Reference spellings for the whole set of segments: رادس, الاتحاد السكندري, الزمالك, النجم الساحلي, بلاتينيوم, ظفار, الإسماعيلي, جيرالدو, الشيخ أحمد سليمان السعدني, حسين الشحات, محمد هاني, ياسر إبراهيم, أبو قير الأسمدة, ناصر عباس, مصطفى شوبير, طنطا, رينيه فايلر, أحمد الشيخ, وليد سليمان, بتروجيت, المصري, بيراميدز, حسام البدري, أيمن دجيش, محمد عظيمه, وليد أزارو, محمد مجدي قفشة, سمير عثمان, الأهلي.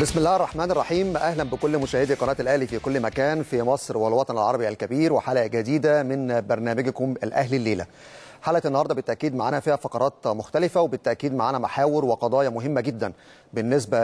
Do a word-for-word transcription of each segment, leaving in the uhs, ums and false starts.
بسم الله الرحمن الرحيم. اهلا بكل مشاهدي قناه الاهلي في كل مكان في مصر والوطن العربي الكبير، وحلقه جديده من برنامجكم الاهلي الليله. حلقه النهارده بالتاكيد معانا فيها فقرات مختلفه، وبالتاكيد معانا محاور وقضايا مهمه جدا بالنسبه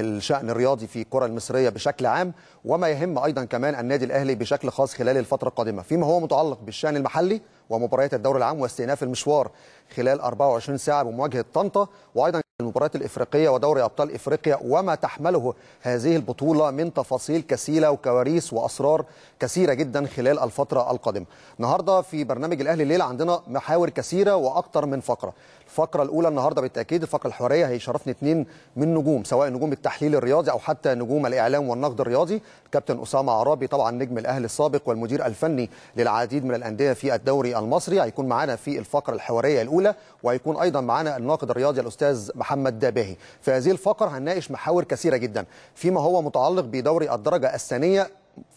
للشان الرياضي في الكره المصريه بشكل عام، وما يهم ايضا كمان النادي الاهلي بشكل خاص خلال الفتره القادمه فيما هو متعلق بالشان المحلي ومباريات الدوري العام واستئناف المشوار خلال أربعة وعشرين ساعه بمواجهه طنطا، وايضا المباريات الافريقيه ودوري ابطال افريقيا وما تحمله هذه البطوله من تفاصيل كثيره وكوارث واسرار كثيره جدا خلال الفتره القادمه. النهارده في برنامج الاهلي الليله عندنا محاور كثيره واكثر من فقره. الفقره الاولى النهارده بالتاكيد الفقره الحواريه هيشرفني اثنين من نجوم، سواء نجوم التحليل الرياضي او حتى نجوم الاعلام والنقد الرياضي، الكابتن أسامة عرابي طبعا نجم الاهلي السابق والمدير الفني للعديد من الانديه في الدوري المصري، هيكون معانا في الفقره الحواريه الاولى، وهيكون ايضا معانا الناقد الرياضي الاستاذ محمد دباهي. في هذه الفقره هنناقش محاور كثيره جدا فيما هو متعلق بدوري الدرجه الثانيه،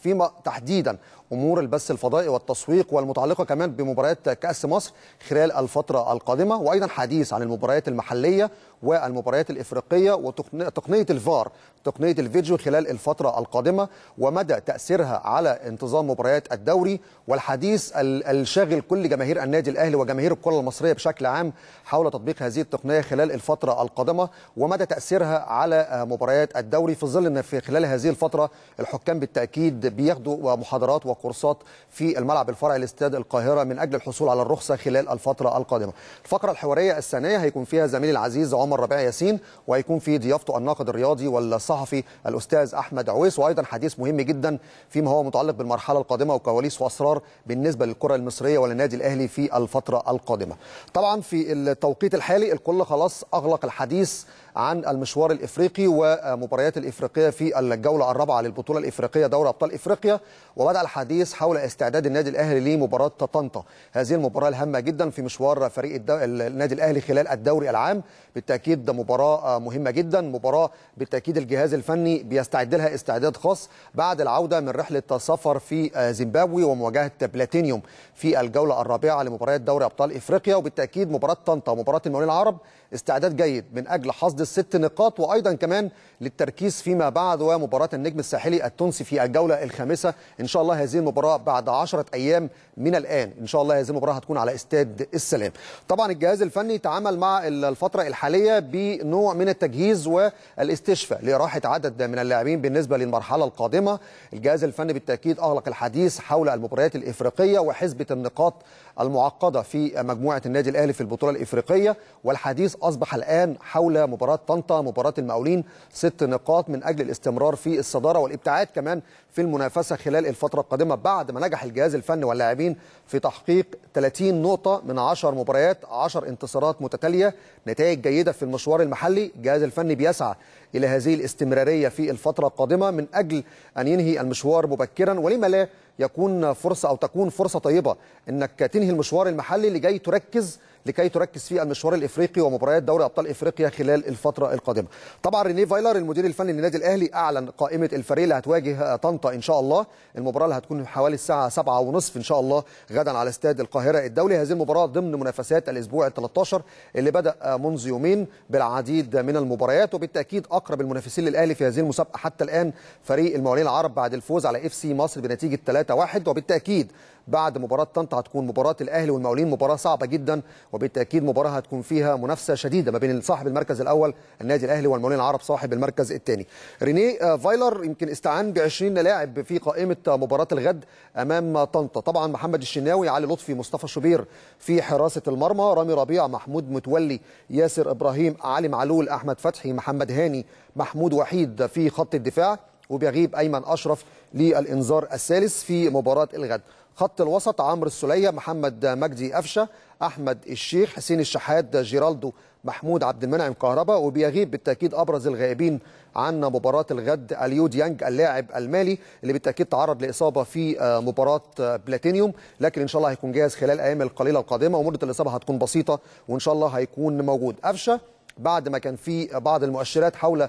فيما تحديدا امور البث الفضائي والتسويق والمتعلقه كمان بمباريات كاس مصر خلال الفتره القادمه، وايضا حديث عن المباريات المحليه والمباريات الافريقيه وتقنيه الفار، تقنيه الفيديو خلال الفتره القادمه ومدى تاثيرها على انتظام مباريات الدوري، والحديث الشاغل كل جماهير النادي الاهلي وجماهير الكره المصريه بشكل عام حول تطبيق هذه التقنيه خلال الفتره القادمه ومدى تاثيرها على مباريات الدوري، في ظل ان في خلال هذه الفتره الحكام بالتاكيد بياخدوا محاضرات كورسات في الملعب الفرعي لاستاد القاهره من اجل الحصول على الرخصه خلال الفتره القادمه. الفقره الحواريه الثانيه هيكون فيها زميلي العزيز عمر ربيع ياسين، وهيكون في ضيافته الناقد الرياضي والصحفي الاستاذ احمد عويس، وايضا حديث مهم جدا فيما هو متعلق بالمرحله القادمه وكواليس واسرار بالنسبه للكره المصريه وللنادي الاهلي في الفتره القادمه. طبعا في التوقيت الحالي الكل خلاص اغلق الحديث عن المشوار الافريقي ومباريات الافريقيه في الجوله الرابعه للبطوله الافريقيه دوري ابطال افريقيا، وبدا الحديث حول استعداد النادي الاهلي لمباراه طنطا، هذه المباراه الهامه جدا في مشوار فريق الدو... النادي الاهلي خلال الدوري العام. بالتاكيد ده مباراه مهمه جدا، مباراه بالتاكيد الجهاز الفني بيستعد لها استعداد خاص بعد العوده من رحله سفر في زيمبابوي ومواجهه بلاتينيوم في الجوله الرابعه لمباريات دوري ابطال افريقيا، وبالتاكيد مباراه طنطا ومباراه المقاولين العرب استعداد جيد من اجل حصد الست نقاط، وايضا كمان للتركيز فيما بعد ومباراه النجم الساحلي التونسي في الجوله الخامسه. ان شاء الله هذه المباراه بعد عشرة ايام من الان، ان شاء الله هذه المباراه هتكون على استاد السلام. طبعا الجهاز الفني تعامل مع الفتره الحاليه بنوع من التجهيز والاستشفاء لراحه عدد من اللاعبين بالنسبه للمرحله القادمه. الجهاز الفني بالتاكيد اغلق الحديث حول المباريات الافريقيه وحسبه النقاط المعقده في مجموعه النادي الاهلي في البطوله الافريقيه، والحديث اصبح الان حول مباراه طنطا، مباراة المقاولين، ست نقاط من أجل الاستمرار في الصدارة والابتعاد كمان في المنافسة خلال الفترة القادمة، بعد ما نجح الجهاز الفني واللاعبين في تحقيق ثلاثين نقطة من عشر مباريات، عشر انتصارات متتالية، نتائج جيدة في المشوار المحلي. الجهاز الفني بيسعى إلى هذه الاستمرارية في الفترة القادمة من أجل أن ينهي المشوار مبكرا، ولما لا يكون فرصة أو تكون فرصة طيبة أنك تنهي المشوار المحلي لكي تركز لكي تركز في المشوار الافريقي ومباريات دوري ابطال افريقيا خلال الفتره القادمه. طبعا رينيه فايلر المدير الفني للنادي الاهلي اعلن قائمه الفريق اللي هتواجه طنطا ان شاء الله، المباراه اللي هتكون حوالي الساعه سبعة وثلاثين ان شاء الله غدا على استاد القاهره الدولي. هذه المباراه ضمن منافسات الاسبوع الثالث عشر اللي بدا منذ يومين بالعديد من المباريات، وبالتاكيد اقرب المنافسين للاهلي في هذه المسابقه حتى الان فريق المقاولين العرب بعد الفوز على اف سي مصر بنتيجه ثلاثة واحد، وبالتاكيد بعد مباراة طنطا هتكون مباراة الأهلي والمقاولين مباراة صعبة جدا، وبالتأكيد مباراة هتكون فيها منافسة شديدة ما بين صاحب المركز الأول النادي الأهلي والمقاولين العرب صاحب المركز الثاني. رينيه فايلر يمكن استعان ب عشرين لاعب في قائمة مباراة الغد أمام طنطا، طبعا محمد الشناوي، علي لطفي، مصطفى شوبير في حراسة المرمى، رامي ربيع، محمود متولي، ياسر إبراهيم، علي معلول، أحمد فتحي، محمد هاني، محمود وحيد في خط الدفاع، وبيغيب أيمن أشرف للإنذار الثالث في مباراة الغد. خط الوسط عمرو السوليه، محمد مجدي قفشه، احمد الشيخ، حسين الشحات، جيرالدو، محمود عبد المنعم كهربا، وبيغيب بالتاكيد ابرز الغائبين عن مباراه الغد أليو ديانغ اللاعب المالي اللي بالتاكيد تعرض لاصابه في مباراه بلاتينيوم، لكن ان شاء الله هيكون جاهز خلال الايام القليله القادمه ومده الاصابه هتكون بسيطه وان شاء الله هيكون موجود. قفشه بعد ما كان في بعض المؤشرات حول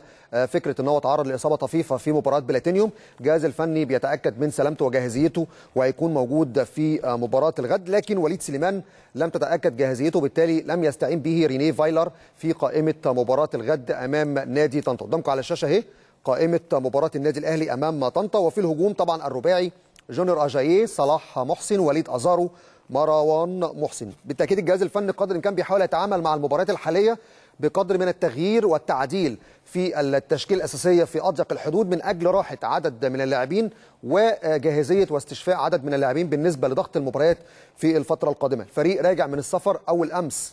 فكره ان هو تعرض لاصابه طفيفه في مباراه بلاتينيوم، الجهاز الفني بيتاكد من سلامته وجاهزيته وهيكون موجود في مباراه الغد، لكن وليد سليمان لم تتاكد جاهزيته وبالتالي لم يستعين به رينيه فايلر في قائمه مباراه الغد امام نادي طنطا. قدامكم على الشاشه اهي قائمه مباراه النادي الاهلي امام طنطا. وفي الهجوم طبعا الرباعي جونيور اجاييه، صلاح محسن، وليد ازارو، مروان محسن. بالتاكيد الجهاز الفني قدر ان كان بيحاول يتعامل مع المباريات الحاليه بقدر من التغيير والتعديل في التشكيل الاساسيه في اضيق الحدود من اجل راحه عدد من اللاعبين وجاهزيه واستشفاء عدد من اللاعبين بالنسبه لضغط المباريات في الفتره القادمه. الفريق راجع من السفر اول امس،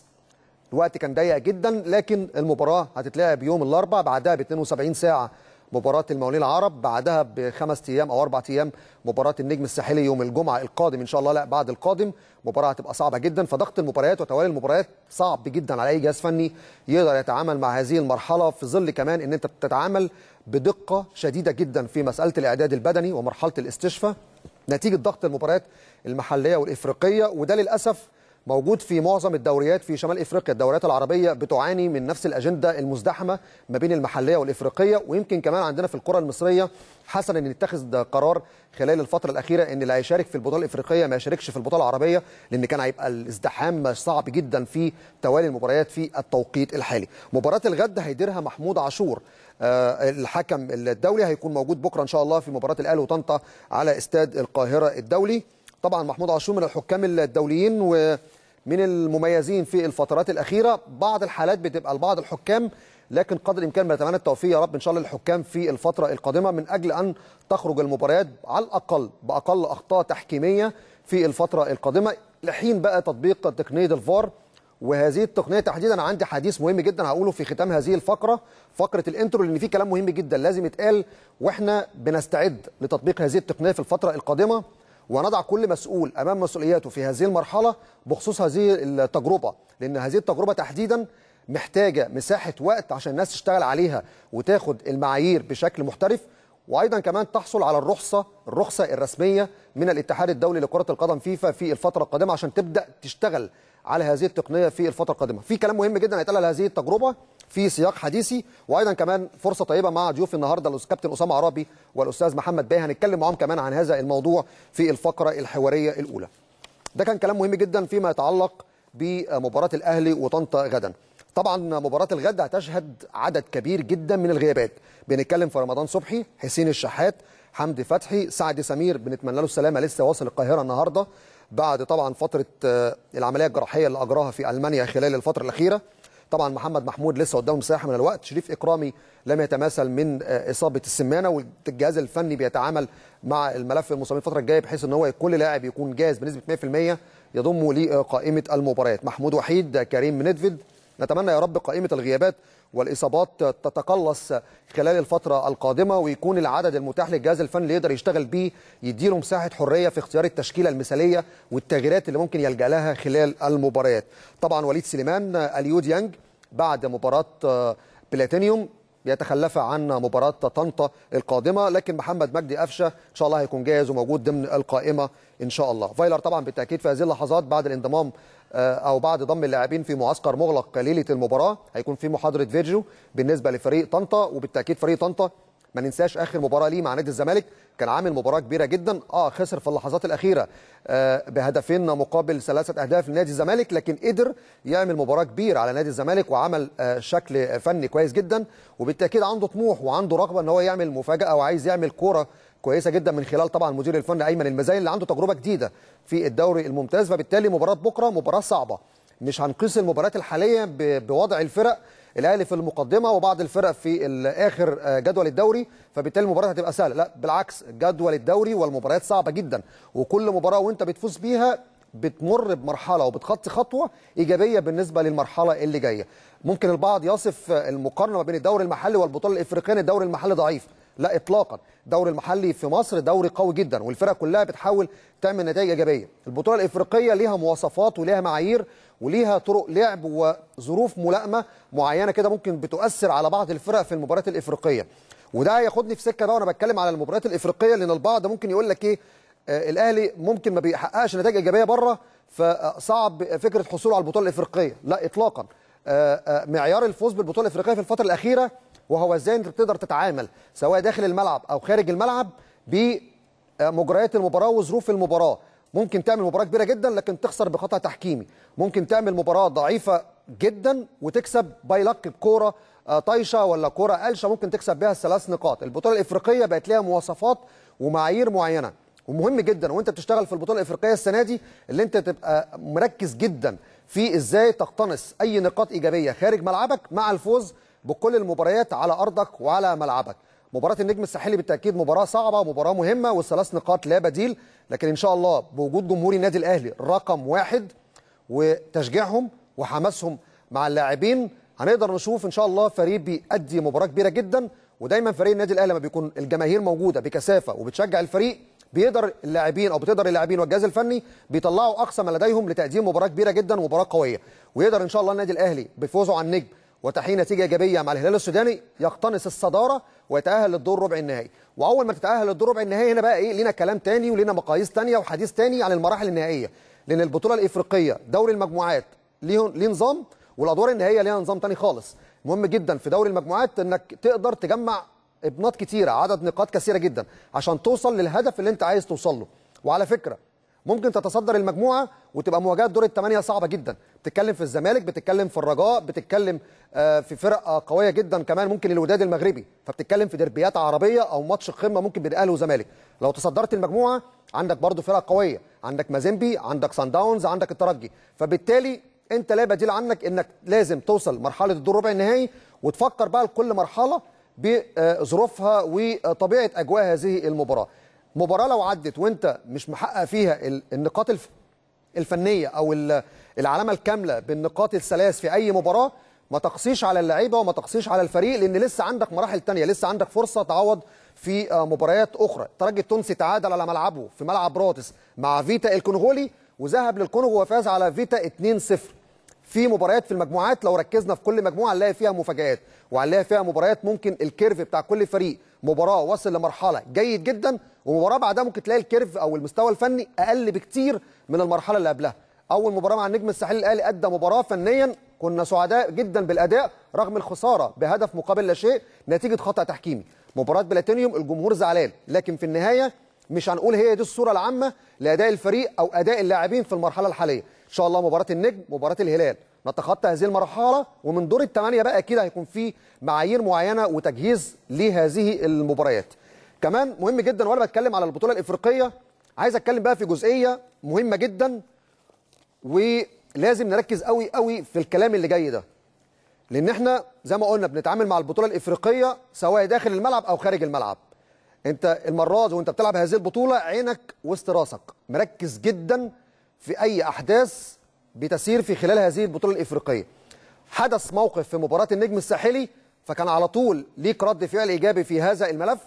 الوقت كان ضيق جدا، لكن المباراه هتتلعب يوم الاربعاء، بعدها ب اثنين وسبعين ساعه مباراه المقاولين العرب، بعدها بخمس ايام او اربع ايام مباراه النجم الساحلي يوم الجمعه القادم ان شاء الله، لا بعد القادم. مباراه هتبقى صعبه جدا، فضغط المباريات وتوالي المباريات صعب جدا على اي جهاز فني يقدر يتعامل مع هذه المرحله، في ظل كمان ان انت بتتعامل بدقه شديده جدا في مساله الاعداد البدني ومرحله الاستشفاء نتيجه ضغط المباريات المحليه والافريقيه. وده للاسف موجود في معظم الدوريات في شمال افريقيا، الدوريات العربيه بتعاني من نفس الاجنده المزدحمه ما بين المحليه والافريقيه. ويمكن كمان عندنا في الكره المصريه حسن ان يتخذ قرار خلال الفتره الاخيره ان اللي هيشارك في البطوله الافريقيه ما يشاركش في البطوله العربيه، لان كان هيبقى الازدحام صعب جدا في توالي المباريات في التوقيت الحالي. مباراه الغد هيديرها محمود عاشور، الحكم الدولي هيكون موجود بكره ان شاء الله في مباراه الاهلي وطنطا على استاد القاهره الدولي. طبعا محمود عاشور من الحكام الدوليين و من المميزين في الفترات الأخيرة، بعض الحالات بتبقى لبعض الحكام، لكن قدر الإمكان بنتمنى التوفيق يا رب إن شاء الله للحكام في الفترة القادمة من أجل أن تخرج المباريات على الأقل بأقل أخطاء تحكيمية في الفترة القادمة، لحين بقى تطبيق تقنية الفار. وهذه التقنية تحديدا عندي حديث مهم جدا هقوله في ختام هذه الفقرة، فقرة الانترو، لأن في كلام مهم جدا لازم يتقال وإحنا بنستعد لتطبيق هذه التقنية في الفترة القادمة، ونضع كل مسؤول أمام مسؤولياته في هذه المرحلة بخصوص هذه التجربة، لأن هذه التجربة تحديدا محتاجة مساحة وقت عشان الناس تشتغل عليها وتاخد المعايير بشكل محترف، وأيضا كمان تحصل على الرخصة الرخصة الرسمية من الاتحاد الدولي لكرة القدم فيفا في الفترة القادمة عشان تبدأ تشتغل على هذه التقنية في الفترة القادمة. في كلام مهم جدا هيتقال على هذه التجربة في سياق حديثي، وايضا كمان فرصه طيبه مع ضيوف النهارده الكابتن اسامه عرابي والاستاذ محمد دباهي، هنتكلم معاهم كمان عن هذا الموضوع في الفقره الحواريه الاولى. ده كان كلام مهم جدا فيما يتعلق بمباراه الاهلي وطنطا غدا. طبعا مباراه الغد هتشهد عدد كبير جدا من الغيابات، بنتكلم في رمضان صبحي، حسين الشحات، حمدي فتحي، سعد سمير بنتمنى له السلامه لسه واصل القاهره النهارده بعد طبعا فتره العمليه الجراحيه اللي اجراها في المانيا خلال الفتره الاخيره. طبعا محمد محمود لسه قدامه مساحه من الوقت، شريف اكرامي لم يتماثل من اصابه السمانه، والجهاز الفني بيتعامل مع الملف المصابين الفتره الجايه بحيث ان هو كل لاعب يكون جاهز بنسبه مئة في المئة يضمه لقائمه المباريات. محمود وحيد، كريم ندفد، نتمنى يا رب قائمه الغيابات والاصابات تتقلص خلال الفتره القادمه، ويكون العدد المتاح للجهاز الفني اللي يقدر يشتغل بيه يديله مساحه حريه في اختيار التشكيله المثاليه والتغييرات اللي ممكن يلجا لها خلال المباريات. طبعا وليد سليمان، أليو ديانغ بعد مباراه بلاتينيوم يتخلف عن مباراه طنطا القادمه، لكن محمد مجدي قفشه ان شاء الله هيكون جاهز وموجود ضمن القائمه ان شاء الله. فايلر طبعا بالتاكيد في هذه اللحظات بعد الانضمام او بعد ضم اللاعبين في معسكر مغلق ليله المباراه، هيكون في محاضره فيديو بالنسبه لفريق طنطا. وبالتاكيد فريق طنطا ما ننساش اخر مباراه ليه مع نادي الزمالك، كان عامل مباراه كبيره جدا، اه خسر في اللحظات الاخيره آه بهدفين مقابل ثلاثه اهداف لنادي الزمالك، لكن قدر يعمل مباراه كبيره على نادي الزمالك وعمل آه شكل فني كويس جدا. وبالتاكيد عنده طموح وعنده رغبه ان هو يعمل مفاجاه وعايز يعمل كوره كويسه جدا من خلال طبعا المدير الفني ايمن المزاين اللي عنده تجربه جديده في الدوري الممتاز. فبالتالي مباراه بكره مباراه صعبه، مش هنقيس المباريات الحاليه بوضع الفرق، الاهلي في المقدمه وبعض الفرق في اخر جدول الدوري، فبالتالي المباراه هتبقى سهله، لا بالعكس جدول الدوري والمباريات صعبه جدا، وكل مباراه وانت بتفوز بيها بتمر بمرحله وبتخطي خطوه ايجابيه بالنسبه للمرحله اللي جايه. ممكن البعض يصف المقارنه ما بين الدوري المحلي والبطوله الافريقيه، الدوري المحلي ضعيف، لا اطلاقا، الدوري المحلي في مصر دوري قوي جدا والفرق كلها بتحاول تعمل نتائج ايجابيه. البطوله الافريقيه ليها مواصفات وليها معايير وليها طرق لعب وظروف ملائمه معينه كده ممكن بتؤثر على بعض الفرق في المباريات الافريقيه. وده هياخدني في سكه بقى وانا بتكلم على المباريات الافريقيه، لان البعض ممكن يقول لك ايه آه الاهلي ممكن ما بيحققش نتائج ايجابيه بره فصعب فكره حصوله على البطوله الافريقيه، لا اطلاقا. آه آه معيار الفوز بالبطوله الافريقيه في الفتره الاخيره وهو ازاي انت بتقدر تتعامل سواء داخل الملعب او خارج الملعب بمجريات المباراه وظروف المباراه. ممكن تعمل مباراه كبيره جدا لكن تخسر بخطا تحكيمي، ممكن تعمل مباراه ضعيفه جدا وتكسب باي لك بكوره طايشه ولا كوره قلشه ممكن تكسب بيها الثلاث نقاط. البطوله الافريقيه بقت ليها مواصفات ومعايير معينه، ومهم جدا وانت بتشتغل في البطوله الافريقيه السنه دي اللي انت تبقى مركز جدا في ازاي تقتنص اي نقاط ايجابيه خارج ملعبك مع الفوز بكل المباريات على ارضك وعلى ملعبك. مباراه النجم الساحلي بالتاكيد مباراه صعبه ومباراه مهمه والثلاث نقاط لا بديل، لكن ان شاء الله بوجود جمهور النادي الاهلي رقم واحد وتشجيعهم وحماسهم مع اللاعبين هنقدر نشوف ان شاء الله فريق بيأدي مباراه كبيره جدا. ودايما فريق النادي الاهلي لما بيكون الجماهير موجوده بكثافه وبتشجع الفريق بيقدر اللاعبين او بتقدر اللاعبين والجهاز الفني بيطلعوا اقصى ما لديهم لتقديم مباراه كبيره جدا ومباراه قويه، ويقدر ان شاء الله النادي الاهلي بفوزه على النجم وتحقيق نتيجه ايجابيه مع الهلال السوداني يقتنص الصداره ويتاهل للدور ربع النهائي. واول ما تتاهل للدور ربع النهائي هنا بقى ايه لينا كلام تاني ولينا مقاييس تانيه وحديث تاني عن المراحل النهائيه، لان البطوله الافريقيه دوري المجموعات ليه ليه نظام والادوار النهائيه ليها نظام تاني خالص. مهم جدا في دوري المجموعات انك تقدر تجمع ابنات كتيره، عدد نقاط كثيره جدا عشان توصل للهدف اللي انت عايز توصل له. وعلى فكره ممكن تتصدر المجموعه وتبقى مواجهه دور الثمانيه صعبه جدا، بتتكلم في الزمالك، بتتكلم في الرجاء، بتتكلم في فرق قويه جدا كمان ممكن الوداد المغربي، فبتتكلم في دربيات عربيه او ماتش قمه ممكن بين الاهلي وزمالك. لو تصدرت المجموعه عندك برضو فرق قويه، عندك مازيمبي، عندك سان داونز، عندك الترجي، فبالتالي انت لا بديل عنك انك لازم توصل مرحله الدور ربع النهائي وتفكر بقى لكل مرحله بظروفها وطبيعه اجواء هذه المباراه. مباراه لو عدت وانت مش محقق فيها النقاط الفنيه او العلامه الكامله بالنقاط الثلاث في اي مباراه ما تقصيش على اللعيبه وما تقصيش على الفريق، لان لسه عندك مراحل ثانيه، لسه عندك فرصه تعوض في مباريات اخرى. الترجي التونسي تعادل على ملعبه في ملعب راتس مع فيتا الكونغولي وذهب للكونغو وفاز على فيتا اتنين صفر. في مباريات في المجموعات لو ركزنا في كل مجموعه نلاقي فيها مفاجآت وهنلاقي فيها مباريات ممكن الكيرف بتاع كل فريق مباراه واصل لمرحله جيد جدا ومباراه بعدها ممكن تلاقي الكيرف او المستوى الفني اقل بكتير من المرحله اللي قبلها. اول مباراه مع النجم الساحلي الاهلي ادى مباراه فنيا كنا سعداء جدا بالاداء رغم الخساره بهدف مقابل لا شيء نتيجه خطا تحكيمي. مباراه بلاتينيوم الجمهور زعلان، لكن في النهايه مش هنقول هي دي الصوره العامه لاداء الفريق او اداء اللاعبين في المرحله الحاليه. ان شاء الله مباراه النجم مباراه الهلال نتخطى هذه المرحله ومن دور الثمانيه بقى اكيد هيكون في معايير معينه وتجهيز لهذه المباريات. كمان مهم جدا وانا بتكلم على البطوله الافريقيه عايز اتكلم بقى في جزئيه مهمه جدا ولازم نركز قوي قوي في الكلام اللي جاي ده، لان احنا زي ما قلنا بنتعامل مع البطوله الافريقيه سواء داخل الملعب او خارج الملعب. انت المره دي وانت بتلعب هذه البطوله عينك وسط راسك مركز جدا في اي احداث بتسير في خلال هذه البطوله الافريقيه. حدث موقف في مباراه النجم الساحلي فكان على طول ليك رد فعل ايجابي في هذا الملف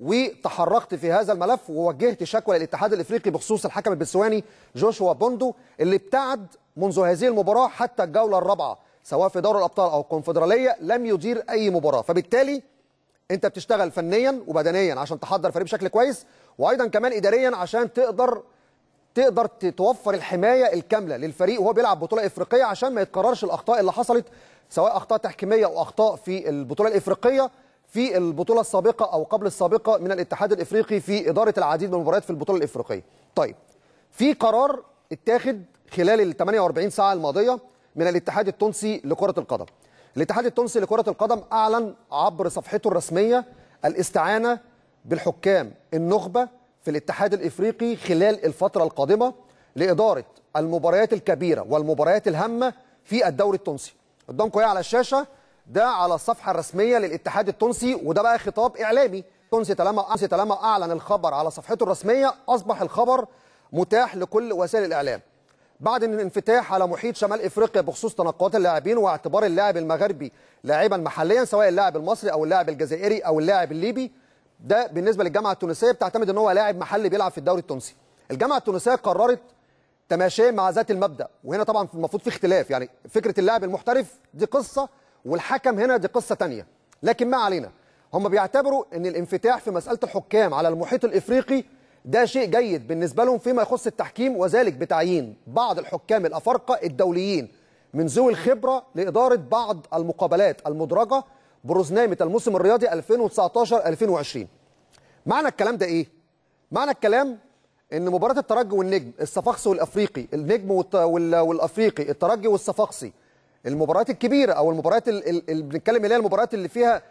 وتحركت في هذا الملف ووجهت شكوى للاتحاد الافريقي بخصوص الحكم البتسواني جوشوا بوندو اللي ابتعد منذ هذه المباراه حتى الجوله الرابعه سواء في دوري الابطال او الكونفدراليه لم يدير اي مباراه. فبالتالي انت بتشتغل فنيا وبدنيا عشان تحضر فريق بشكل كويس وايضا كمان اداريا عشان تقدر تقدر توفر الحمايه الكامله للفريق وهو بيلعب بطوله افريقيه عشان ما يتكررش الاخطاء اللي حصلت سواء اخطاء تحكيميه او اخطاء في البطوله الافريقيه في البطوله السابقه او قبل السابقه من الاتحاد الافريقي في اداره العديد من المباريات في البطوله الافريقيه. طيب في قرار اتاخد خلال ال ثمانية وأربعين ساعه الماضيه من الاتحاد التونسي لكره القدم. الاتحاد التونسي لكرة القدم أعلن عبر صفحته الرسمية الاستعانة بالحكام النخبة في الاتحاد الإفريقي خلال الفترة القادمة لإدارة المباريات الكبيرة والمباريات الهامة في الدوري التونسي. قدامكم ايه على الشاشة؟ ده على الصفحة الرسمية للاتحاد التونسي وده بقى خطاب إعلامي. التونسي طالما أعلن الخبر على صفحته الرسمية أصبح الخبر متاح لكل وسائل الإعلام. بعد الانفتاح على محيط شمال افريقيا بخصوص تنقلات اللاعبين واعتبار اللاعب المغربي لاعبا محليا سواء اللاعب المصري او اللاعب الجزائري او اللاعب الليبي، ده بالنسبه للجامعه التونسيه بتعتمد ان هو لاعب محلي بيلعب في الدوري التونسي. الجامعه التونسيه قررت تماشيا مع ذات المبدا، وهنا طبعا المفروض في اختلاف، يعني فكره اللاعب المحترف دي قصه والحكم هنا دي قصه ثانيه، لكن ما علينا. هم بيعتبروا ان الانفتاح في مساله الحكام على المحيط الافريقي ده شيء جيد بالنسبة لهم فيما يخص التحكيم وذلك بتعيين بعض الحكام الأفارقة الدوليين من ذوي الخبرة لإدارة بعض المقابلات المدرجة برزنامة الموسم الرياضي ألفين وتسعتاشر ألفين وعشرين. معنى الكلام ده إيه؟ معنى الكلام إن مباراة الترجي والنجم، الصفاقسي والأفريقي، النجم والأفريقي، الترجي والصفاقسي، المباريات الكبيره او المباريات اللي بنتكلم اللي هي المباريات اللي فيها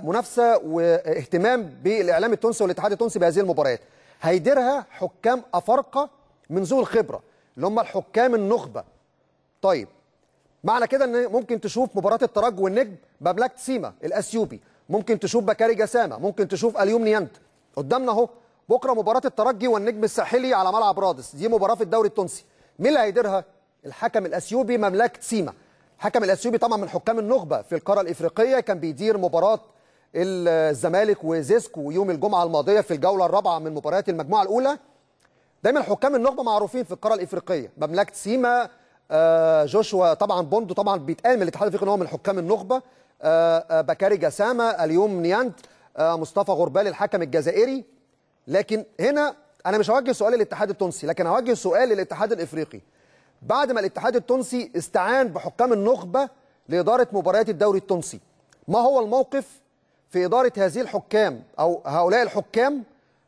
منافسه واهتمام بالاعلام التونسي والاتحاد التونسي بهذه المباريات، هيديرها حكام افارقه من ذو الخبره اللي هم الحكام النخبه. طيب معنى كده ان ممكن تشوف مباراه الترجي والنجم ببلاك سيما الاثيوبي، ممكن تشوف بكاري جسامه، ممكن تشوف اليوم نيانت قدامنا اهو. بكره مباراه الترجي والنجم الساحلي على ملعب رادس، دي مباراه في الدوري التونسي، مين اللي هيديرها؟ الحكم الاثيوبي مملكه سيما. الحكم الاثيوبي طبعا من حكام النخبه في القاره الافريقيه، كان بيدير مباراه الزمالك وزيسكو يوم الجمعه الماضيه في الجوله الرابعه من مباريات المجموعه الاولى. دايما حكام النخبه معروفين في القاره الافريقيه، مملكه سيما، جوشوا طبعا بوندو طبعا بيتقال من الاتحاد الافريقي ان هو من حكام النخبه، بكاري جسامه، اليوم نيانت، مصطفى غربال الحكم الجزائري. لكن هنا انا مش هوجه سؤال للاتحاد التونسي، لكن هوجه سؤال للاتحاد الافريقي. بعد ما الاتحاد التونسي استعان بحكام النخبه لاداره مباريات الدوري التونسي، ما هو الموقف في اداره هذه الحكام او هؤلاء الحكام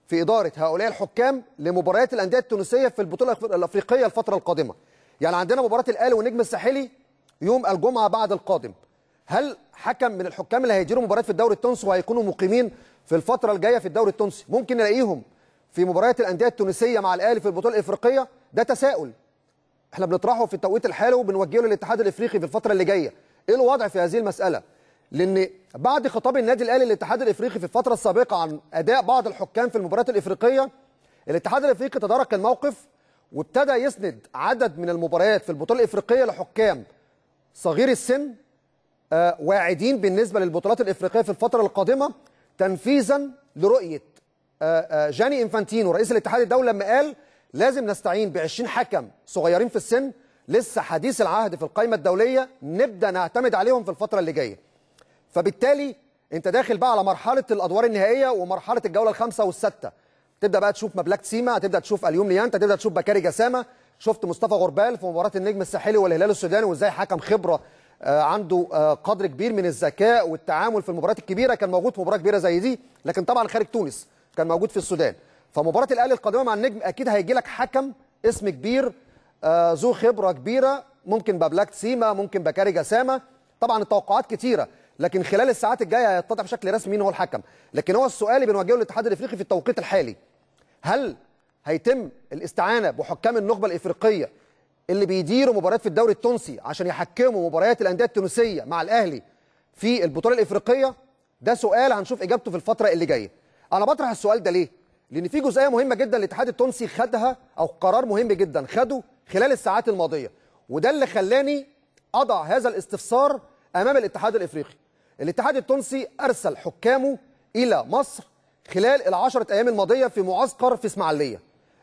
في اداره هؤلاء الحكام لمباريات الانديه التونسيه في البطوله الافريقيه الفتره القادمه؟ يعني عندنا مباراه الاهلي والنجم الساحلي يوم الجمعه بعد القادم، هل حكم من الحكام اللي هيديروا مباريات في الدوري التونسي وهيكونوا مقيمين في الفتره الجايه في الدوري التونسي ممكن نلاقيهم في مباريات الانديه التونسيه مع الاهلي في البطوله الافريقيه؟ ده تساؤل احنا بنطرحه في التوقيت الحالي وبنوجهه للاتحاد الافريقي في الفتره اللي جايه. ايه الوضع في هذه المساله؟ لان بعد خطاب النادي الاهلي للاتحاد الافريقي في الفتره السابقه عن اداء بعض الحكام في المباريات الافريقيه، الاتحاد الافريقي تدارك الموقف وابتدى يسند عدد من المباريات في البطوله الافريقيه لحكام صغير السن آه واعدين بالنسبه للبطولات الافريقيه في الفتره القادمه، تنفيذا لرؤيه آه آه جاني انفانتينو رئيس الاتحاد الدولي لما قال لازم نستعين ب عشرين حكم صغيرين في السن لسه حديث العهد في القائمه الدوليه، نبدا نعتمد عليهم في الفتره اللي جايه. فبالتالي انت داخل بقى على مرحله الادوار النهائيه ومرحله الجوله الخامسه والسادسه، تبدا بقى تشوف مبلاك سيما، هتبدا تشوف اليوم ليانتا، هتبدا تشوف بكاري جسامه، شفت مصطفى غربال في مباراه النجم الساحلي والهلال السوداني وازاي حكم خبره عنده قدر كبير من الذكاء والتعامل في المباريات الكبيره، كان موجود في مباراه كبيره زي دي، لكن طبعا خارج تونس كان موجود في السودان. فمباراه الاهلي القادمه مع النجم اكيد هيجي لك حكم اسم كبير ذو خبره كبيره، ممكن ببلاك سيما، ممكن بكاري جسامه. طبعا التوقعات كتيره، لكن خلال الساعات الجايه هيتضح بشكل رسمي مين هو الحكم. لكن هو السؤال اللي بنوجهه للاتحاد الافريقي في التوقيت الحالي، هل هيتم الاستعانه بحكام النخبه الافريقيه اللي بيديروا مباريات في الدوري التونسي عشان يحكموا مباريات الانديه التونسيه مع الاهلي في البطوله الافريقيه؟ ده سؤال هنشوف اجابته في الفتره اللي جايه. انا بطرح السؤال ده ليه؟ لان في جزئيه مهمه جدا الاتحاد التونسي خدها، او قرار مهم جدا خده خلال الساعات الماضيه، وده اللي خلاني اضع هذا الاستفسار امام الاتحاد الافريقي. الاتحاد التونسي ارسل حكامه الى مصر خلال العشرة ايام الماضيه في معسكر في اسماعيليه.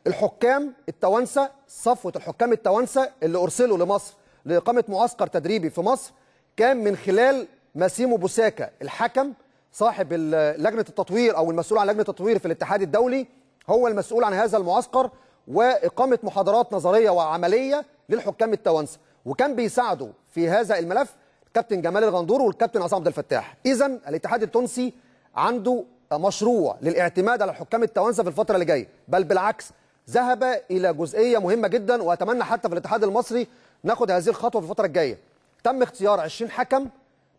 الحكام التوانسه، صفوه الحكام التوانسه اللي ارسلوا لمصر لاقامه معسكر تدريبي في مصر، كان من خلال ماسيمو بوساكا الحكم صاحب لجنه التطوير او المسؤول عن لجنه التطوير في الاتحاد الدولي، هو المسؤول عن هذا المعسكر واقامه محاضرات نظريه وعمليه للحكام التوانسه، وكان بيساعده في هذا الملف الكابتن جمال الغندور والكابتن عصام عبد الفتاح. اذا الاتحاد التونسي عنده مشروع للاعتماد على الحكام التوانسه في الفتره اللي جايه، بل بالعكس ذهب الى جزئيه مهمه جدا، واتمنى حتى في الاتحاد المصري ناخد هذه الخطوه في الفتره الجايه. تم اختيار عشرين حكم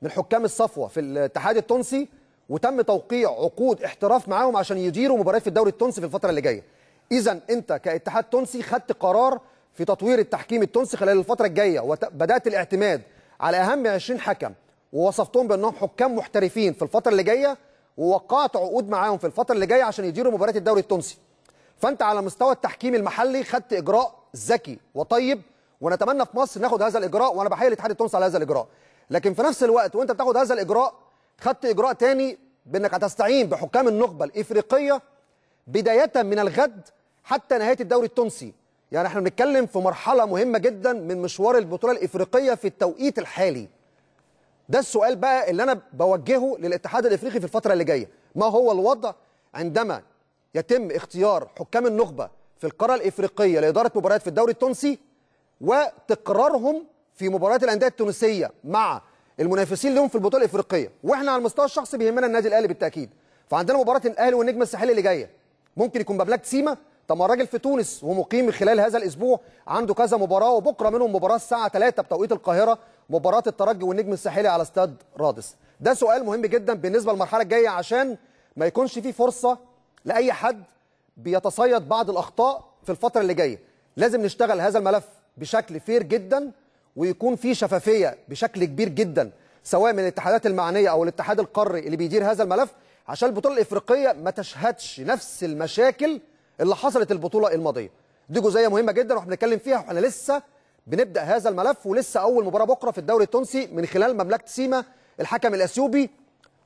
من حكام الصفوه في الاتحاد التونسي، وتم توقيع عقود احتراف معاهم عشان يديروا مباريات في الدوري التونسي في الفتره اللي جايه. اذا انت كاتحاد تونسي خدت قرار في تطوير التحكيم التونسي خلال الفتره الجايه، وبدات الاعتماد على اهم عشرين حكم ووصفتهم بانهم حكام محترفين في الفتره اللي جايه، ووقعت عقود معاهم في الفتره اللي جايه عشان يديروا مباريات الدوري التونسي. فانت على مستوى التحكيم المحلي خدت اجراء ذكي وطيب، ونتمنى في مصر ناخد هذا الاجراء، وانا بحيي الاتحاد التونسي على هذا الاجراء. لكن في نفس الوقت وانت بتاخد هذا الاجراء، خدت اجراء تاني بانك هتستعين بحكام النخبه الافريقيه بدايه من الغد حتى نهايه الدوري التونسي. يعني احنا بنتكلم في مرحله مهمه جدا من مشوار البطوله الافريقيه في التوقيت الحالي. ده السؤال بقى اللي انا بوجهه للاتحاد الافريقي في الفتره اللي جايه، ما هو الوضع عندما يتم اختيار حكام النخبه في القاره الافريقيه لاداره مباريات في الدوري التونسي، وتقرارهم في مباريات الانديه التونسيه مع المنافسين لهم في البطوله الافريقيه؟ واحنا على المستوى الشخصي بيهمنا النادي الاهلي بالتاكيد، فعندنا مباراه الاهلي والنجم الساحلي اللي جايه، ممكن يكون ببلاك سيما، طب ما الراجل في تونس ومقيم خلال هذا الاسبوع، عنده كذا مباراه، وبكره منهم مباراه الساعه ثلاثة بتوقيت القاهره، مباراه الترجي والنجم الساحلي على استاد رادس. ده سؤال مهم جدا بالنسبه للمرحله الجايه، عشان ما يكونش في فرصه لاي حد بيتصيد بعض الاخطاء في الفتره اللي جايه. لازم نشتغل هذا الملف بشكل فير جدا، ويكون في شفافيه بشكل كبير جدا، سواء من الاتحادات المعنيه او الاتحاد القاري اللي بيدير هذا الملف، عشان البطوله الافريقيه ما تشهدش نفس المشاكل اللي حصلت البطوله الماضيه. دي جزئيه مهمه جدا واحنا بنتكلم فيها، واحنا لسه بنبدا هذا الملف، ولسه اول مباراه بكره في الدوري التونسي من خلال مملكه سيما الحكم الاثيوبي.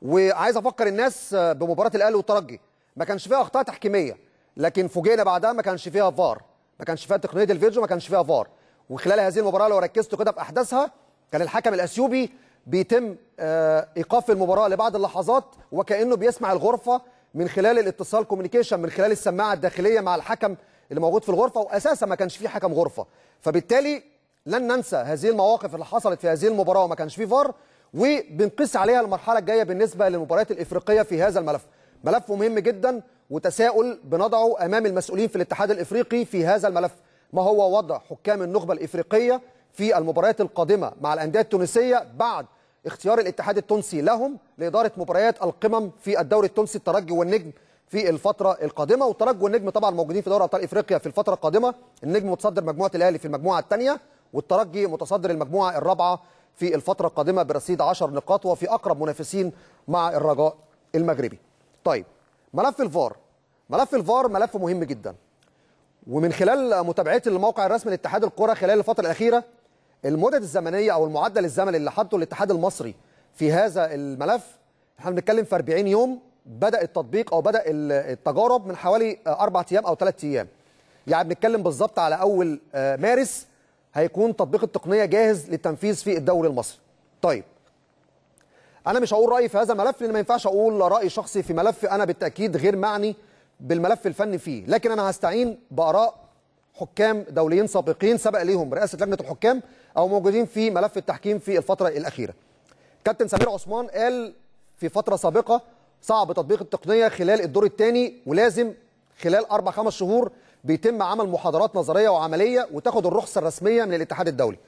وعايز افكر الناس بمباراه الاهلي والترجي، ما كانش فيها اخطاء تحكيميه، لكن فوجئنا بعدها ما كانش فيها فار، ما كانش فيها تقنيه الفيديو، ما كانش فيها فار. وخلال هذه المباراه لو ركزتوا كده في احداثها، كان الحكم الاثيوبي بيتم ايقاف المباراه لبعض اللحظات وكانه بيسمع الغرفه من خلال الاتصال كوميونيكيشن، من خلال السماعه الداخليه مع الحكم اللي موجود في الغرفه، واساسا ما كانش فيه حكم غرفه. فبالتالي لن ننسى هذه المواقف اللي حصلت في هذه المباراه وما كانش فيه فار، وبنقيس عليها المرحله الجايه بالنسبه للمباريات الافريقيه في هذا الملف. ملف مهم جدا، وتساؤل بنضعه امام المسؤولين في الاتحاد الافريقي في هذا الملف، ما هو وضع حكام النخبه الافريقيه في المباريات القادمه مع الانديه التونسيه بعد اختيار الاتحاد التونسي لهم لاداره مباريات القمم في الدوري التونسي، الترجي والنجم في الفتره القادمه. والترجي والنجم طبعا موجودين في دوري ابطال افريقيا في الفتره القادمه، النجم متصدر مجموعه الاهلي في المجموعه الثانيه، والترجي متصدر المجموعه الرابعه في الفتره القادمه برصيد عشر نقاط، وفي اقرب منافسين مع الرجاء المغربي. طيب، ملف الفار، ملف الفار ملف مهم جدا، ومن خلال متابعتي للموقع الرسمي لاتحاد الكره خلال الفتره الاخيره، المدد الزمنيه او المعدل الزمني اللي حاطه الاتحاد المصري في هذا الملف، احنا بنتكلم في أربعين يوم. بدا التطبيق او بدا التجارب من حوالي اربع ايام او ثلاث ايام، يعني بنتكلم بالظبط على اول مارس هيكون تطبيق التقنيه جاهز للتنفيذ في الدوري المصري. طيب، انا مش هقول رايي في هذا الملف، لان ما ينفعش اقول راي شخصي في ملف انا بالتاكيد غير معني بالملف الفني فيه، لكن انا هستعين باراء حكام دوليين سابقين سبق ليهم رئاسه لجنه الحكام او موجودين في ملف التحكيم في الفتره الاخيره. كابتن سمير عثمان قال في فتره سابقه صعب تطبيق التقنيه خلال الدور الثاني، ولازم خلال اربع خمس شهور بيتم عمل محاضرات نظريه وعمليه وتاخد الرخصه الرسميه من الاتحاد الدولي.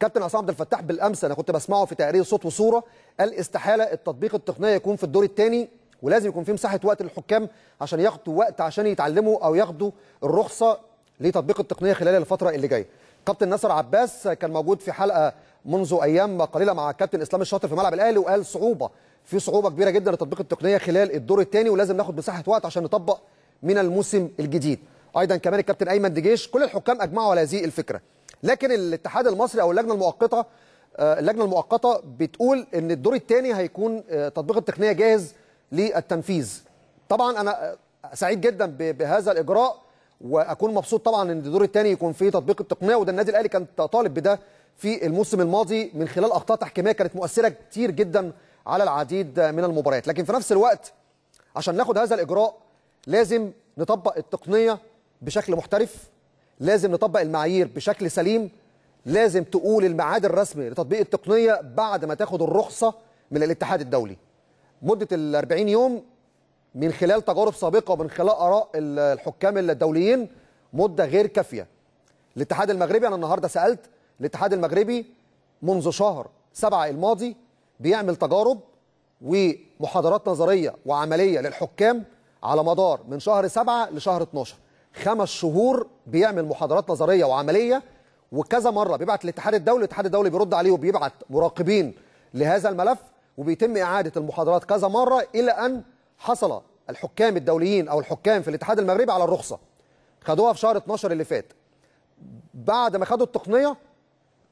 كابتن عصام عبد الفتاح بالامس انا كنت بسمعه في تقرير صوت وصوره قال استحاله التطبيق التقنيه يكون في الدور الثاني، ولازم يكون في مساحه وقت للحكام عشان ياخدوا وقت عشان يتعلموا او ياخدوا الرخصه لتطبيق التقنيه خلال الفتره اللي جايه. كابتن ناصر عباس كان موجود في حلقه منذ ايام قليله مع كابتن اسلام الشاطر في ملعب الاهلي، وقال صعوبه في صعوبه كبيره جدا لتطبيق التقنيه خلال الدور الثاني، ولازم ناخد مساحه وقت عشان نطبق من الموسم الجديد. ايضا كمان الكابتن ايمن دجيش، كل الحكام اجمعوا على هذه الفكره، لكن الاتحاد المصري او اللجنه المؤقته اللجنه المؤقته بتقول ان الدور الثاني هيكون تطبيق التقنيه جاهز للتنفيذ. طبعا انا سعيد جدا بهذا الاجراء، واكون مبسوط طبعا ان الدور الثاني يكون فيه تطبيق التقنيه، وده النادي الاهلي كان طالب بده في الموسم الماضي من خلال اخطاء تحكيميه كانت مؤثره كتير جدا على العديد من المباريات. لكن في نفس الوقت عشان ناخد هذا الاجراء لازم نطبق التقنيه بشكل محترف، لازم نطبق المعايير بشكل سليم، لازم تقول الميعاد الرسمي لتطبيق التقنيه بعد ما تاخد الرخصه من الاتحاد الدولي. مده ال أربعين يوم من خلال تجارب سابقه ومن خلال اراء الحكام الدوليين مده غير كافيه. الاتحاد المغربي، انا النهارده سالت الاتحاد المغربي، منذ شهر سبعة الماضي بيعمل تجارب ومحاضرات نظريه وعمليه للحكام على مدار من شهر سبعة لشهر اتناشر، خمس شهور بيعمل محاضرات نظريه وعمليه، وكذا مره بيبعت الاتحاد الدولي، الاتحاد الدولي بيرد عليه وبيبعت مراقبين لهذا الملف، وبيتم اعاده المحاضرات كذا مره، الى ان حصل الحكام الدوليين او الحكام في الاتحاد المغربي على الرخصه. خدوها في شهر اتناشر اللي فات. بعد ما خدوا التقنيه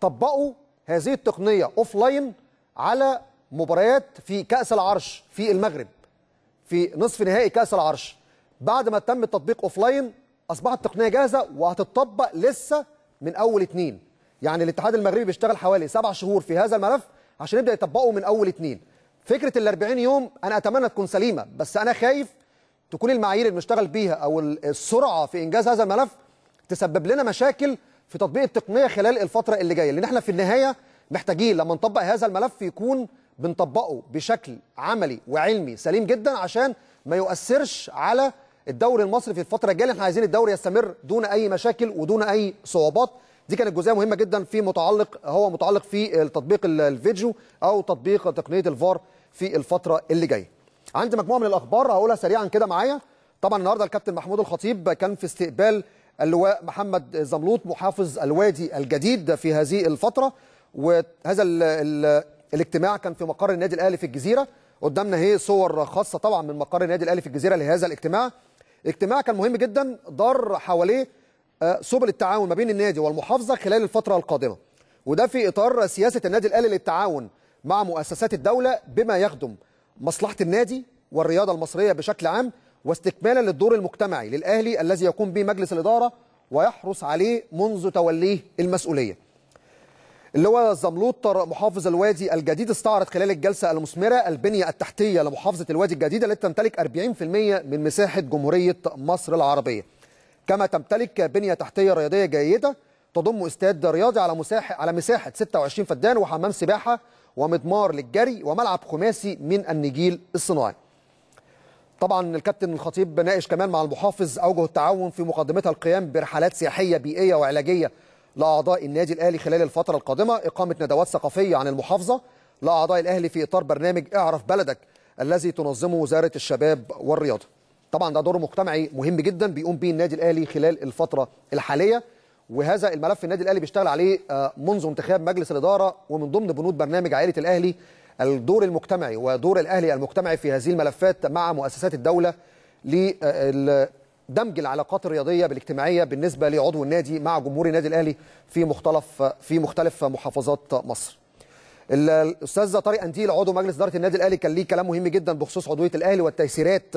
طبقوا هذه التقنيه اوف لاين على مباريات في كاس العرش في المغرب، في نصف نهائي كاس العرش. بعد ما تم التطبيق اوف لاين اصبحت التقنيه جاهزه، وهتطبق لسه من اول اتنين. يعني الاتحاد المغربي بيشتغل حوالي سبع شهور في هذا الملف عشان يبدا يطبقه من اول اتنين. فكره ال أربعين يوم انا اتمنى تكون سليمه، بس انا خايف تكون المعايير اللي بنشتغل بيها او السرعه في انجاز هذا الملف تسبب لنا مشاكل في تطبيق التقنيه خلال الفتره اللي جايه، لان احنا في النهايه محتاجين لما نطبق هذا الملف يكون بنطبقه بشكل عملي وعلمي سليم جدا، عشان ما يؤثرش على الدوري المصري في الفتره الجايه. احنا عايزين الدوري يستمر دون اي مشاكل ودون اي صعوبات. دي كانت جزئيه مهمه جدا في متعلق هو متعلق في تطبيق الفيديو او تطبيق تقنيه الفار في الفتره اللي جايه. عندي مجموعه من الاخبار هقولها سريعا كده معايا. طبعا النهارده الكابتن محمود الخطيب كان في استقبال اللواء محمد زملوط محافظ الوادي الجديد في هذه الفتره، وهذا ال ال الاجتماع كان في مقر النادي الاهلي في الجزيره. قدامنا هي صور خاصه طبعا من مقر النادي الاهلي في الجزيره لهذا الاجتماع. الاجتماع كان مهم جدا، دار حواليه سبل التعاون ما بين النادي والمحافظه خلال الفتره القادمه، وده في اطار سياسه النادي الاهلي للتعاون مع مؤسسات الدوله بما يخدم مصلحه النادي والرياضه المصريه بشكل عام، واستكمالا للدور المجتمعي للاهلي الذي يقوم به مجلس الاداره ويحرص عليه منذ توليه المسؤوليه. اللي هو الزملوط محافظ الوادي الجديد استعرض خلال الجلسه المثمره البنيه التحتيه لمحافظه الوادي الجديده التي تمتلك أربعين بالمئة من مساحه جمهوريه مصر العربيه، كما تمتلك بنيه تحتيه رياضيه جيده تضم استاد رياضي على مساحه على مساحه ستة وعشرين فدان وحمام سباحه ومضمار للجري وملعب خماسي من النجيل الصناعي. طبعا الكابتن الخطيب ناقش كمان مع المحافظ اوجه التعاون في مقدمتها القيام برحلات سياحيه بيئيه وعلاجيه لاعضاء النادي الاهلي خلال الفتره القادمه، اقامه ندوات ثقافيه عن المحافظه لاعضاء الاهلي في اطار برنامج اعرف بلدك الذي تنظمه وزاره الشباب والرياضه. طبعا ده دور مجتمعي مهم جدا بيقوم به النادي الاهلي خلال الفتره الحاليه، وهذا الملف النادي الاهلي بيشتغل عليه منذ انتخاب مجلس الاداره ومن ضمن بنود برنامج عائله الاهلي الدور المجتمعي ودور الاهلي المجتمعي في هذه الملفات مع مؤسسات الدوله لل دمج العلاقات الرياضيه بالاجتماعيه بالنسبه لعضو النادي مع جمهور النادي الاهلي في مختلف في مختلف محافظات مصر. الاستاذ طارق انديل عضو مجلس اداره النادي الاهلي كان ليه كلام مهم جدا بخصوص عضويه الاهلي والتيسيرات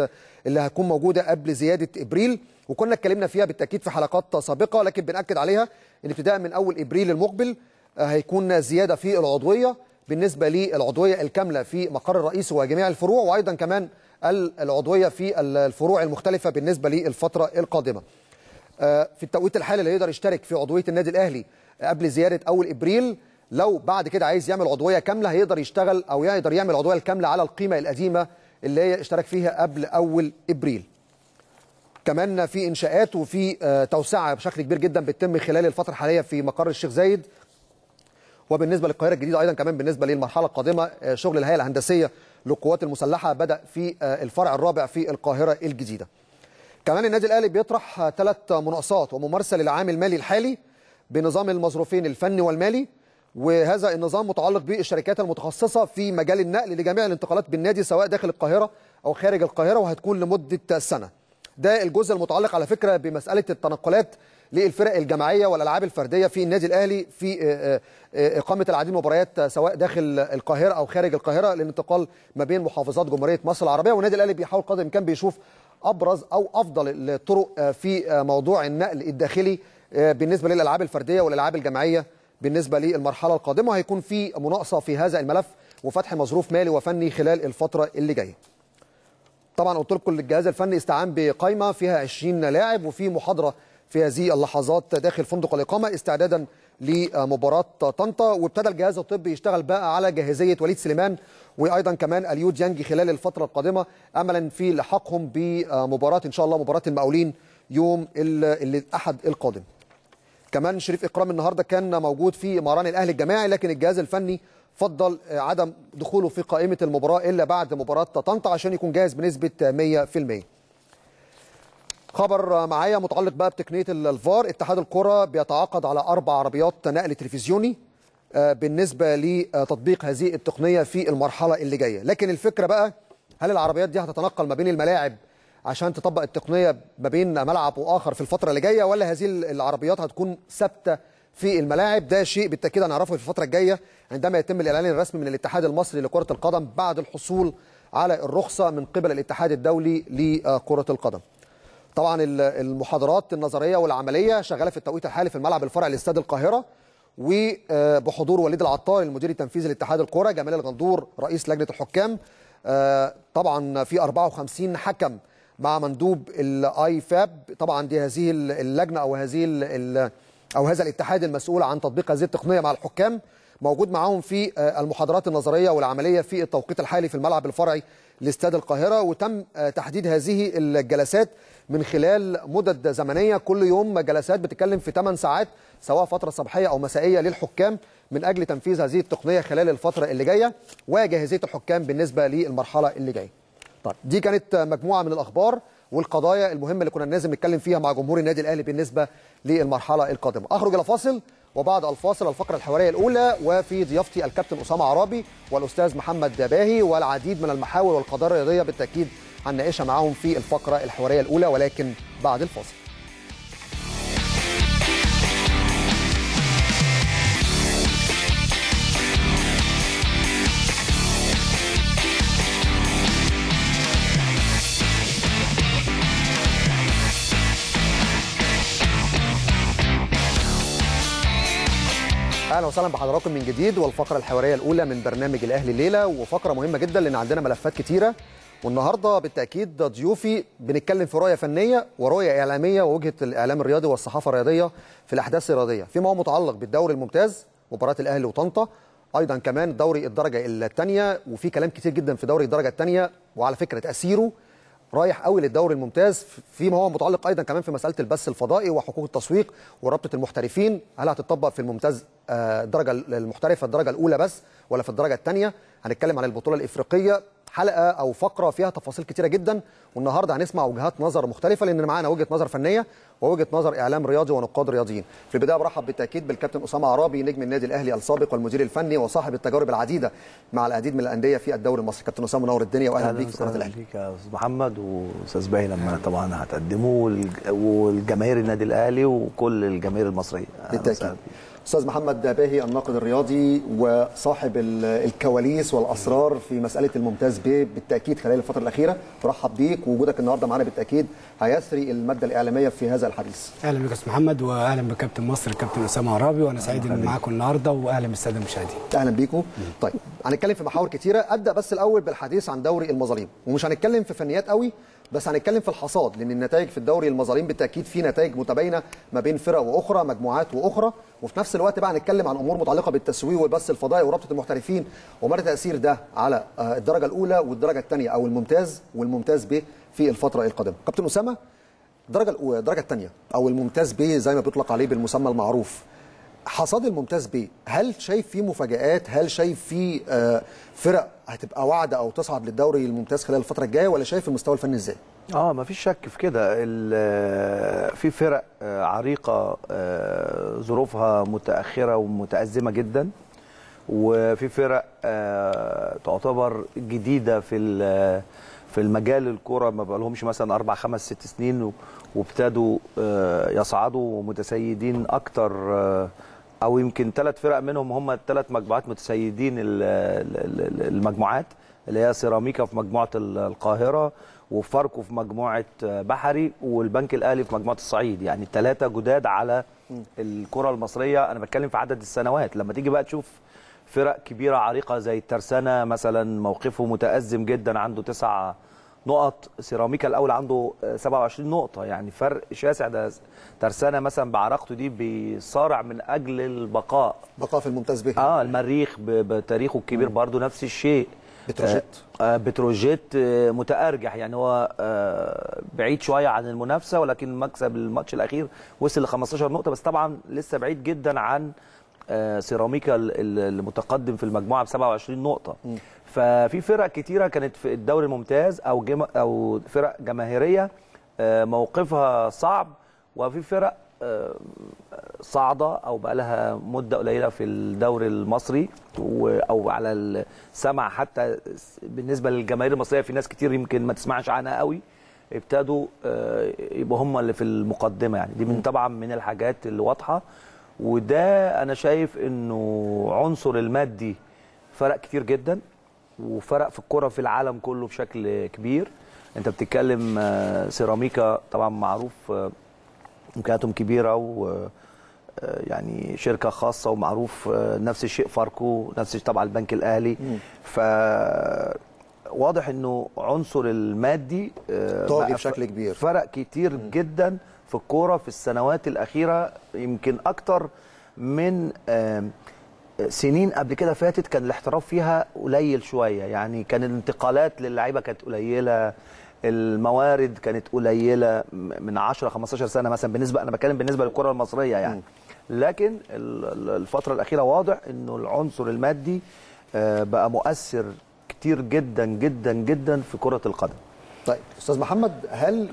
اللي هتكون موجوده قبل زياده ابريل، وكنا اتكلمنا فيها بالتاكيد في حلقات سابقه، لكن بناكد عليها ان ابتداء من اول ابريل المقبل هيكون زياده في العضويه بالنسبه للعضويه الكامله في مقر الرئيس وجميع الفروع، وايضا كمان العضويه في الفروع المختلفه بالنسبه للفتره القادمه. في التوقيت الحالي اللي يقدر يشترك في عضويه النادي الاهلي قبل زياده اول ابريل، لو بعد كده عايز يعمل عضويه كامله هيقدر يشتغل او يقدر يعمل العضويه الكامله على القيمه القديمه اللي هي اشترك فيها قبل اول ابريل. كمان في انشاءات وفي توسعه بشكل كبير جدا بتتم خلال الفتره الحاليه في مقر الشيخ زايد، وبالنسبه للقاهره الجديده ايضا كمان بالنسبه للمرحله القادمه شغل الهيئه الهندسيه للقوات المسلحه بدا في الفرع الرابع في القاهره الجديده. كمان النادي الاهلي بيطرح ثلاث مناقصات وممارسه للعام المالي الحالي بنظام المظروفين الفني والمالي، وهذا النظام متعلق بالشركات المتخصصه في مجال النقل لجميع الانتقالات بالنادي سواء داخل القاهره او خارج القاهره، وهتكون لمده سنه. ده الجزء المتعلق على فكره بمساله التنقلات للفرق الجماعيه والالعاب الفرديه في النادي الاهلي في اقامه العديد من المباريات سواء داخل القاهره او خارج القاهره للانتقال ما بين محافظات جمهوريه مصر العربيه، والنادي الاهلي بيحاول قدر الامكان بيشوف ابرز او افضل الطرق في موضوع النقل الداخلي بالنسبه للالعاب الفرديه والالعاب الجماعيه بالنسبه للمرحله القادمه، وهيكون في مناقصه في هذا الملف وفتح مظروف مالي وفني خلال الفتره اللي جايه. طبعا قلت لكم الجهاز الفني استعان بقائمه فيها عشرين لاعب وفي محاضره في هذه اللحظات داخل فندق الإقامة استعدادا لمباراة طنطا، وابتدى الجهاز الطبي يشتغل بقى على جاهزية وليد سليمان وأيضا كمان أليو ديانغ خلال الفترة القادمة أملا في لحاقهم بمباراة إن شاء الله مباراة المقاولين يوم الأحد القادم. كمان شريف إكرام النهاردة كان موجود في مهران الأهلي الجماعي، لكن الجهاز الفني فضل عدم دخوله في قائمة المباراة إلا بعد مباراة طنطا عشان يكون جاهز بنسبة مية بالمية. خبر معايا متعلق بقى بتقنيه الفار. اتحاد الكره بيتعاقد على اربع عربيات نقل تلفزيوني بالنسبه لتطبيق هذه التقنيه في المرحله اللي جايه، لكن الفكره بقى هل العربيات دي هتتنقل ما بين الملاعب عشان تطبق التقنيه ما بين ملعب واخر في الفتره اللي جايه، ولا هذه العربيات هتكون ثابته في الملاعب؟ ده شيء بالتاكيد هنعرفه في الفتره الجايه عندما يتم الاعلان الرسمي من الاتحاد المصري لكره القدم بعد الحصول على الرخصه من قبل الاتحاد الدولي لكره القدم. طبعا المحاضرات النظريه والعمليه شغاله في التوقيت الحالي في الملعب الفرعي لاستاد القاهره، وبحضور وليد العطار المدير التنفيذي لاتحاد الكوره، جمال الغندور رئيس لجنه الحكام، طبعا في أربعة وخمسين حكم مع مندوب الاي فاب، طبعا دي هذه اللجنه او هذه او هذا الاتحاد المسؤول عن تطبيق هذه التقنيه مع الحكام، موجود معاهم في المحاضرات النظريه والعمليه في التوقيت الحالي في الملعب الفرعي لاستاد القاهرة، وتم تحديد هذه الجلسات من خلال مدد زمنية، كل يوم جلسات بتتكلم في ثمان ساعات سواء فترة صباحية أو مسائية للحكام من أجل تنفيذ هذه التقنية خلال الفترة اللي جاية وجاهزية الحكام بالنسبة للمرحلة اللي جاية. طيب دي كانت مجموعة من الأخبار والقضايا المهمة اللي كنا لازم نتكلم فيها مع جمهور النادي الأهلي بالنسبة للمرحلة القادمة. أخرج إلى فاصل، وبعد الفاصل الفقرة الحوارية الأولى وفي ضيافتي الكابتن أسامة عرابي والأستاذ محمد دباهي والعديد من المحاور والقضايا الرياضية بالتأكيد هنناقشها معاهم في الفقرة الحوارية الأولى، ولكن بعد الفاصل. اهلا وسهلا بحضراتكم من جديد، والفقره الحواريه الاولى من برنامج الاهلي الليله، وفقره مهمه جدا لان عندنا ملفات كتيره، والنهارده بالتاكيد ضيوفي بنتكلم في رؤيه فنيه ورؤيه اعلاميه ووجهه الاعلام الرياضي والصحافه الرياضيه في الاحداث الرياضيه فيما هو متعلق بالدوري الممتاز، مباراه الاهلي وطنطا، ايضا كمان دوري الدرجه الثانيه، وفي كلام كتير جدا في دوري الدرجه الثانيه، وعلى فكره تاثيره رايح قوي للدوري الممتاز فيما هو متعلق ايضا كمان في مساله البث الفضائي وحقوق التسويق ورابطه المحترفين، هل هتطبق في الممتاز الدرجه المحترفه الدرجه الاولى بس ولا في الدرجه الثانيه؟ هنتكلم عن البطوله الافريقيه، حلقه او فقره فيها تفاصيل كتيره جدا، والنهارده هنسمع وجهات نظر مختلفه لان معانا وجهه نظر فنيه ووجهه نظر اعلام رياضي ونقاد رياضيين. في البدايه برحب بالتاكيد بالكابتن اسامه عرابي نجم النادي الاهلي السابق والمدير الفني وصاحب التجارب العديده مع العديد من الانديه في الدوري المصري. كابتن اسامه منور الدنيا واهلا بيك في قناه الاهلي. اهلا بيك يا استاذ محمد واستاذ باهي لما طبعا هتقدمه والجماهير النادي الاهلي وكل الجماهير المصريه بالتاكيد. أستاذ محمد دباهي الناقد الرياضي وصاحب الكواليس والأسرار في مسألة الممتاز بيه بالتأكيد خلال الفترة الأخيرة، ترحب بيك، ووجودك النهاردة معنا بالتأكيد هيسري المادة الإعلامية في هذا الحديث. أهلا بك يا أستاذ محمد وأهلا بكابتن مصر الكابتن أسامة عرابي، وأنا سعيد إني معاكم النهاردة وأهلا بالسادة المشاهدين. أهلا بيكم. طيب هنتكلم في محاور كتيرة، أبدأ بس الأول بالحديث عن دوري المظالم، ومش هنتكلم في فنيات قوي بس هنتكلم في الحصاد لان النتائج في الدوري المظالم بالتاكيد في نتائج متباينه ما بين فرق واخرى، مجموعات واخرى، وفي نفس الوقت بقى هنتكلم عن امور متعلقه بالتسويق والبث الفضائي ورابطه المحترفين ومدى تاثير ده على الدرجه الاولى والدرجه الثانيه او الممتاز والممتاز ب في الفتره القادمه. كابتن اسامه، الدرجه الدرجه الثانيه او الممتاز ب زي ما بيطلق عليه بالمسمى المعروف، حصاد الممتاز بيه، هل شايف فيه مفاجآت؟ هل شايف فيه فرق هتبقى واعده او تصعد للدوري الممتاز خلال الفتره الجايه، ولا شايف المستوى الفني ازاي؟ اه مفيش شك في كده، في فرق عريقه ظروفها متاخره ومتازمه جدا، وفي فرق تعتبر جديده في في المجال الكوره ما بقالهمش مثلا اربع خمس ست سنين وابتدوا يصعدوا ومتسيدين اكتر، او يمكن ثلاث فرق منهم هم الثلاث مجموعات متسيدين المجموعات اللي هي سيراميكا في مجموعه القاهره وفاركو في مجموعه بحري والبنك الاهلي في مجموعه الصعيد، يعني الثلاثه جداد على الكره المصريه. انا بتكلم في عدد السنوات، لما تيجي بقى تشوف فرق كبيره عريقه زي الترسانه مثلا موقفه متازم جدا، عنده تسع نقط، سيراميكا الاول عنده سبعة وعشرين نقطة، يعني فرق شاسع. ده ترسانه مثلا بعراقته دي بيصارع من اجل البقاء، بقاء في الممتاز به. اه المريخ بتاريخه الكبير برضو نفس الشيء، بتروجيت آه بتروجيت آه متأرجح، يعني هو آه بعيد شويه عن المنافسه، ولكن مكسب الماتش الاخير وصل ل خمستاشر نقطة، بس طبعا لسه بعيد جدا عن آه سيراميكا المتقدم في المجموعه ب سبعة وعشرين نقطة. م. ففي فرق كتيره كانت في الدوري الممتاز او جم... او فرق جماهيريه موقفها صعب، وفي فرق صاعده او بقى لها مده قليله في الدوري المصري او على السمع، حتى بالنسبه للجماهير المصريه في ناس كتير يمكن ما تسمعش عنها قوي، ابتدوا يبقوا هم اللي في المقدمه، يعني دي من طبعا من الحاجات اللي واضحه، وده انا شايف انه عنصر المادي فرق كتير جدا وفرق في الكرة في العالم كله بشكل كبير. انت بتتكلم سيراميكا طبعا معروف امكانياتهم كبيره و يعني شركه خاصه ومعروف، نفس الشيء فاركو، نفس الشيء طبعا البنك الاهلي. ف واضح انه عنصر المادي طاغي بشكل كبير، فرق كتير جدا في الكرة في السنوات الاخيره، يمكن اكتر من سنين قبل كده فاتت كان الاحتراف فيها قليل شويه، يعني كان الانتقالات للعيبه كانت قليله، الموارد كانت قليله من عشرة خمستاشر سنه مثلا، بالنسبه انا بتكلم بالنسبه للكره المصريه يعني. لكن الفتره الاخيره واضح انه العنصر المادي بقى مؤثر كتير جدا جدا جدا في كره القدم. طيب استاذ محمد، هل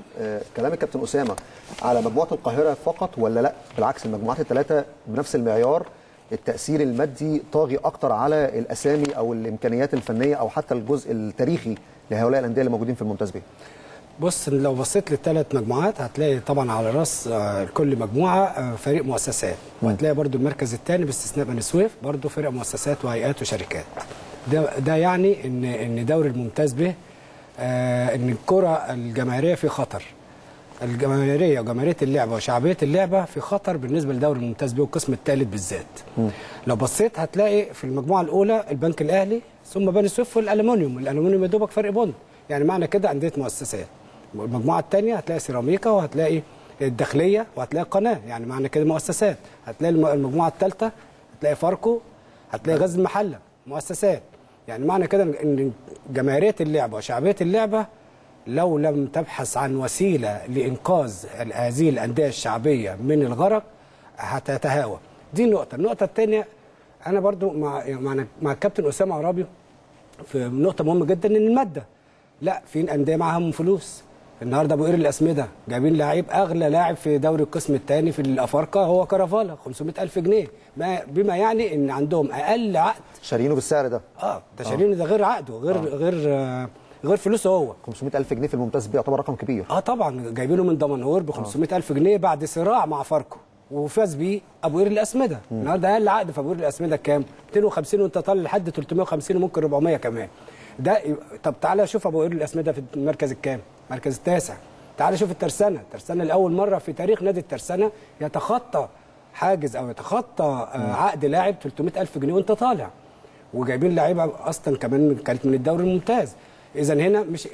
كلام الكابتن اسامه على مجموعه القاهره فقط ولا لا؟ بالعكس، المجموعات الثلاثه بنفس المعيار التأثير المادي طاغي أكتر على الأسامي أو الإمكانيات الفنية أو حتى الجزء التاريخي لهؤلاء الأندية اللي موجودين في الممتاز بيه؟ بص، لو بصيت للثلاث مجموعات هتلاقي طبعا على راس كل مجموعة فريق مؤسسات، وهتلاقي برضو المركز الثاني باستثناء بني سويف برضو فرق مؤسسات وهيئات وشركات. ده ده يعني إن إن دوري الممتاز بيه إن الكرة الجماهيرية في خطر. الجماهيريه وجماهيريه اللعبه وشعبيه اللعبه في خطر بالنسبه للدوري الممتاز بيه والقسم الثالث بالذات. م. لو بصيت هتلاقي في المجموعه الاولى البنك الاهلي ثم بني سويف والالومنيوم، الالومنيوم يا دوبك فرق بوند، يعني معنى كده انديه مؤسسات. المجموعه الثانيه هتلاقي سيراميكا وهتلاقي الداخليه وهتلاقي القناه، يعني معنى كده مؤسسات. هتلاقي المجموعه الثالثه هتلاقي فاركو، هتلاقي غزل المحله، مؤسسات، يعني معنى كده ان جماهيريه اللعبه وشعبيه اللعبه لو لم تبحث عن وسيلة لإنقاذ هذه الأندية الشعبية من الغرق هتتهاوى. دي نقطة. النقطة الثانية، أنا برضو مع مع الكابتن أسامة عرابي في نقطة مهمة جدا، إن المادة، لا، في أندية معاهم فلوس. النهارده أبو قير الأسمدة جايبين لعيب، أغلى لاعب في دوري القسم الثاني في الأفارقة هو كرفالا، خمسمية ألف جنيه، ما بما يعني إن عندهم أقل عقد شارينه بالسعر ده. أه ده شارينه، ده غير عقده، غير آه. غير آه غير فلوسه هو. خمسمية ألف جنيه في الممتاز بيه يعتبر رقم كبير. اه طبعا، جايبينه من دمنهور ب خمسمية ألف جنيه بعد صراع مع فاركو، وفاز بيه ابو قير الاسمده. النهارده اقل عقد في ابو قير الاسمده كام؟ مئتين وخمسين، وانت طالع لحد تلتمية وخمسين وممكن أربعمية كمان. ده طب تعالى شوف ابو قير الاسمده في المركز الكام؟ المركز التاسع. تعالى شوف الترسانه، الترسانه لاول مره في تاريخ نادي الترسانه يتخطى حاجز او يتخطى مم. عقد لاعب تلتمية ألف جنيه وانت طالع، وجايبين لعيبه اصلا كمان كانت من الدوري الممتاز. إذا هنا مش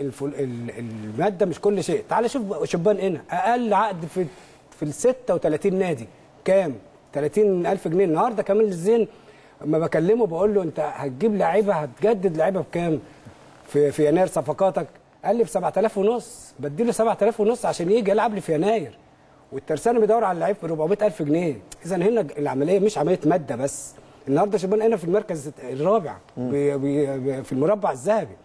المادة مش كل شيء. تعال شوف شبان هنا، أقل عقد في في ال ستة وتلاتين نادي كام؟ تلاتين ألف جنيه. النهارده كمان الزين ما بكلمه بقول له أنت هتجيب لعيبة، هتجدد لعيبة بكام؟ في في يناير صفقاتك؟ قال لي ب سبعة آلاف ونص، بديله سبعة آلاف ونص عشان يجي يلعب لي في يناير. والترسانة بيدور على لعيب ب أربعمية ألف جنيه. إذا هنا العملية مش عملية مادة بس. النهارده شبان هنا في المركز الرابع بي بي في المربع الذهبي.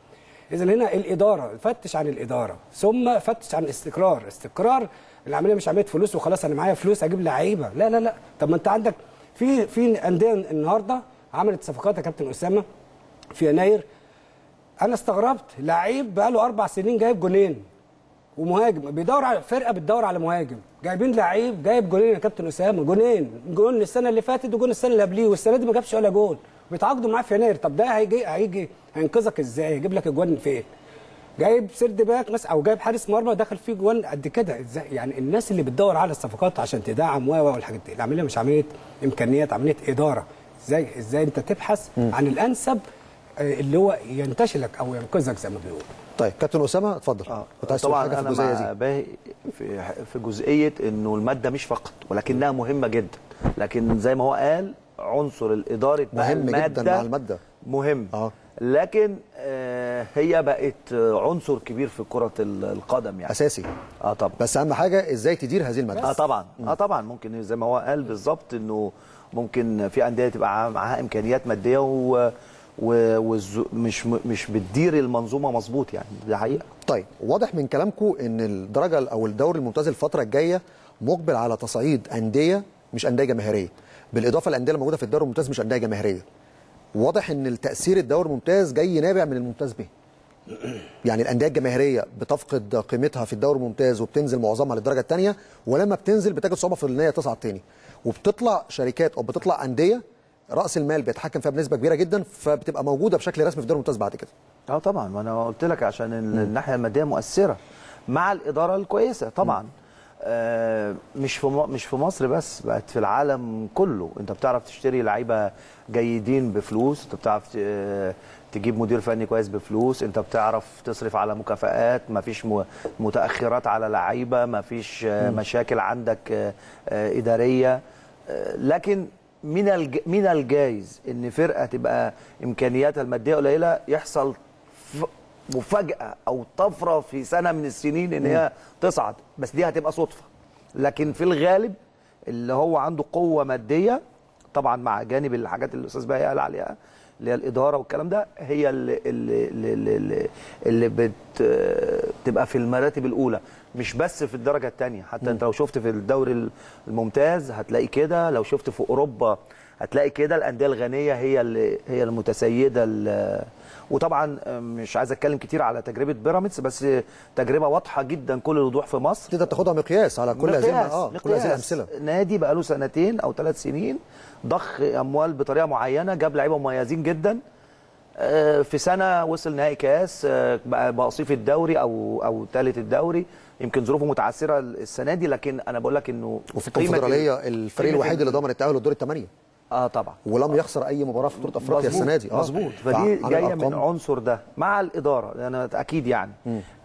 إذا هنا الإدارة، فتش عن الإدارة، ثم فتش عن استقرار، استقرار العملية مش عملية فلوس وخلاص أنا معايا فلوس أجيب لعيبة، لا لا لا. طب ما أنت عندك في في أندية النهارده عملت صفقات يا كابتن أسامة في يناير، أنا استغربت، لعيب بقاله أربع سنين جايب جولين ومهاجم، بيدور على فرقة بتدور على مهاجم، جايبين لعيب جايب جولين يا كابتن أسامة، جولين، جول السنة اللي فاتت وجول السنة اللي قبليه، والسنة دي ما جابش ولا جول. بيتعاقدوا معاه في يناير. طب ده هيجي هيجي هينقذك ازاي؟ هيجيب لك اجوان فين؟ جايب سرد باك مثلا او جايب حارس مرمى دخل فيه جوان قد كده ازاي؟ يعني الناس اللي بتدور على الصفقات عشان تدعم و والحاجات دي، العمليه مش عمليه امكانيات، عمليه اداره. ازاي ازاي انت تبحث عن الانسب اللي هو ينتشلك او ينقذك زي ما بيقولوا. طيب كابتن اسامه اتفضل. آه. طبعا انا مع باهي في في جزئيه انه الماده مش فقط ولكنها مهمه جدا، لكن زي ما هو قال عنصر الاداري بتاع الماده مهم جدا مع الماده مهم. آه. لكن آه هي بقت عنصر كبير في كره القدم يعني اساسي. اه طبعا، بس اهم حاجه ازاي تدير هذه الماده. اه طبعا م. اه طبعا ممكن زي ما هو قال بالظبط انه ممكن في انديه تبقى معاها امكانيات ماديه و ومش مش بتدير المنظومه مظبوط يعني، ده حقيقه. طيب واضح من كلامكم ان الدرجه او الدوري الممتاز الفتره الجايه مقبل على تصعيد انديه مش انديه جماهيريه، بالاضافه للانديه اللي موجوده في الدوري الممتاز مش انديه جماهيريه. واضح ان التاثير الدوري الممتاز جاي نابع من الممتاز بيه. يعني الانديه الجماهيريه بتفقد قيمتها في الدوري الممتاز وبتنزل معظمها للدرجه الثانيه، ولما بتنزل بتجد صعوبه في ان هي تصعد تاني، وبتطلع شركات او بتطلع انديه راس المال بيتحكم فيها بنسبه كبيره جدا، فبتبقى موجوده بشكل رسمي في الدوري الممتاز بعد كده. اه طبعا، ما انا قلت لك عشان الناحيه الماديه مؤثره مع الاداره الكويسه طبعا. م. مش في مش في مصر بس، بقت في العالم كله. انت بتعرف تشتري لعيبه جيدين بفلوس، انت بتعرف تجيب مدير فني كويس بفلوس، انت بتعرف تصرف على مكافآت، مفيش متاخرات على لعيبه، مفيش مشاكل عندك اداريه. لكن من الج... من الجايز ان فرقه تبقى امكانياتها الماديه قليله يحصل ف... مفاجاه او طفره في سنه من السنين ان هي تصعد، بس دي هتبقى صدفه. لكن في الغالب اللي هو عنده قوه ماديه طبعا مع جانب الحاجات اللي الاستاذ بقى قال عليها اللي هي الاداره والكلام ده، هي اللي اللي اللي, اللي بتبقى في المراتب الاولى، مش بس في الدرجه الثانيه، حتى انت لو شفت في الدوري الممتاز هتلاقي كده، لو شفت في اوروبا هتلاقي كده، الانديه الغنيه هي اللي هي المتسيده. وطبعا مش عايز اتكلم كتير على تجربه بيراميدز، بس تجربه واضحه جدا كل الوضوح في مصر تقدر تاخدها مقياس على كل هذه اه كل هذه الامثله. نادي بقى له سنتين او ثلاث سنين ضخ اموال بطريقه معينه، جاب لعيبه مميزين جدا، في سنه وصل نهائي كاس، بقى صيف الدوري او او ثالث الدوري، يمكن ظروفه متعثره السنه دي، لكن انا بقول لك انه وفي الكونفدراليه الفريق الوحيد اللي ضمن التاهل للدور الثمانيه اه طبعا، ولم آه. يخسر اي مباراه في بطوله افريقيا السنه دي. مظبوط، فدي جايه من عنصر ده مع الاداره انا اكيد يعني.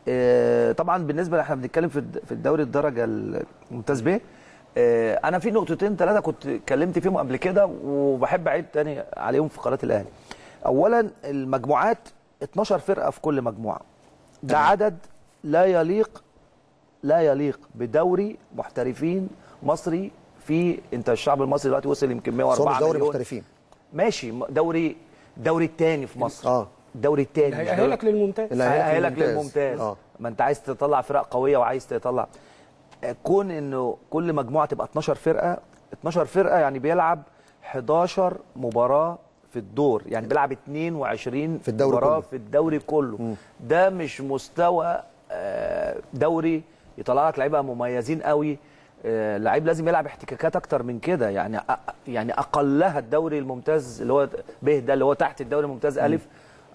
آه طبعا بالنسبه احنا بنتكلم في في الدوري الدرجه الممتاز ب، آه انا في نقطتين ثلاثه كنت اتكلمت فيهم قبل كده وبحب اعيد تاني عليهم في قناه الاهلي. اولا المجموعات اتناشر فرقه في كل مجموعه، ده آه. عدد لا يليق لا يليق بدوري محترفين مصري. في انت الشعب المصري دلوقتي وصل يمكن مية واربعة دوري محترفين، ماشي، دوري الدوري الثاني في مصر، اه الدوري الثاني هيأهلك للممتاز، هيأهلك للممتاز. آه. ما انت عايز تطلع فرق قويه وعايز تطلع كون انه كل مجموعه تبقى اتناشر فرقه، اتناشر فرقه يعني بيلعب حداشر مباراه في الدور، يعني بيلعب اتنين وعشرين في مباراه كله. في الدوري كله م. ده مش مستوى دوري يطلع لك لعيبه مميزين قوي، لعيب لازم يلعب احتكاكات اكتر من كده، يعني يعني اقلها الدوري الممتاز اللي هو ب ده اللي هو تحت الدوري الممتاز الف،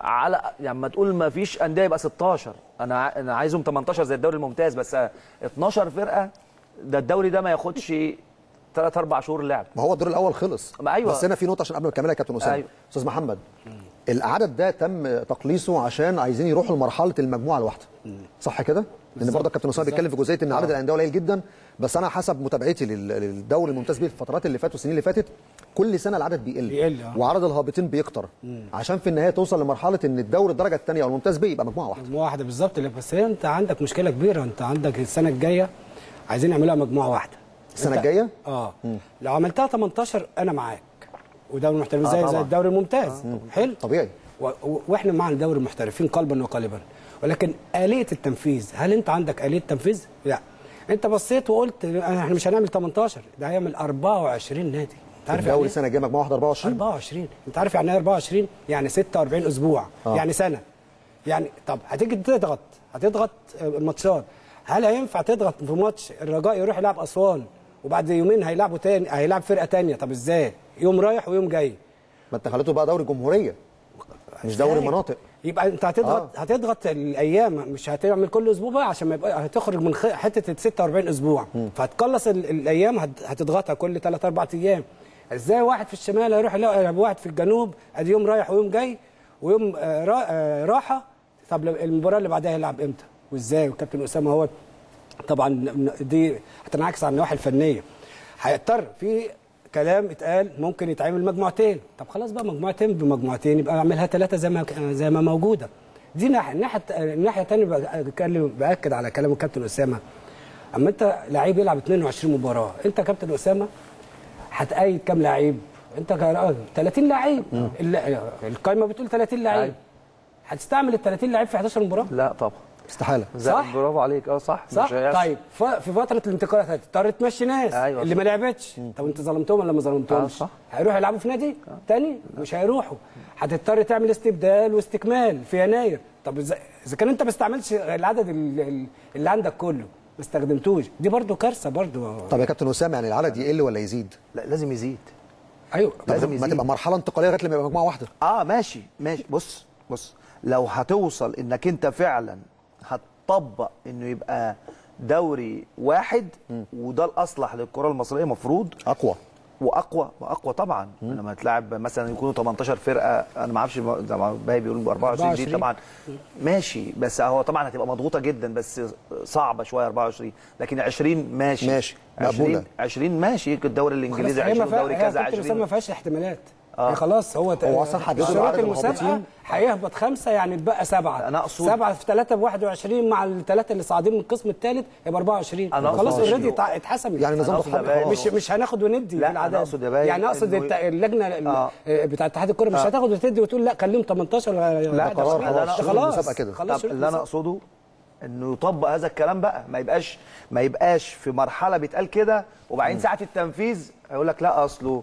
على يعني ما تقول ما فيش انديه يبقى ستاشر، انا انا عايزهم تمنتاشر زي الدوري الممتاز، بس اتناشر فرقه ده الدوري ده ما ياخدش ثلاث اربع شهور لعب. ما هو الدور الاول خلص. أيوة. بس هنا في نقطه عشان قبل ما نكملها يا كابتن اسامه. أيوة. استاذ محمد، العدد ده تم تقليصه عشان عايزين يروحوا لمرحله المجموعه الواحده، صح كده؟ لان برضه كابتن اسامه بيتكلم في جزئيه ان عدد الانديه قليل جدا، بس انا حسب متابعتي للدوري الممتاز بيه الفترات اللي فاتت والسنين اللي فاتت كل سنه العدد بيقل, بيقل آه. وعدد الهابطين بيكتر عشان في النهايه توصل لمرحله ان الدوري الدرجه الثانيه او الممتاز بيه يبقى مجموعه واحده. مجموعه واحده بالظبط، بس انت عندك مشكله كبيره، انت عندك السنه الجايه عايزين نعملها مجموعه واحده السنه الجايه؟ اه مم. لو عملتها تمنتاشر انا معاك، ودوري المحترفين زي آه زي الدوري الممتاز آه. حلو طبيعي، واحنا مع الدوري المحترفين قلبا وقالبا، ولكن آلية التنفيذ، هل انت عندك آلية تنفيذ؟ لا. انت بصيت وقلت احنا مش هنعمل تمنتاشر، ده هيعمل اربعة وعشرين نادي. انت عارف يعني اول سنه جايه مجموعه واحده اربعة وعشرين اربعة وعشرين، انت عارف يعني ايه اربعة وعشرين؟ يعني ستة واربعين اسبوع آه. يعني سنه، يعني طب هتيجي تضغط هتضغط الماتشات، هل هينفع تضغط في ماتش الرجاء يروح يلعب اسوان وبعد يومين هيلعبوا تاني هيلعب فرقه ثانيه؟ طب ازاي؟ يوم رايح ويوم جاي. ما انت خليته بقى دوري جمهوريه مش دوري مناطق، يبقى انت هتضغط آه. هتضغط الايام، مش هتعمل كل اسبوع بقى عشان ما يبقى هتخرج من حته ستة واربعين اسبوع م. فهتقلص الايام هتضغطها كل ثلاث اربع ايام. ازاي واحد في الشمال هيروح يلعب واحد في الجنوب، ادي يوم رايح ويوم جاي ويوم راحه، طب المباراه اللي بعدها هيلعب امتى وازاي؟ والكابتن اسامه هو طبعا دي هتنعكس على النواحي الفنيه، هيضطر في كلام اتقال ممكن يتعمل مجموعتين، طب خلاص بقى مجموعتين بمجموعتين يبقى اعملها ثلاثه زي ما زي ما موجوده. دي ناحيه، الناحيه الناحيه الثانيه بتكلم باكد على كلام الكابتن اسامه، اما انت لعيب يلعب اتنين وعشرين مباراه، انت يا كابتن اسامه هتقيد كام لعيب؟ انت ثلاثين لعيب، القايمه بتقول ثلاثين لعيب، هتستعمل ال ثلاثين لعيب في حداشر مباراه؟ لا طبعا استحاله. صح، برافو عليك. اه صح صح. طيب في فتره الانتقالات هتضطر تمشي ناس. أيوة اللي ما لعبتش، طب انت ظلمتهم ولا ما ظلمتهمش؟ آه هيروحوا يلعبوا في نادي آه. تاني؟ مش هيروحوا. هتضطر تعمل استبدال واستكمال في يناير. طب اذا كان انت ما استعملتش العدد اللي عندك كله، ما استخدمتوش، دي برضو كارثه برضو. طب يا كابتن اسامه يعني العدد يقل ولا يزيد؟ لا لازم يزيد. ايوه لازم يزيد. ما تبقى مرحله انتقاليه لغايه لما يبقى مجموعه واحده. اه ماشي ماشي. بص بص لو هتوصل انك انت فعلا هتطبق انه يبقى دوري واحد، وده الاصلح للكره المصريه، مفروض اقوى واقوى واقوى طبعا. لما هتلاعب مثلا يكونوا ثمانية عشر فرقه، انا ما اعرفش باهي بيقول أربعة وعشرين دي طبعا ماشي، بس هو طبعا هتبقى مضغوطه جدا بس صعبه شويه أربعة وعشرين، لكن عشرين ماشي ماشي مقبوله، عشرين ماشي الدوري الانجليزي عشرين دوري كذا عشرين ما فيهاش احتمالات. آه. يعني خلاص هو شروط المسابقه هيهبط خمسه يعني اتبقى سبعه، انا اقصد سبعه في ثلاثه ب واحد وعشرين مع الثلاثه اللي صاعدين من القسم الثالث يبقى أربعة وعشرين خلاص اوريدي اتحسم يعني نظام الحكم مش مش هناخد وندي في العدد، يعني اقصد اللجنه آه. بتاعه اتحاد الكره مش آه. هتاخد وتدي وتقول لا كلم ثمانية عشر لا خلاص خلاص. اللي انا اقصده انه يطبق هذا الكلام بقى، ما يبقاش ما يبقاش في مرحله بيتقال كده وبعدين ساعه التنفيذ هيقول لك لا اصله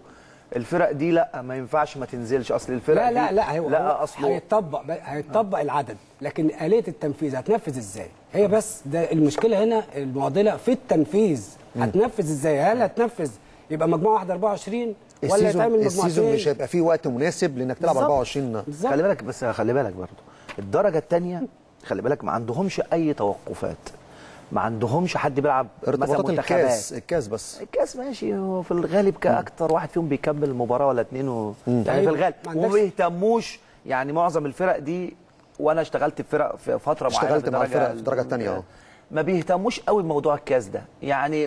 الفرق دي لا ما ينفعش ما تنزلش اصل الفرق لا لا دي لا لا لا اصله هيتطبق هيتطبق آه. العدد، لكن آلية التنفيذ هتنفذ ازاي هي بس ده المشكله هنا المعضله في التنفيذ. مم. هتنفذ ازاي؟ هل هتنفذ يبقى مجموعه واحده أربعة وعشرين ولا هتعمل مجموعتين؟ السيزون مش هيبقى فيه وقت مناسب لانك تلعب أربعة وعشرين. خلي بالك بس خلي بالك برضه الدرجه الثانيه خلي بالك ما عندهمش اي توقفات، ما عندهمش حد بيلعب مثلا منتخبات الكاس الكاس بس الكاس ماشي هو في الغالب كاكتر واحد فيهم بيكمل المباراه ولا اتنين و... يعني في الغالب وما بيهتموش، يعني معظم الفرق دي وانا اشتغلت في فرق في فتره معينه اشتغلت مع الفرق في الدرجه الثانيه اهو ما بيهتموش قوي بموضوع الكاس ده، يعني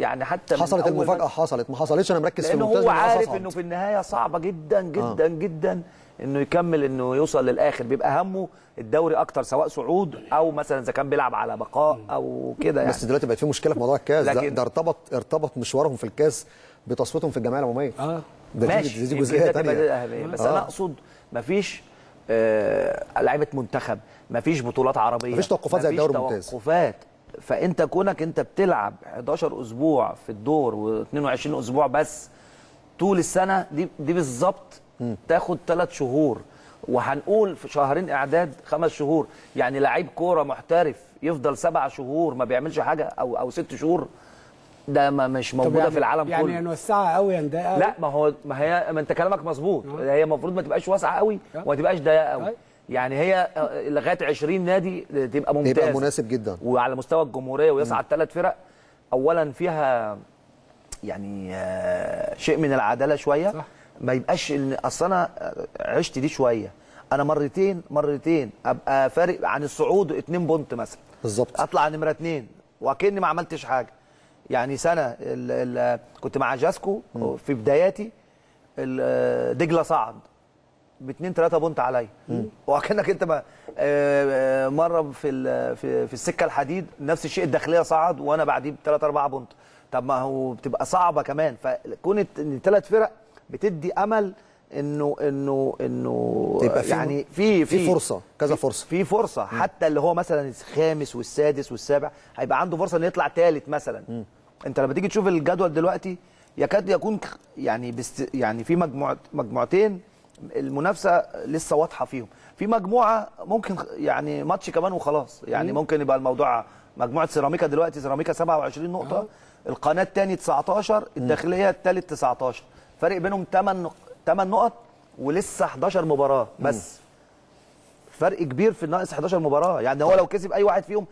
يعني حتى حصلت المفاجاه حصلت ما حصلتش انا مركز في الممتاز هو عارف انه في النهايه صعبه جدا جدا آه. جدا انه يكمل انه يوصل للاخر، بيبقى همه الدوري اكتر سواء صعود او مثلا اذا كان بيلعب على بقاء او كده يعني. بس دلوقتي بقت في مشكله في موضوع الكاس ده, ده ارتبط ارتبط مشوارهم في الكاس بتصفيتهم في الجمعيه العموميه اه ده ماشي دي جزئيه ثانيه. بس آه. انا اقصد مفيش آه لعيبه منتخب، مفيش بطولات عربيه، مفيش توقفات زي الدوري الممتاز، مفيش توقفات. فانت كونك انت بتلعب إحدى عشر اسبوع في الدور واثنين وعشرين اسبوع بس طول السنه دي دي بالظبط تاخد ثلاث شهور وهنقول في شهرين اعداد خمس شهور، يعني لعيب كوره محترف يفضل سبع شهور ما بيعملش حاجه او او ست شهور ده ما مش موجوده يعني في العالم كله. يعني نوسعها قوي يا ضيقه؟ لا ما هو ما هي ما انت كلامك مظبوط، هي المفروض ما تبقاش واسعه قوي وما تبقاش ضيقه قوي، يعني هي لغايه عشرين نادي تبقى ممتاز يبقى مناسب جدا وعلى مستوى الجمهوريه ويصعد ثلاث فرق. اولا فيها يعني شيء من العداله شويه صح. ما يبقاش ان اصل انا عشت دي شويه، انا مرتين مرتين ابقى فارق عن الصعود اتنين بونت مثلا بالظبط، اطلع نمره اتنين وكأني ما عملتش حاجه. يعني سنه ال ال كنت مع جاسكو م. في بداياتي دجله صعد باتنين تلاته بونت عليا وكأنك انت ما مره في في السكه الحديد نفس الشيء الداخليه صعد وانا بعديه بثلاثه اربعه بونت، طب ما هو بتبقى صعبه كمان. فكونت ثلاث فرق بتدي امل انه انه انه يعني في في فرصه كذا فرصه في فرصه مم. حتى اللي هو مثلا الخامس والسادس والسابع هيبقى عنده فرصه انه يطلع ثالث مثلا. مم. انت لما تيجي تشوف الجدول دلوقتي يكاد يكون يعني بست يعني في مجموعه مجموعتين المنافسه لسه واضحه فيهم، في مجموعه ممكن يعني ماتش كمان وخلاص يعني. مم. ممكن يبقى الموضوع مجموعه سيراميكا دلوقتي سيراميكا سبعة وعشرين نقطه آه. القناه الثاني تسعتاشر الداخليه الثالث تسعتاشر فرق بينهم تمن نقط ولسه حداشر مباراه بس. مم. فرق كبير في ناقص حداشر مباراه يعني. طيب. هو لو كسب اي واحد فيهم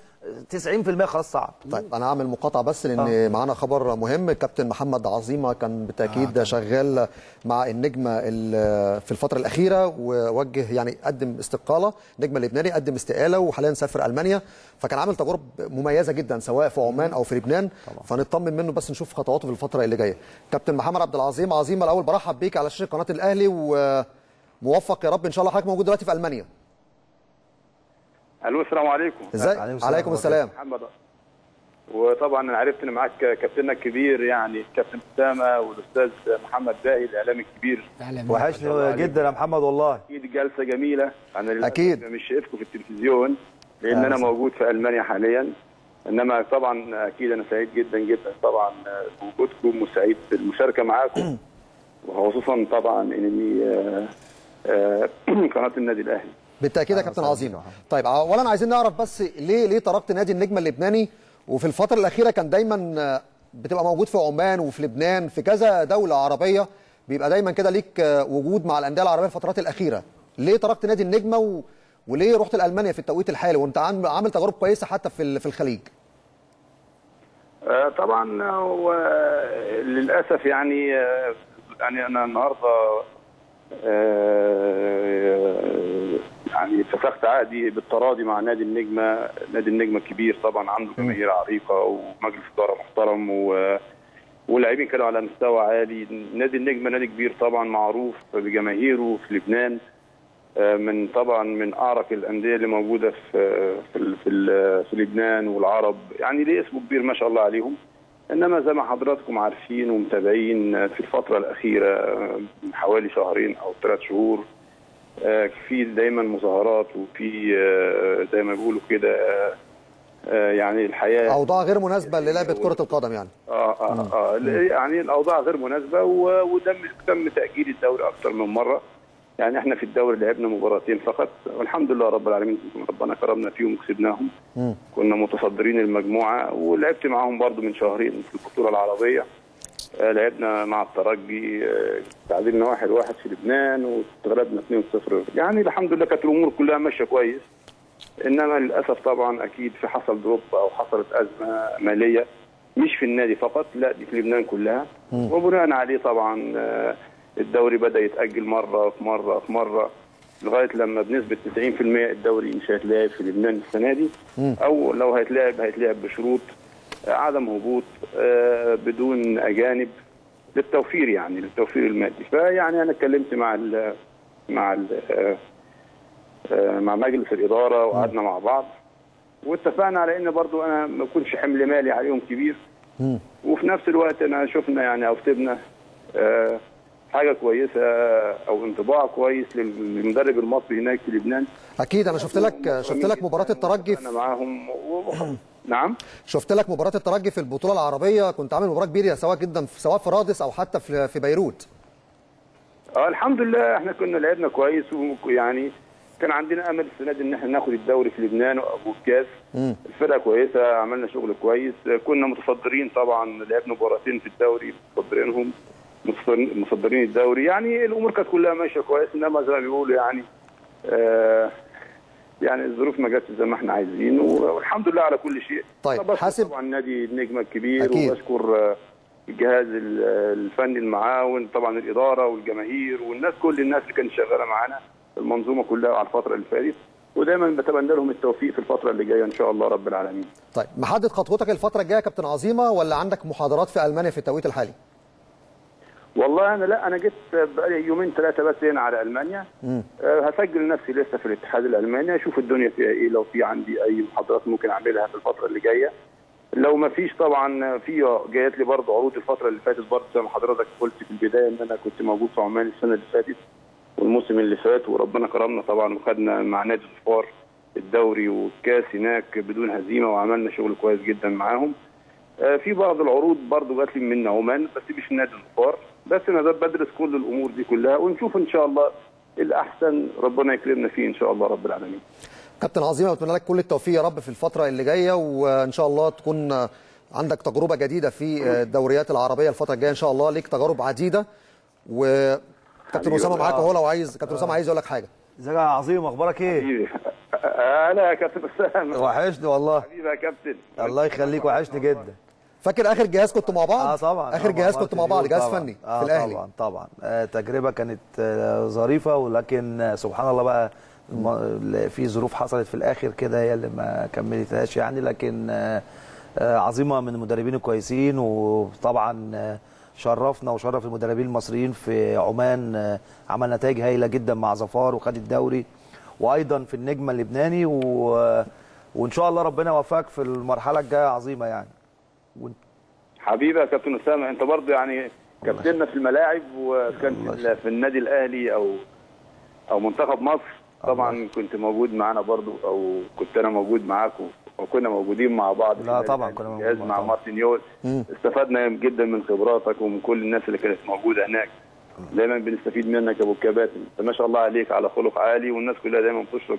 تسعين في المية خلاص صعب. طيب انا هعمل مقاطعه بس لان آه. معانا خبر مهم. كابتن محمد عظيمه كان بالتاكيد آه. شغال مع النجمه في الفتره الاخيره ووجه يعني قدم استقاله، النجم اللبناني قدم استقاله وحاليا سافر المانيا، فكان عامل تجارب مميزه جدا سواء في عمان او في لبنان طبعا. فنطمن منه بس نشوف خطواته في الفتره اللي جايه. كابتن محمد عبد العظيم عظيمه الاول برحب بيك على شاشه قناه الاهلي وموفق يا رب ان شاء الله. حضرتك موجود دلوقتي في المانيا؟ الو السلام عليكم. ازيك؟ عليكم السلام محمد. وطبعا انا عرفت ان معاك كابتننا الكبير يعني الكابتن اسامه والاستاذ محمد دباهي الاعلامي الكبير. وحشني جدا يا محمد والله. اكيد جلسه جميله. انا اكيد مش شايفكم في التلفزيون لان انا موجود في المانيا حاليا، انما طبعا اكيد انا سعيد جدا جدا طبعا بوجودكم وسعيد بالمشاركه معاكم وخصوصا طبعا اني قناه النادي الاهلي. بالتاكيد يا كابتن عظيم. طيب اولا عايزين نعرف بس ليه ليه تركت نادي النجم اللبناني وفي الفتره الاخيره كان دايما بتبقى موجود في عمان وفي لبنان في كذا دوله عربيه، بيبقى دايما كده ليك وجود مع الانديه العربيه الفترات الاخيره، ليه تركت نادي النجمه و... وليه رحت لالمانيا في التوقيت الحالي وانت عامل تجارب كويسه حتى في في الخليج؟ طبعا للاسف يعني يعني انا النهارده يعني فسخت عقدي بالتراضي مع نادي النجمه، نادي النجمه الكبير طبعا عنده جماهير عريقه ومجلس اداره محترم و واللاعبين كانوا على مستوى عالي. نادي النجمه نادي كبير طبعا معروف بجماهيره في لبنان، من طبعا من اعرق الانديه اللي موجوده في في في لبنان والعرب، يعني ليه اسمه كبير ما شاء الله عليهم. انما زي ما حضراتكم عارفين ومتابعين في الفتره الاخيره من حوالي شهرين او ثلاث شهور في دايما مظاهرات وفي زي ما بيقولوا كده يعني الحياه اوضاع غير مناسبه للعبه كره القدم، يعني اه اه اه يعني الاوضاع غير مناسبه، وتم تم تاجيل الدوري اكثر من مره. يعني احنا في الدوري لعبنا مباراتين فقط والحمد لله رب العالمين ربنا كرمنا فيهم وكسبناهم، كنا متصدرين المجموعه. ولعبت معاهم برضو من شهرين في البطوله العربيه، لعبنا مع الترجي تعادلنا واحد واحد في لبنان واتغلبنا اثنين صفر. يعني الحمد لله كانت الامور كلها ماشيه كويس، انما للاسف طبعا اكيد في حصل دروب او حصلت ازمه ماليه، مش في النادي فقط، لا دي في لبنان كلها. وبناء عليه طبعا الدوري بدا يتاجل مره في مره في مره لغايه لما بنسبه تسعين في المية الدوري مش هيتلعب في لبنان السنه دي، او لو هيتلعب هيتلعب بشروط عدم هبوط بدون اجانب للتوفير، يعني للتوفير المادي. فيعني انا اتكلمت مع ال مع ال مع مجلس الاداره وقعدنا مع بعض واتفقنا على ان برضو انا ما اكونش حمل مالي عليهم كبير، وفي نفس الوقت انا شفنا يعني او كتبنا حاجه كويسه او انطباع كويس للمدرب المصري هناك في لبنان. اكيد انا شفت لك شفت لك مباراه الترجي انا معاهم و... نعم شفت لك مباراه الترجي في البطوله العربيه، كنت عامل مباراه كبيره سواء جدا سواء في رادس او حتى في في بيروت. اه الحمد لله احنا كنا لعبنا كويس، ويعني كان عندنا امل السنه دي ان احنا ناخد الدوري في لبنان والكاس. الفرقه كويسه، عملنا شغل كويس، كنا متصدرين طبعا، لعبنا مباراتين في الدوري متصدرينهم، مصدرين الدوري. يعني الامور كانت كلها ماشيه كويس، انما زي ما بيقولوا يعني آه يعني الظروف ما جاتش زي ما احنا عايزين، والحمد لله على كل شيء. طيب حاسب طبعا نادي النجمه الكبير أكيد. وبشكر الجهاز الفني المعاون طبعا، الاداره والجماهير والناس، كل الناس اللي كانت شغاله معانا، المنظومه كلها على الفتره اللي فاتت، ودايما بتمنى لهم التوفيق في الفتره اللي جايه ان شاء الله رب العالمين. طيب محدد خطوتك الفتره الجايه يا كابتن عظيمه، ولا عندك محاضرات في المانيا في التوقيت الحالي؟ والله انا لا انا جيت بقالي يومين ثلاثه بس هنا على المانيا. مم. هسجل نفسي لسه في الاتحاد الالماني، اشوف الدنيا فيها ايه، لو في عندي اي محاضرات ممكن اعملها في الفتره اللي جايه. لو ما فيش طبعا في جايات لي برضه عروض الفتره اللي فاتت، برضه زي ما حضرتك قلت في البدايه ان انا كنت موجود في عمان السنه اللي فاتت والموسم اللي فات، وربنا كرمنا طبعا وخدنا مع نادي الفار الدوري والكاس هناك بدون هزيمه، وعملنا شغل كويس جدا معاهم. في بعض العروض برضه جات لي من عمان بس مش نادي الفار، بس انا بدرس كل الامور دي كلها ونشوف ان شاء الله الاحسن ربنا يكرمنا فيه ان شاء الله رب العالمين. كابتن عظيم اتمنى لك كل التوفيق يا رب في الفتره اللي جايه، وان شاء الله تكون عندك تجربه جديده في الدوريات العربيه الفتره الجايه ان شاء الله، ليك تجارب عديده. وكابتن اسامه معاك اهو، لو عايز كابتن اسامه عايز يقول لك حاجه. ازيك يا عظيم، اخبارك ايه؟ انا يا كابتن اسامه وحشني والله حبيبي يا كابتن. الله يخليك، وحشني جدا. فاكر اخر جهاز كنتوا مع بعض؟ اه طبعا اخر جهاز كنتوا مع بعض، جهاز فني آه في الاهلي. طبعا طبعا آه تجربه كانت آه ظريفه، ولكن آه سبحان الله بقى في ظروف حصلت في الاخر كده هي اللي ما كملتهاش يعني. لكن آه آه عظيمه من المدربين الكويسين، وطبعا آه شرفنا وشرف المدربين المصريين في عمان. آه عمل نتائج هايله جدا مع ظفار وخد الدوري، وايضا في النجمه اللبناني، و آه وان شاء الله ربنا يوفقك في المرحله الجايه عظيمه يعني. حبيبي يا كابتن اسامه، انت برضه يعني كابتننا في الملاعب، وكان في النادي الاهلي او او منتخب مصر طبعا كنت موجود معانا برضه، او كنت انا موجود معاكم وكنا موجودين مع بعض. لا طبعا كنا موجودين مع مارتن يول، استفدنا جدا من خبراتك ومن كل الناس اللي كانت موجوده هناك. دايما بنستفيد منك يا ابو الكباتن، انت ما شاء الله عليك على خلق عالي، والناس كلها دايما بتشكرك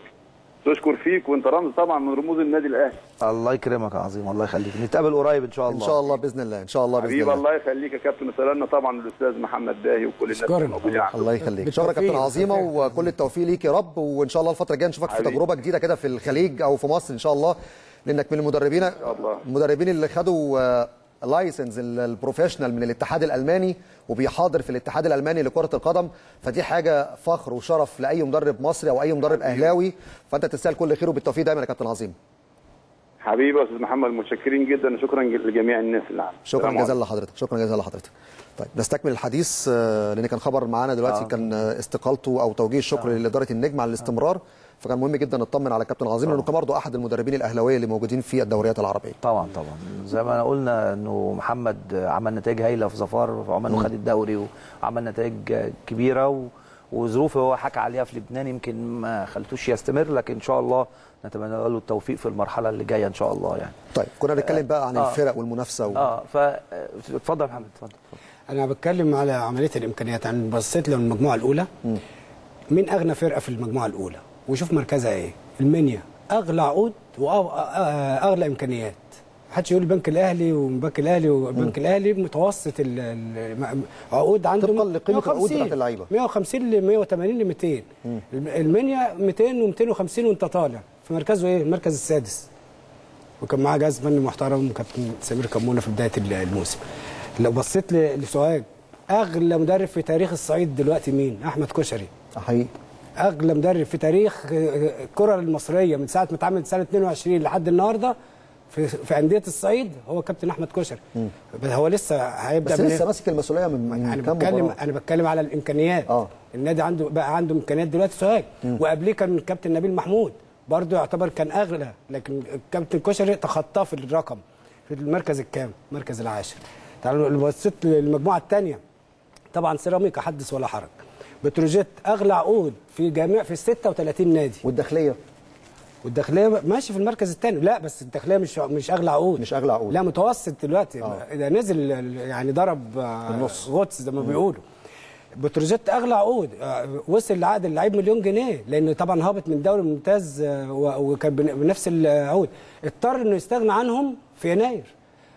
تشكر فيك، وانت رمز طبعا من رموز النادي الاهلي. الله يكرمك يا عظيم، الله يخليك، نتقابل قريب ان شاء الله. ان شاء الله باذن الله، ان شاء الله باذن الله. الله يخليك يا كابتن، سلامنا طبعا الاستاذ محمد دباهي وكل الناس الموجودين. الله يخليك، شكرا كابتن عظيمه وكل التوفيق ليك يا رب، وان شاء الله الفتره الجايه نشوفك في تجربه جديده كده في الخليج او في مصر ان شاء الله، لانك من المدربين المدربين اللي خدوا اللايسنس البروفيشنال من الاتحاد الالماني وبيحاضر في الاتحاد الالماني لكره القدم، فدي حاجه فخر وشرف لاي مدرب مصري او اي مدرب اهلاوي، فانت تستاهل كل خير وبالتوفيق دايما يا كابتن عظيم. حبيبي يا استاذ محمد، متشكرين جدا وشكرا لجميع الناس اللي عملت. شكرا جزيلا لحضرتك، شكرا جزيلا لحضرتك. طيب نستكمل الحديث لان كان خبر معانا دلوقتي آه. كان استقالته او توجيه الشكر آه. لاداره النجم على الاستمرار، فكان مهم جدا نطمن على كابتن عظيم لانه برضه احد المدربين الاهلاويه اللي موجودين في الدوريات العربيه. طبعا طبعا زي ما قلنا انه محمد عمل نتائج هايله في ظفار في عمان وخد الدوري وعمل نتائج كبيره و... وظروفه هو حكى عليها في لبنان يمكن ما خلتوش يستمر، لكن ان شاء الله نتمنى له التوفيق في المرحله اللي جايه ان شاء الله يعني. طيب كنا بنتكلم بقى عن آه الفرق والمنافسه و... اه فاتفضل محمد اتفضل. انا بتكلم على عمليه الامكانيات، يعني بصيت للمجموعه الاولى مين اغنى فرقه في المجموعه الاولى وشوف مركزها ايه. المنيا اغلى عقود واغلى امكانيات، محدش يقول البنك الاهلي والبنك الاهلي والبنك الاهلي متوسط العقود عنده طبقا لقيمه العقود بتاعت اللعيبه مية وخمسين ل مية وتمانين ل ميتين، المنيا ميتين و250 وانت طالع في مركزه ايه؟ المركز السادس، وكان معاه جهاز فني محترم كابتن سمير كمونه في بدايه الموسم. لو بصيت لسوهاج اغلى مدرب في تاريخ الصعيد دلوقتي مين؟ احمد كشري حقيقي اغلى مدرب في تاريخ الكره المصريه من ساعه ما اتعمل سنه اتنين وعشرين لحد النهارده في في انديه الصعيد هو كابتن احمد كشري. هو لسه هيبدا بس لسه ماسك المسؤوليه من, من انا بتكلم انا بتكلم على الامكانيات. آه. النادي عنده بقى عنده امكانيات دلوقتي سوهاج، وقبليه كان الكابتن نبيل محمود برضه يعتبر كان اغلى، لكن الكابتن كشري تخطاه في الرقم في المركز الكام؟ المركز العاشر. تعالوا بصيت للمجموعه الثانيه طبعا سيراميكا حدث ولا حرج، بتروجيت اغلى عقود في جميع في ستة وتلاتين نادي، والداخليه والداخليه ماشي في المركز الثاني. لا بس الداخليه مش مش اغلى عقود مش اغلى عقود لا متوسط دلوقتي ده نزل يعني ضرب النص غطس زي ما بيقولوا. بتروجيت اغلى عقود وصل لعقد اللعيب مليون جنيه لانه طبعا هابط من الدوري الممتاز وكان بنفس العقود، اضطر انه يستغنى عنهم في يناير.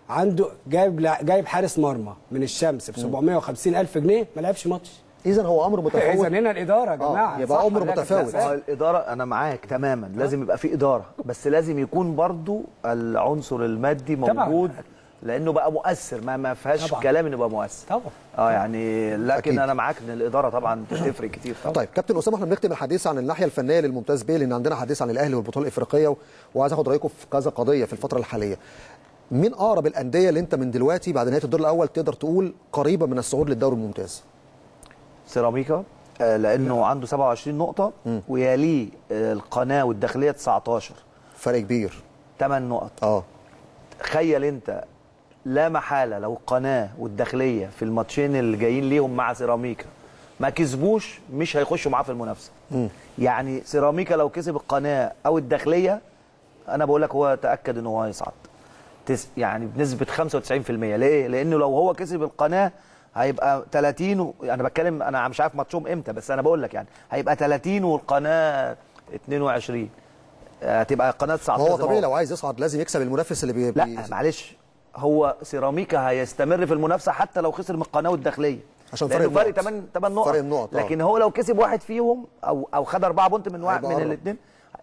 عنده جايب جايب حارس مرمى من الشمس ب سبعمية وخمسين الف جنيه ما لعبش ماتش. اذا هو امر متفاوت. اذا هنا الاداره يا جماعه آه. يبقى امر متفاوت. آه الاداره انا معاك تماما، لازم يبقى في اداره بس لازم يكون برضو العنصر المادي موجود طبعا. لانه بقى مؤثر ما ما فيهاش كلام انه بقى مؤثر طبعا اه يعني لكن أكيد. انا معاك ان الاداره طبعا تفرق كتير طبعا. طيب كابتن اسامه احنا بنختم الحديث عن الناحيه الفنيه للممتاز بيه لان عندنا حديث عن الاهلي والبطوله الافريقيه وعايز اخد رايكم في كذا قضيه في الفتره الحاليه. مين اقرب الانديه اللي انت من دلوقتي بعد نهايه الدور الاول تقدر تقول قريبه من الصعود للدوري الممتاز؟ سيراميكا لانه عنده سبعة وعشرين نقطه ويليه القناه والداخليه تسعتاشر، فرق كبير تمن نقط. اه تخيل انت لا محاله لو القناه والداخليه في الماتشين اللي جايين ليهم مع سيراميكا ما كسبوش مش هيخشوا معاه في المنافسه. م. يعني سيراميكا لو كسب القناه او الداخليه انا بقول لك هو تاكد ان هو هيصعد يعني بنسبه خمسة وتسعين في المية. ليه؟ لانه لو هو كسب القناه هيبقى تلاتين و... انا بتكلم انا مش عارف ماتشهم امتى بس انا بقول لك يعني هيبقى تلاتين والقناه اتنين وعشرين هتبقى القناه تسعتاشر. هو طبيعي لو عايز يصعد لازم يكسب المنافس اللي بي... لا معلش هو سيراميكا هيستمر في المنافسه حتى لو خسر من القناه والداخليه عشان فرق فرق تمن نقط فرق النقط. لكن هو لو كسب واحد فيهم او او خد أربعة بونت من واحد من الاثنين.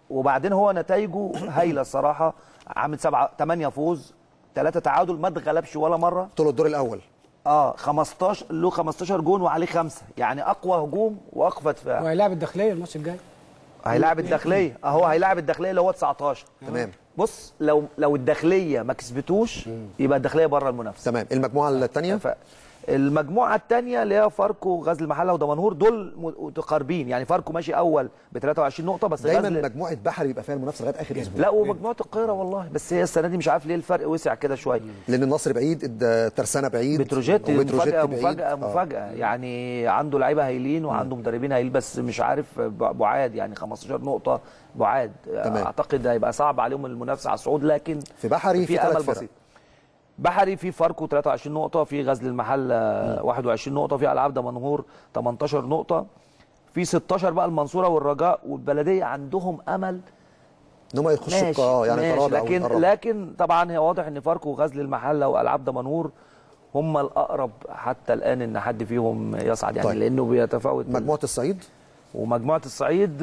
وبعدين هو نتائجه هايله الصراحه، عامل سبعه تمانية فوز ثلاثة تعادل ما اتغلبش ولا مره طول الدور الاول. اه خمستاشر له خمستاشر جون وعليه خمسه يعني اقوى هجوم واقوى دفاع. وهيلاعب الداخليه الماتش الجاي هيلاعب الداخليه اهو هيلاعب الداخليه اللي هو تسعتاشر. تمام بص لو لو الداخليه ما كسبتوش يبقى الداخليه بره المنافسه. تمام المجموعه الثانيه المجموعه الثانيه اللي هي فاركو وغزل المحله ودمنهور دول متقاربين يعني فاركو ماشي اول ب تلاتة وعشرين نقطه بس دايما غزل... مجموعه بحري بيبقى فيها المنافسه لغايه اخر اسبوع. لا ومجموعه القاهره والله بس هي السنه دي مش عارف ليه الفرق وسع كده شويه لان النصر بعيد الترسانه بعيد بتروجيت مفاجاه مفاجاه مفاجاه آه. يعني عنده لعيبه هايلين وعنده مدربين هايلين بس مش عارف بعاد يعني خمستاشر نقطه بعاد. تمام. اعتقد هيبقى صعب عليهم المنافسه على الصعود لكن في بحري في امل بسيط. بحري في فاركو تلاتة وعشرين نقطة، في غزل المحلة واحد وعشرين نقطة، في ألعاب دمنهور تمنتاشر نقطة، في ستاشر بقى المنصورة والرجاء والبلدية عندهم أمل إن هم يخشوا يعني الرابع لكن أو لكن طبعا هي واضح إن فاركو وغزل المحلة وألعاب دمنهور هم الأقرب حتى الآن إن حد فيهم يصعد يعني. طيب. لأنه بيتفاوت مجموعة الصعيد ومجموعة الصعيد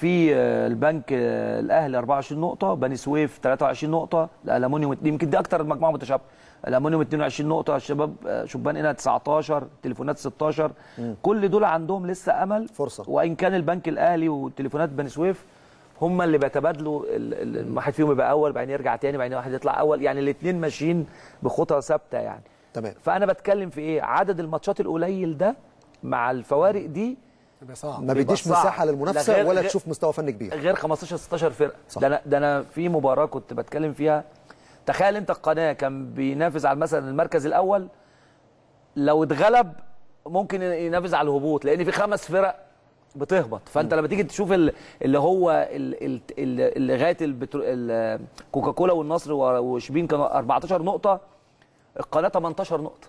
في البنك الاهلي اربعة وعشرين نقطه، بني سويف تلاتة وعشرين نقطه، الالومنيوم يمكن دي اكتر مجموعه متشابهه، الامونيوم اثنين وعشرين نقطه، الشباب شبان هنا تسعتاشر، تليفونات ستاشر. م. كل دول عندهم لسه امل فرصه، وان كان البنك الاهلي وتليفونات بني سويف هم اللي بيتبادلوا، واحد فيهم يبقى اول بعدين يرجع تاني بعدين واحد يطلع اول، يعني الاثنين ماشيين بخطى ثابته يعني. تمام. فانا بتكلم في ايه؟ عدد الماتشات القليل ده مع الفوارق دي صعب. ما بيديش مساحه للمنافسه ولا تشوف مستوى فني كبير غير خمستاشر ستاشر فرقه. ده انا ده انا في مباراه كنت بتكلم فيها، تخيل انت القناه كان بينافس على مثلا المركز الاول، لو اتغلب ممكن ينافس على الهبوط، لان في خمس فرق بتهبط. فانت م. لما تيجي تشوف اللي هو لغايه الكوكاكولا والنصر وشبين كانوا اربعتاشر نقطه، القناه تمنتاشر نقطه.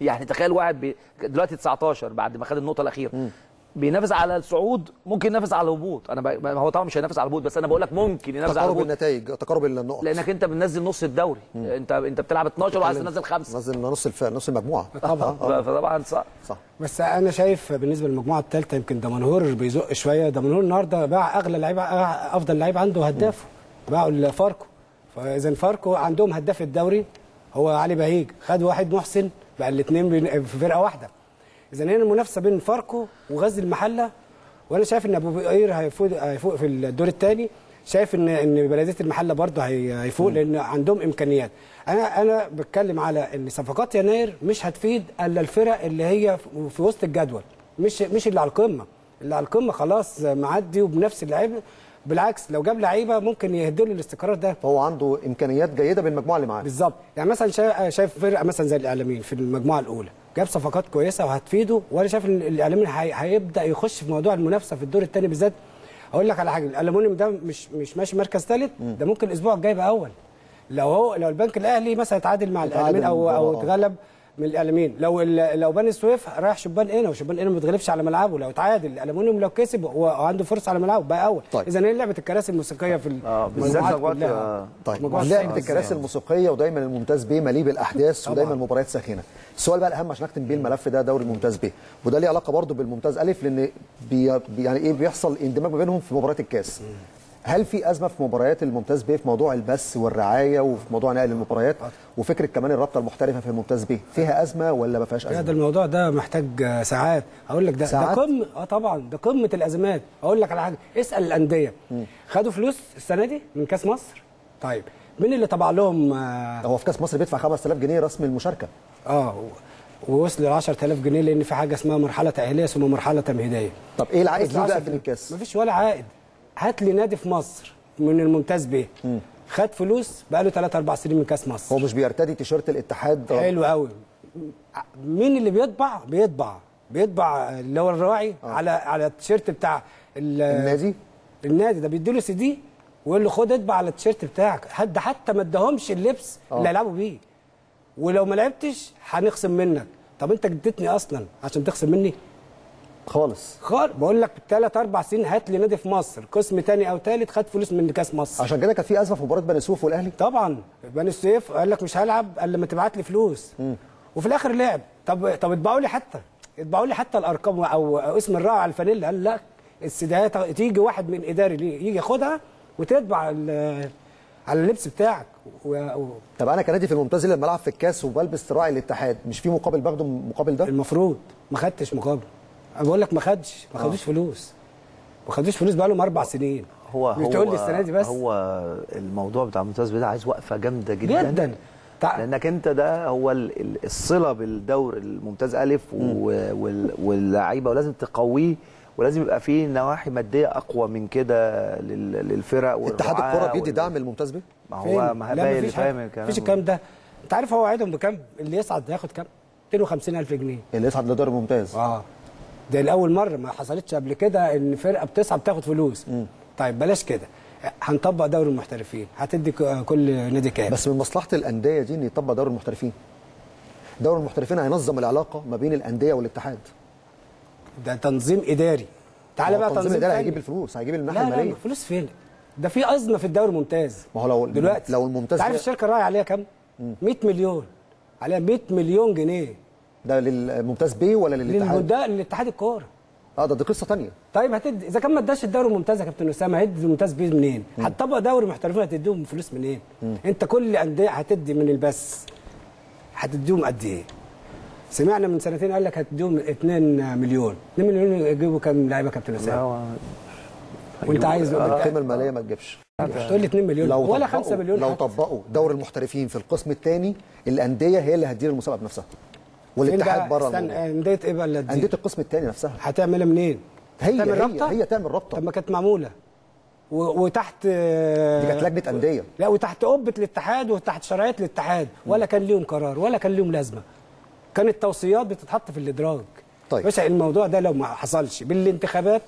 يعني تخيل واحد بي... دلوقتي تسعتاشر بعد ما خد النقطه الاخيره، م. بينافس على الصعود، ممكن ينافس على الهبوط. انا ب... هو طبعا مش هينافس على الهبوط، بس انا بقول لك ممكن ينافس على الهبوط. تقارب النتائج، تقارب النقط، لانك انت بتنزل نص الدوري. م. انت انت بتلعب اتناشر وعايز تنزل خمسه، نزل نص الف... نص المجموعه طبعا. آه. آه. فطبعا صح. صح. بس انا شايف بالنسبه للمجموعه الثالثه يمكن دمنهور بيزق شويه. دمنهور النهارده باع اغلى لعيب، افضل لعيب عنده هدافه، باعوا لفاركو. فاذا فاركو عندهم هداف الدوري هو علي بهيج، خد واحد محسن، بقى الاثنين في فرقه واحده. اذا هنا المنافسه بين فاركو وغزل المحله، وانا شايف ان ابو بقير هيفوق هيفوق في الدور الثاني. شايف ان ان بلديه المحله برضه هيفوق لان عندهم امكانيات. انا انا بتكلم على ان صفقات يناير مش هتفيد الا الفرق اللي هي في وسط الجدول، مش مش اللي على القمه. اللي على القمه خلاص معدي وبنفس اللعيبه، بالعكس لو جاب لعيبه ممكن يهدوا له الاستقرار ده. هو عنده امكانيات جيده بالمجموعه اللي معاه. بالظبط، يعني مثلا شايف فرقه مثلا زي الاعلاميين في المجموعه الاولى جاب صفقات كويسه وهتفيده، وانا شايف ان الاعلاميين هيبدا يخش في موضوع المنافسه في الدور الثاني بالذات. اقول لك على حاجه، الالومنيوم ده مش مش ماشي مركز ثالث، ده ممكن الاسبوع الجاي يبقى اول. لو هو لو البنك الاهلي مثلا اتعادل مع الاعلاميين او او اتغلب من الاعلاميين، لو لو بني سويف رايح شبان هنا وشبان هنا ما بيتغلبش على ملعبه، لو اتعادل الالومنيوم لو كسب وعنده فرصه على ملعبه بقى اول. طيب. اذا هي لعبه الكراسي الموسيقيه في اه بالذات وقت. طيب لعبه الكراسي الموسيقيه، ودايما الممتاز بيه مليء بالاحداث، ودايما مباريات ساخنه. السؤال بقى الاهم عشان نختم بيه الملف ده، دوري الممتاز بيه، وده ليه علاقه برضه بالممتاز الف، لان بي يعني ايه بيحصل اندماج ما بينهم في مباريات الكاس. هل في ازمه في مباريات الممتاز بيه في موضوع البث والرعايه وفي موضوع نقل المباريات وفكره كمان الرابطه المحترفه في الممتاز بيه، فيها ازمه ولا ما فيهاش ازمه؟ هذا الموضوع ده محتاج ساعات، اقول لك ده ساعات؟ ده قمه. اه طبعا ده قمه الازمات. اقول لك على حاجه، اسال الانديه خدوا فلوس السنه دي من كاس مصر؟ طيب مين اللي طبع لهم؟ آه هو في كاس مصر بيدفع خمسة آلاف جنيه رسم المشاركه، اه ووصل ل عشرة آلاف جنيه، لان في حاجه اسمها مرحله تاهيليه ثم مرحله تمهيديه. طب ايه العائد ليه بقى في الكاس؟ مفيش ولا عائد. هات لي نادي في مصر من الممتاز بيه خد فلوس بقى له تلات اربع سنين من كاس مصر، هو مش بيرتدي تيشيرت الاتحاد؟ حلو قوي. مين اللي بيطبع؟ بيطبع بيطبع اللي هو الراعي آه. على على التيشيرت بتاع النادي. النادي ده بيديله سي دي ويقول له خد اطبع على التيشيرت بتاعك، حد حتى ما اداهمش اللبس آه. اللي هيلعبوا بيه، ولو ما لعبتش هنخصم منك. طب انت جددتني اصلا عشان تخصم مني؟ خالص خالص. بقول لك ثلاث اربع سنين هات لي نادي في مصر قسم ثاني او ثالث خد فلوس من كاس مصر. عشان كده كان في ازمه في مباراه بني سويف والاهلي. طبعا بني سويف قال لك مش هلعب الا لما تبعت لي فلوس، م. وفي الاخر لعب. طب طب اطبعوا لي حتى اطبعوا لي حتى الارقام او اسم الراعي على الفانيلا. قال لا، السيدات تيجي واحد من اداري يجي ياخدها وتتبع على اللبس بتاعك و... و... طب انا كنادي في الممتاز لما العب في الكاس وبلبس راعي الاتحاد مش في مقابل باخده مقابل ده؟ المفروض ما خدتش مقابل. انا بقول لك ما خدش ما خدوش فلوس ما خدوش فلوس بقى لهم اربع سنين. هو مش تقول لي السنه دي بس. هو الموضوع بتاع الممتاز ده عايز وقفه جامده جدا جدا، لانك انت ده هو الصله بالدور الممتاز الف واللعيبه، ولازم تقويه، ولازم يبقى فيه نواحي ماديه اقوى من كده للفرق. اتحاد الكوره بيدي دعم الممتاز بيه؟ ما هو ما باين فاهم الكلام، مفيش الكلام ده. انت عارف هو وعدهم بكام؟ اللي يصعد هياخد كام؟ اتنين وخمسين الف جنيه اللي يصعد لدور الممتاز. اه ده الأول مرة، ما حصلتش قبل كده إن فرقة بتصعد بتاخد فلوس. م. طيب بلاش كده، هنطبق دوري المحترفين. هتدي كل نادي كام؟ بس من مصلحة الأندية دي إن يطبق دوري المحترفين. دوري المحترفين هينظم العلاقة ما بين الأندية والاتحاد. ده تنظيم إداري. تعالى بقى تنظيم إداري هيجيب الفلوس، هيجيب الناحية المالية. لا لا فلوس فين؟ ده في أزمة في الدوري الممتاز. ما هو لو دلوقتي لو الممتاز تعرف الشركة الراعية عليها كام؟ مية مليون، عليها مية مليون جنيه. ده للممتاز بيه ولا للاتحاد؟ ده للاتحاد الكوره. اه ده دي قصه ثانيه. طيب هتدي اذا كان ما اداش الدوري الممتاز يا كابتن اسامه، هيدي الممتاز بيه منين؟ هتطبق دوري محترفين هتديهم فلوس منين؟ مم. انت كل الانديه هتدي من البث، هتديهم قد ايه؟ سمعنا من سنتين قال لك هتديهم اتنين مليون، اتنين مليون يجيبوا كام لعيبه كابتن اسامه؟ وانت عايز القيمه الماليه ما تجيبش. تقول لي اتنين مليون ولا خمسة مليون. لو طبقوا دوري المحترفين في القسم الثاني الانديه هي اللي هتدير المسابقه بنفسها. والاتحاد بره انديه ايه بقى اللي هتدير؟ انديه القسم الثاني نفسها. هتعملها منين؟ هي هي هي تعمل رابطه. طب ما كانت معموله وتحت دي كانت لجنه انديه. لا وتحت قبه الاتحاد وتحت شرعيه الاتحاد ولا كان ليهم قرار ولا كان ليهم لازمه. كانت توصيات بتتحط في الادراج. طيب باشا الموضوع ده لو ما حصلش بالانتخابات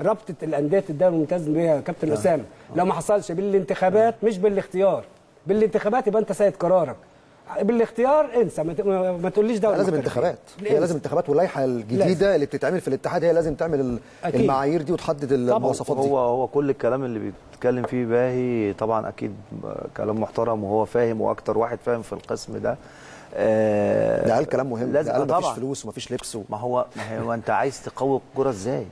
رابطه الانديه الدوري الممتاز بيها كابتن اسامه، لو ما حصلش بالانتخابات مش بالاختيار، بالانتخابات يبقى انت سيد قرارك، بالاختيار انسى ما تقوليش دوري لازم انتخابات، هي لازم انتخابات واللائحه الجديده لازم. اللي بتتعمل في الاتحاد هي لازم تعمل أكيد. المعايير دي وتحدد المواصفات دي. هو هو كل الكلام اللي بيتكلم فيه باهي طبعا اكيد كلام محترم وهو فاهم واكتر واحد فاهم في القسم ده. ده قال كلام مهم، ده قال مفيش فلوس ومفيش لبس و... ما هو ما هو انت عايز تقوي الكوره ازاي؟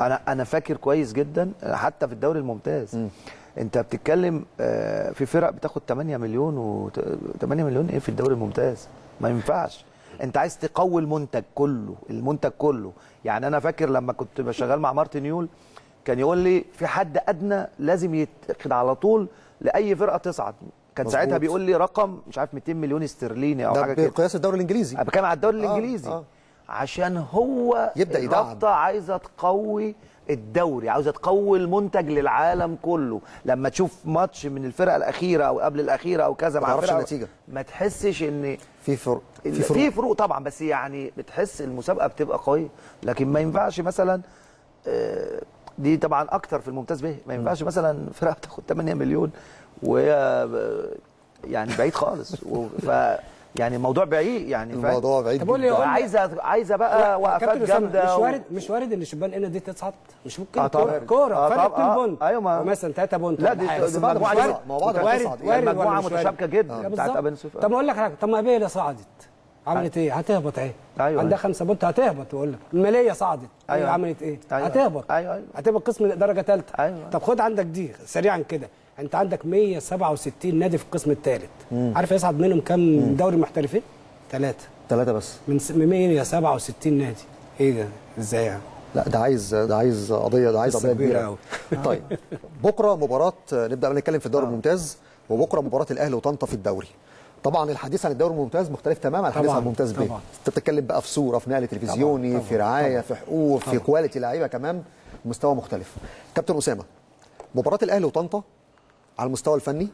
انا انا فاكر كويس جدا حتى في الدوري الممتاز م. انت بتتكلم في فرق بتاخد تمانية مليون و تمانية مليون ايه في الدوري الممتاز؟ ما ينفعش. انت عايز تقوي المنتج كله، المنتج كله، يعني انا فاكر لما كنت بشغال مع مارتن كان يقول لي في حد ادنى لازم يتاخد على طول لاي فرقه تصعد. كان مزبوط. ساعتها بيقول لي رقم مش عارف ميتين مليون استرليني او حاجه كده بقياس الدوري الانجليزي. انا بتكلم على الدوري آه الانجليزي آه. عشان هو يبدا يدعم. الرابطه عايزه تقوي الدوري، عاوزه تقوي المنتج للعالم كله. لما تشوف ماتش من الفرقه الاخيره او قبل الاخيره او كذا مع فرقه النتيجة. ما تحسش ان في فروق، في فروق في فروق طبعا، بس يعني بتحس المسابقه بتبقى قويه. لكن ما ينفعش مثلا دي طبعا اكتر في الممتاز به، ما ينفعش مثلا فرقه تاخد تمانية مليون وهي يعني بعيد خالص ف يعني الموضوع بعيد يعني الموضوع بعيد. طب قول لي عايزه عايزه بقى وقفات جامده. مش وارد و... مش وارد ان شبان هنا دي تصعد، مش ممكن. كوره كوره فرق اتنين بونت ايوه ما... مثلا تلاتة بونت. لا دي مجموعه مع بعض تصعد، مجموعه متشابكه جدا بتاعت ابن سفيان. طب اقول لك حاجه، طب ما ابيلا صعدت عملت ايه؟ هتهبط اهي. ايوه عندها خمسة بونت هتهبط. بقول لك الماليه صعدت ايوه عملت ايه؟ هتهبط. ايوه ايوه هتبقى قسم درجه ثالثه. ايوه طب خد عندك دي سريعا كده، انت عندك مية سبعة وستين نادي في القسم الثالث، عارف يصعد منهم كام دوري محترفين؟ ثلاثة ثلاثة بس من مية سبعة وستين نادي. ايه ده؟ ازاي يعني؟ لا ده عايز ده عايز قضية ده عايز قضية كبيرة قوي. طيب بكرة مباراة، نبدأ نتكلم في الدوري الممتاز، وبكرة مباراة الأهلي وطنطا في الدوري. طبعا الحديث عن الدوري الممتاز مختلف تماما عن الحديث عن الممتاز بيه. انت بتتكلم بقى في صورة، في نقل تلفزيوني، طبعاً. في رعاية، في حقوق، في كواليتي لعيبة كمان، مستوى مختلف. كابتن أسامة، مباراة الأهلي وطنطا على المستوى الفني،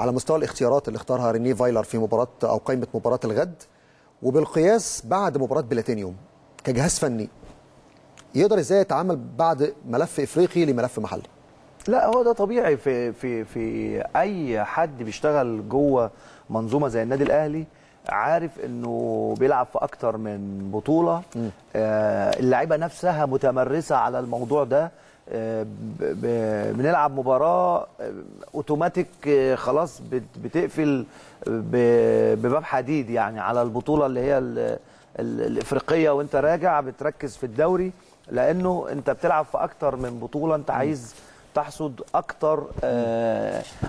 على مستوى الاختيارات اللي اختارها رينيه فايلر في مباراه او قائمه مباراه الغد، وبالقياس بعد مباراه بلاتينيوم كجهاز فني، يقدر ازاي يتعامل بعد ملف افريقي لملف محلي؟ لا هو ده طبيعي في في في اي حد بيشتغل جوه منظومه زي النادي الاهلي، عارف انه بيلعب في اكتر من بطوله، آه اللعيبه نفسها متمرسه على الموضوع ده. بنلعب مباراه اوتوماتيك خلاص بتقفل بباب حديد يعني على البطوله اللي هي الافريقيه، وانت راجع بتركز في الدوري لانه انت بتلعب في اكتر من بطوله، انت عايز تحصد اكتر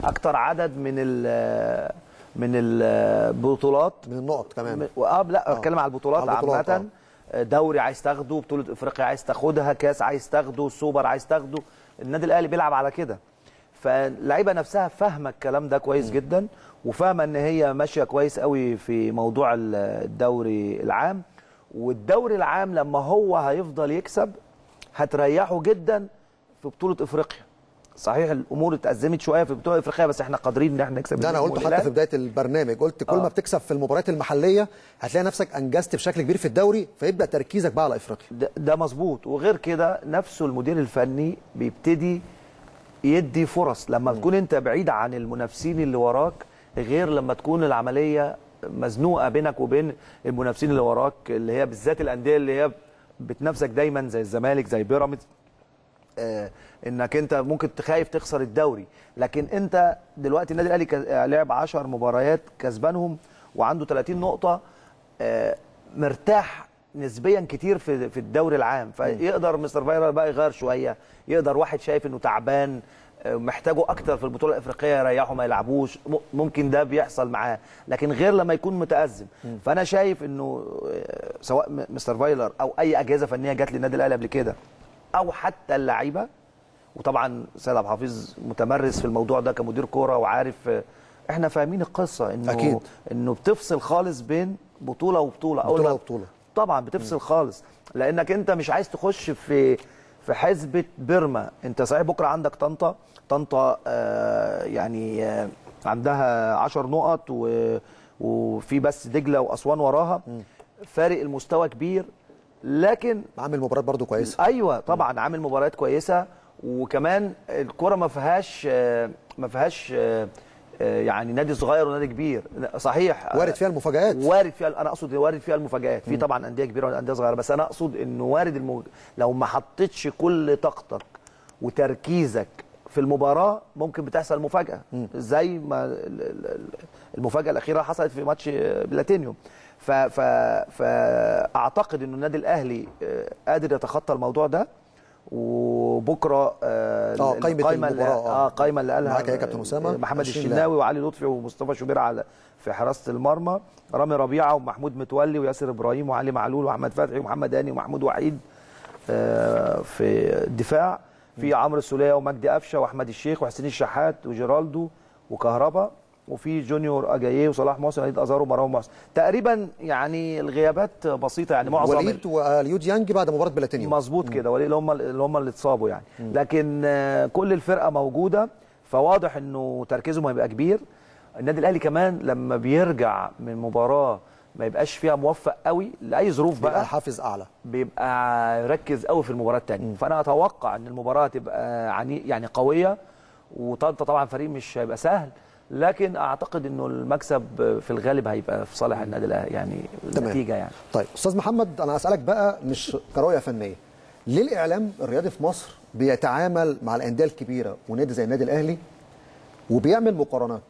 اكتر عدد من ال من البطولات من النقط كمان. اه لا اتكلم على البطولات عامه، دوري عايز تاخده، بطولة افريقيا عايز تاخدها، كاس عايز تاخده، سوبر عايز تاخده. النادي الاهلي بيلعب على كده، فاللعيبه نفسها فاهمه الكلام ده كويس جدا، وفاهمه ان هي ماشيه كويس قوي في موضوع الدوري العام. والدوري العام لما هو هيفضل يكسب هتريحه جدا في بطولة افريقيا. صحيح الامور اتأزمت شويه في بطوله افريقيا، بس احنا قادرين ان احنا نكسب. ده انا قلت حتى في بدايه البرنامج، قلت كل آه. ما بتكسب في المباريات المحليه هتلاقي نفسك انجزت بشكل كبير في الدوري، فيبدا تركيزك بقى على افريقيا. ده, ده مظبوط. وغير كده نفسه المدير الفني بيبتدي يدي فرص لما م. تكون انت بعيد عن المنافسين اللي وراك، غير لما تكون العمليه مزنوقه بينك وبين المنافسين اللي وراك، اللي هي بالذات الانديه اللي هي بتنافسك دايما زي الزمالك زي بيراميدز. آه انك انت ممكن تخايف تخسر الدوري، لكن انت دلوقتي النادي الاهلي لعب عشر مباريات كسبانهم وعنده تلاتين نقطة، آه مرتاح نسبيا كتير في في الدوري العام. فيقدر مستر فايرال بقى يغير شويه، يقدر واحد شايف انه تعبان محتاجوا اكتر في البطوله الافريقيه يريحوا ما يلعبوش، ممكن ده بيحصل معاه، لكن غير لما يكون متازم. فانا شايف انه سواء مستر فايلر او اي اجهزه فنيه جت للنادي الاهلي قبل كده او حتى اللعيبه، وطبعا سيد عبد الحفيظ متمرس في الموضوع ده كمدير كوره وعارف، احنا فاهمين القصه انه أكيد. انه بتفصل خالص بين بطوله وبطوله بطوله وبطوله طبعا بتفصل م. خالص، لانك انت مش عايز تخش في في حزبة بيرما. انت صحيح بكره عندك طنطا، طنطا آه يعني آه عندها عشر نقط وفي بس دجله واسوان وراها، م. فارق المستوى كبير، لكن عامل مباريات برضو كويسه. ايوه طبعا م. عامل مباريات كويسه، وكمان الكره ما فيهاش آه ما فيهاش آه يعني نادي صغير ونادي كبير، صحيح وارد فيها المفاجآت، وارد فيها، انا اقصد وارد فيها المفاجآت، في طبعا انديه كبيره وانديه صغيره، بس انا اقصد انه وارد الموج... لو ما حطيتش كل طاقتك وتركيزك في المباراه ممكن بتحصل مفاجاه، زي ما المفاجاه الاخيره حصلت في ماتش بلاتينيوم. ف... ف... فاعتقد انه النادي الاهلي قادر يتخطى الموضوع ده، وبكره اه قايمه المباراه اه قايمه اللي قالها معاك يا كابتن اسامه محمد الشناوي وعلي لطفي ومصطفى شوبير على في حراسه المرمى، رامي ربيعه ومحمود متولي وياسر ابراهيم وعلي معلول واحمد فتحي ومحمد هاني ومحمود وحيد آه في الدفاع، في عمرو السوليه ومجدي قفشه واحمد الشيخ وحسين الشحات وجيرالدو وكهربا، وفي جونيور اجاييه وصلاح محسن وليد ازارو ومروان محسن. تقريبا يعني الغيابات بسيطه، يعني معظم وليد واليو ديانغ بعد مباراه بلاتينيوم مظبوط كده، وليد اللي هم اللي هم اللي اتصابوا يعني، مم. لكن كل الفرقه موجوده، فواضح انه تركيزهم هيبقى كبير. النادي الاهلي كمان لما بيرجع من مباراه ما يبقاش فيها موفق قوي لاي ظروف بقى، بيبقى حافز اعلى، بيبقى يركز قوي في المباراه الثانيه. فانا اتوقع ان المباراه تبقى يعني قويه، وطنطا طبعا فريق مش هيبقى سهل، لكن اعتقد انه المكسب في الغالب هيبقى في صالح النادي الاهلي يعني النتيجه يعني. طيب استاذ محمد، انا اسالك بقى مش كرؤيه فنيه، ليه الاعلام الرياضي في مصر بيتعامل مع الانديه الكبيره ونادي زي النادي الاهلي وبيعمل مقارنات؟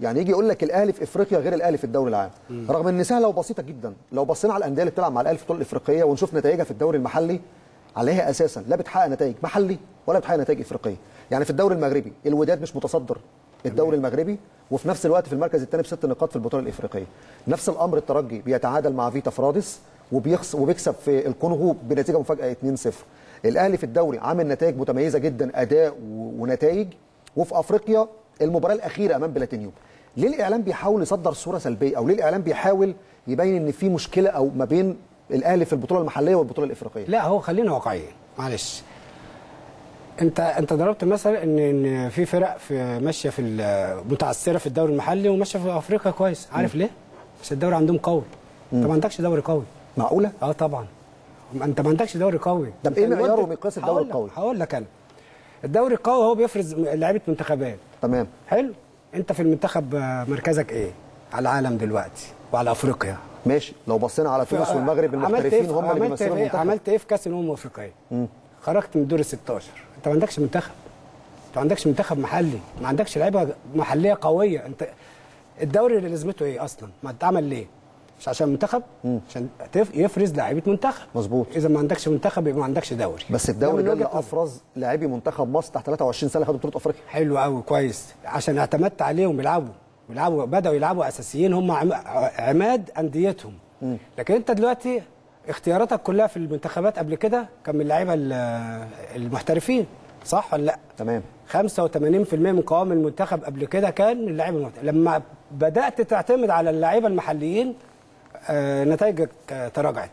يعني يجي يقول لك الاهلي في افريقيا غير الاهلي في الدوري العام، م. رغم ان سهله وبسيطه جدا. لو بصينا على الانديه اللي بتلعب مع الاهلي في البطوله الافريقيه ونشوف نتائجها في الدوري المحلي، عليها اساسا لا بتحقق نتائج محلي ولا بتحقق نتائج افريقيه. يعني في الدوري المغربي الوداد مش متصدر الدوري المغربي، وفي نفس الوقت في المركز الثاني بست نقاط في البطوله الافريقيه. نفس الامر الترجي بيتعادل مع فيتا فرادس وبيخس وبيكسب في الكونغو بنتيجه مفاجاه اثنين صفر. الاهلي في الدوري عامل نتائج متميزه جدا، اداء ونتائج، وفي افريقيا المباراه الاخيره امام بلاتينيوم. ليه الاعلام بيحاول يصدر صوره سلبيه، او ليه الاعلام بيحاول يبين ان في مشكله او ما بين الاهلي في البطوله المحليه والبطوله الافريقيه؟ لا هو خلينا واقعيين، معلش. انت انت ضربت مثل ان ان في فرق في ماشيه في متعثره في الدوري المحلي وماشيه في افريقيا كويس، عارف ليه؟ بس الدوري عندهم قوي. انت ما عندكش دوري قوي. معقوله؟ اه طبعا. انت ما عندكش دوري قوي. طب ايه معيار ومقياس الدوري القوي؟ هقول لك انا. الدوري القوي هو بيفرز لعيبه منتخبات. تمام. حلو؟ انت في المنتخب مركزك ايه؟ على العالم دلوقتي وعلى افريقيا. ماشي، لو بصينا على تونس والمغرب المحترفين هم اللي بيمثلوا المنتخب. عملت ايه في كاس الامم الافريقيه؟ خرجت من الدور الستاشر. انت ما عندكش منتخب، انت ما عندكش منتخب محلي، ما عندكش لعيبه محليه قويه. انت الدوري اللي لازمته ايه اصلا؟ ما اتعمل ليه؟ مش عشان منتخب، عشان يفرز لعيبه منتخب. مظبوط. اذا ما عندكش منتخب يبقى ما عندكش دوري. بس الدوري ده اللي افرز لاعبي منتخب مصر تحت ثلاثة وعشرين سنه خدوا بطوله افريقيا. حلو قوي، كويس، عشان اعتمدت عليهم بيلعبوا بيلعبوا بداوا يلعبوا اساسيين، هم عماد انديتهم. لكن انت دلوقتي اختياراتك كلها في المنتخبات قبل كده كان من اللعيبه المحترفين، صح ولا لا؟ تمام. خمسة وثمانين بالمئة من قوام المنتخب قبل كده كان من اللعيبه المحترفين. لما بدات تعتمد على اللعيبه المحليين نتائجك تراجعت.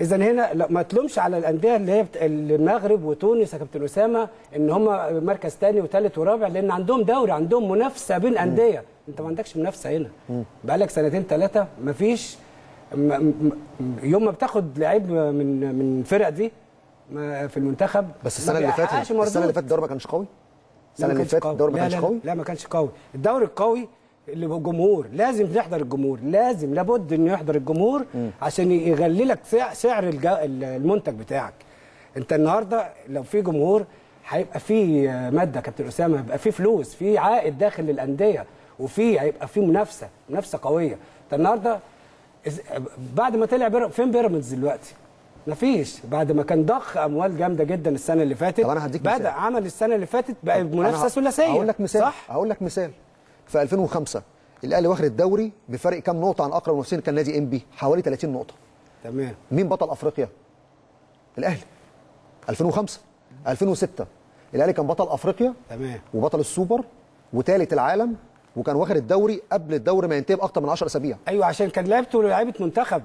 اذا هنا ما تلومش على الانديه اللي هي المغرب وتونس يا كابتن اسامه ان هم مركز ثاني وثالث ورابع، لان عندهم دوري، عندهم منافسه بين انديه. انت ما عندكش منافسه هنا، بقالك سنتين ثلاثه ما فيش. يوم ما بتاخد لعيب من من الفرق دي في المنتخب، بس السنه اللي فاتت السنه اللي فاتت الدوري ما كانش قوي. السنه اللي فاتت الدوري ما كانش قوي. لا, لا, لا ما كانش قوي. الدوري القوي اللي هو الجمهور، لازم تحضر الجمهور، لازم لابد انه يحضر الجمهور م. عشان يغلي لك سعر المنتج بتاعك. انت النهارده لو في جمهور هيبقى في ماده كابتن اسامه، هيبقى في فلوس، في عائد داخل للانديه، وفي هيبقى في منافسه، منافسه قويه. انت النهارده بعد ما طلع فين بيراميدز دلوقتي؟ مفيش، بعد ما كان ضخ اموال جامده جدا السنه اللي فاتت. طب انا هديك مثال، بدا عمل السنه اللي فاتت بقى منافسه ثلاثيه. هقول لك مثال، صح؟ هقول لك مثال، في ألفين وخمسة الاهلي واخد الدوري بفرق كام نقطه عن اقرب منافسين؟ كان نادي انبي حوالي ثلاثين نقطه. تمام. مين بطل افريقيا؟ الاهلي. ألفين وخمسة ألفين وستة الاهلي كان بطل افريقيا، تمام، وبطل السوبر وثالث العالم، وكان واخد الدوري قبل الدوري ما ينتهي باكثر من عشرة اسابيع. ايوه، عشان كان لعبته لعيبه منتخب.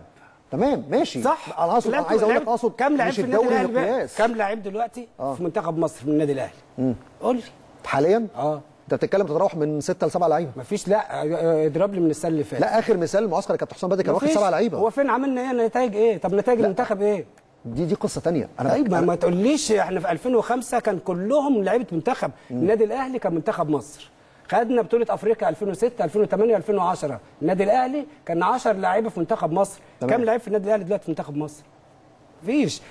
تمام، ماشي، صح. انا اقصد، انا عايز اقول لك، اقصد كام لعيب في النادي الاهلي؟ كام لعيب دلوقتي آه. في منتخب مصر في النادي الاهلي؟ امم قول لي حاليا. اه انت بتتكلم تتراوح من ستة لسبعة لعيبه. مفيش، لا اضرب لي من السنه اللي فاتت. لا، اخر مثال المعسكر كابتن حسام بدري كان واخد سبعة لعيبه. هو فين عملنا ايه؟ نتائج ايه؟ طب نتائج المنتخب ايه؟ دي دي قصه ثانيه. انا طيب ما تقوليش احنا في ألفين وخمسة كان كلهم لعيبه منتخب. النادي الاهلي كان منتخب مصر، خدنا بطوله افريقيا ألفين وستة ألفين وثمانية ألفين وعشرة. النادي الاهلي كان عشرة لعيبه في منتخب مصر. تمام. كام لعيب في النادي الاهلي دلوقتي في منتخب مصر؟ مفيش.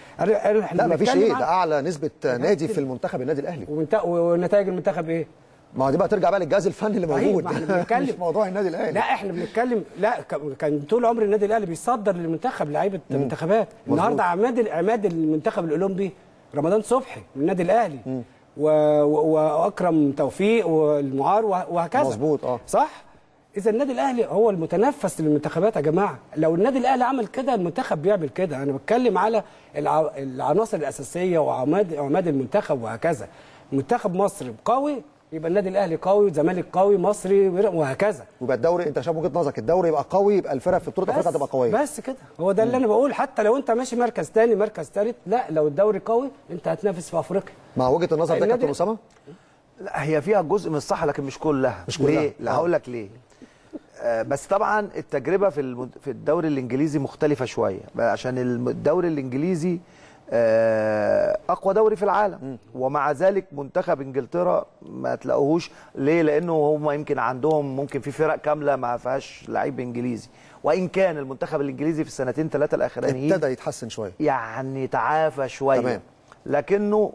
لا مفيش. ايه ده؟ اعلى نسبه نادي في المنتخب النادي الاهلي. ونتائج المنتخب ايه؟ ما هو دي بقى ترجع بقى للجهاز الفني اللي موجود. ما احنا بنتكلم مش موضوع النادي الاهلي. لا احنا بنتكلم، لا كان طول عمر النادي الاهلي بيصدر للمنتخب لعيبه منتخبات. النهارده عماد عماد المنتخب الاولمبي رمضان صبحي من النادي الاهلي، م. واكرم توفيق والمعار وهكذا. مظبوط. اه صح. اذا النادي الاهلي هو المتنفس للمنتخبات يا جماعه. لو النادي الاهلي عمل كده المنتخب بيعمل كده. انا بتكلم على العناصر الاساسيه وعماد عماد المنتخب وهكذا. منتخب مصر قوي يبقى النادي الاهلي قوي، والزمالك قوي، مصري، وهكذا. ويبقى الدوري، انت شايف وجهه نظرك، الدوري يبقى قوي، يبقى الفرق في بطوله افريقيا تبقى قويه. بس كده، هو ده اللي انا بقول. حتى لو انت ماشي مركز ثاني مركز ثالث، لا لو الدوري قوي انت هتنافس في افريقيا. مع وجهه النظر ده كابتن اسامه؟ لا، هي فيها جزء من الصح لكن مش كلها. مش كلها. ليه؟ لا هقول لك ليه. آه بس طبعا التجربه في المد... في الدوري الانجليزي مختلفه شويه، عشان الدوري الانجليزي اقوى دوري في العالم، ومع ذلك منتخب انجلترا ما تلاقوهوش. ليه؟ لانه هم يمكن عندهم ممكن في فرق كامله ما فيهاش لعيب انجليزي، وان كان المنتخب الانجليزي في السنتين ثلاثه الاخرانيين ابتدى يتحسن شويه، يعني تعافى شويه. تمام. لكنه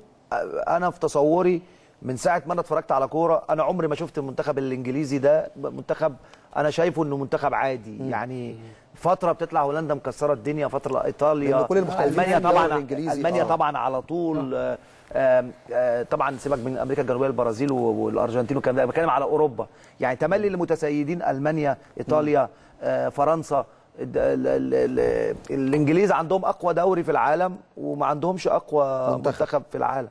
انا في تصوري من ساعه ما انا اتفرجت على كوره انا عمري ما شفت المنتخب الانجليزي ده منتخب انا شايفه انه منتخب عادي. مم. يعني فتره بتطلع هولندا مكسره الدنيا، فتره ايطاليا، المانيا طبعا المانيا آه. طبعا على طول. آه. آه. آه. طبعا سيبك من امريكا الجنوبيه، البرازيل والارجنتين والكلام، بتكلم على اوروبا يعني تملي للمتسيدين، المانيا، ايطاليا، آه. فرنسا. ال ال ال ال الانجليز عندهم اقوى دوري في العالم وما عندهمش اقوى منتخب, منتخب في العالم.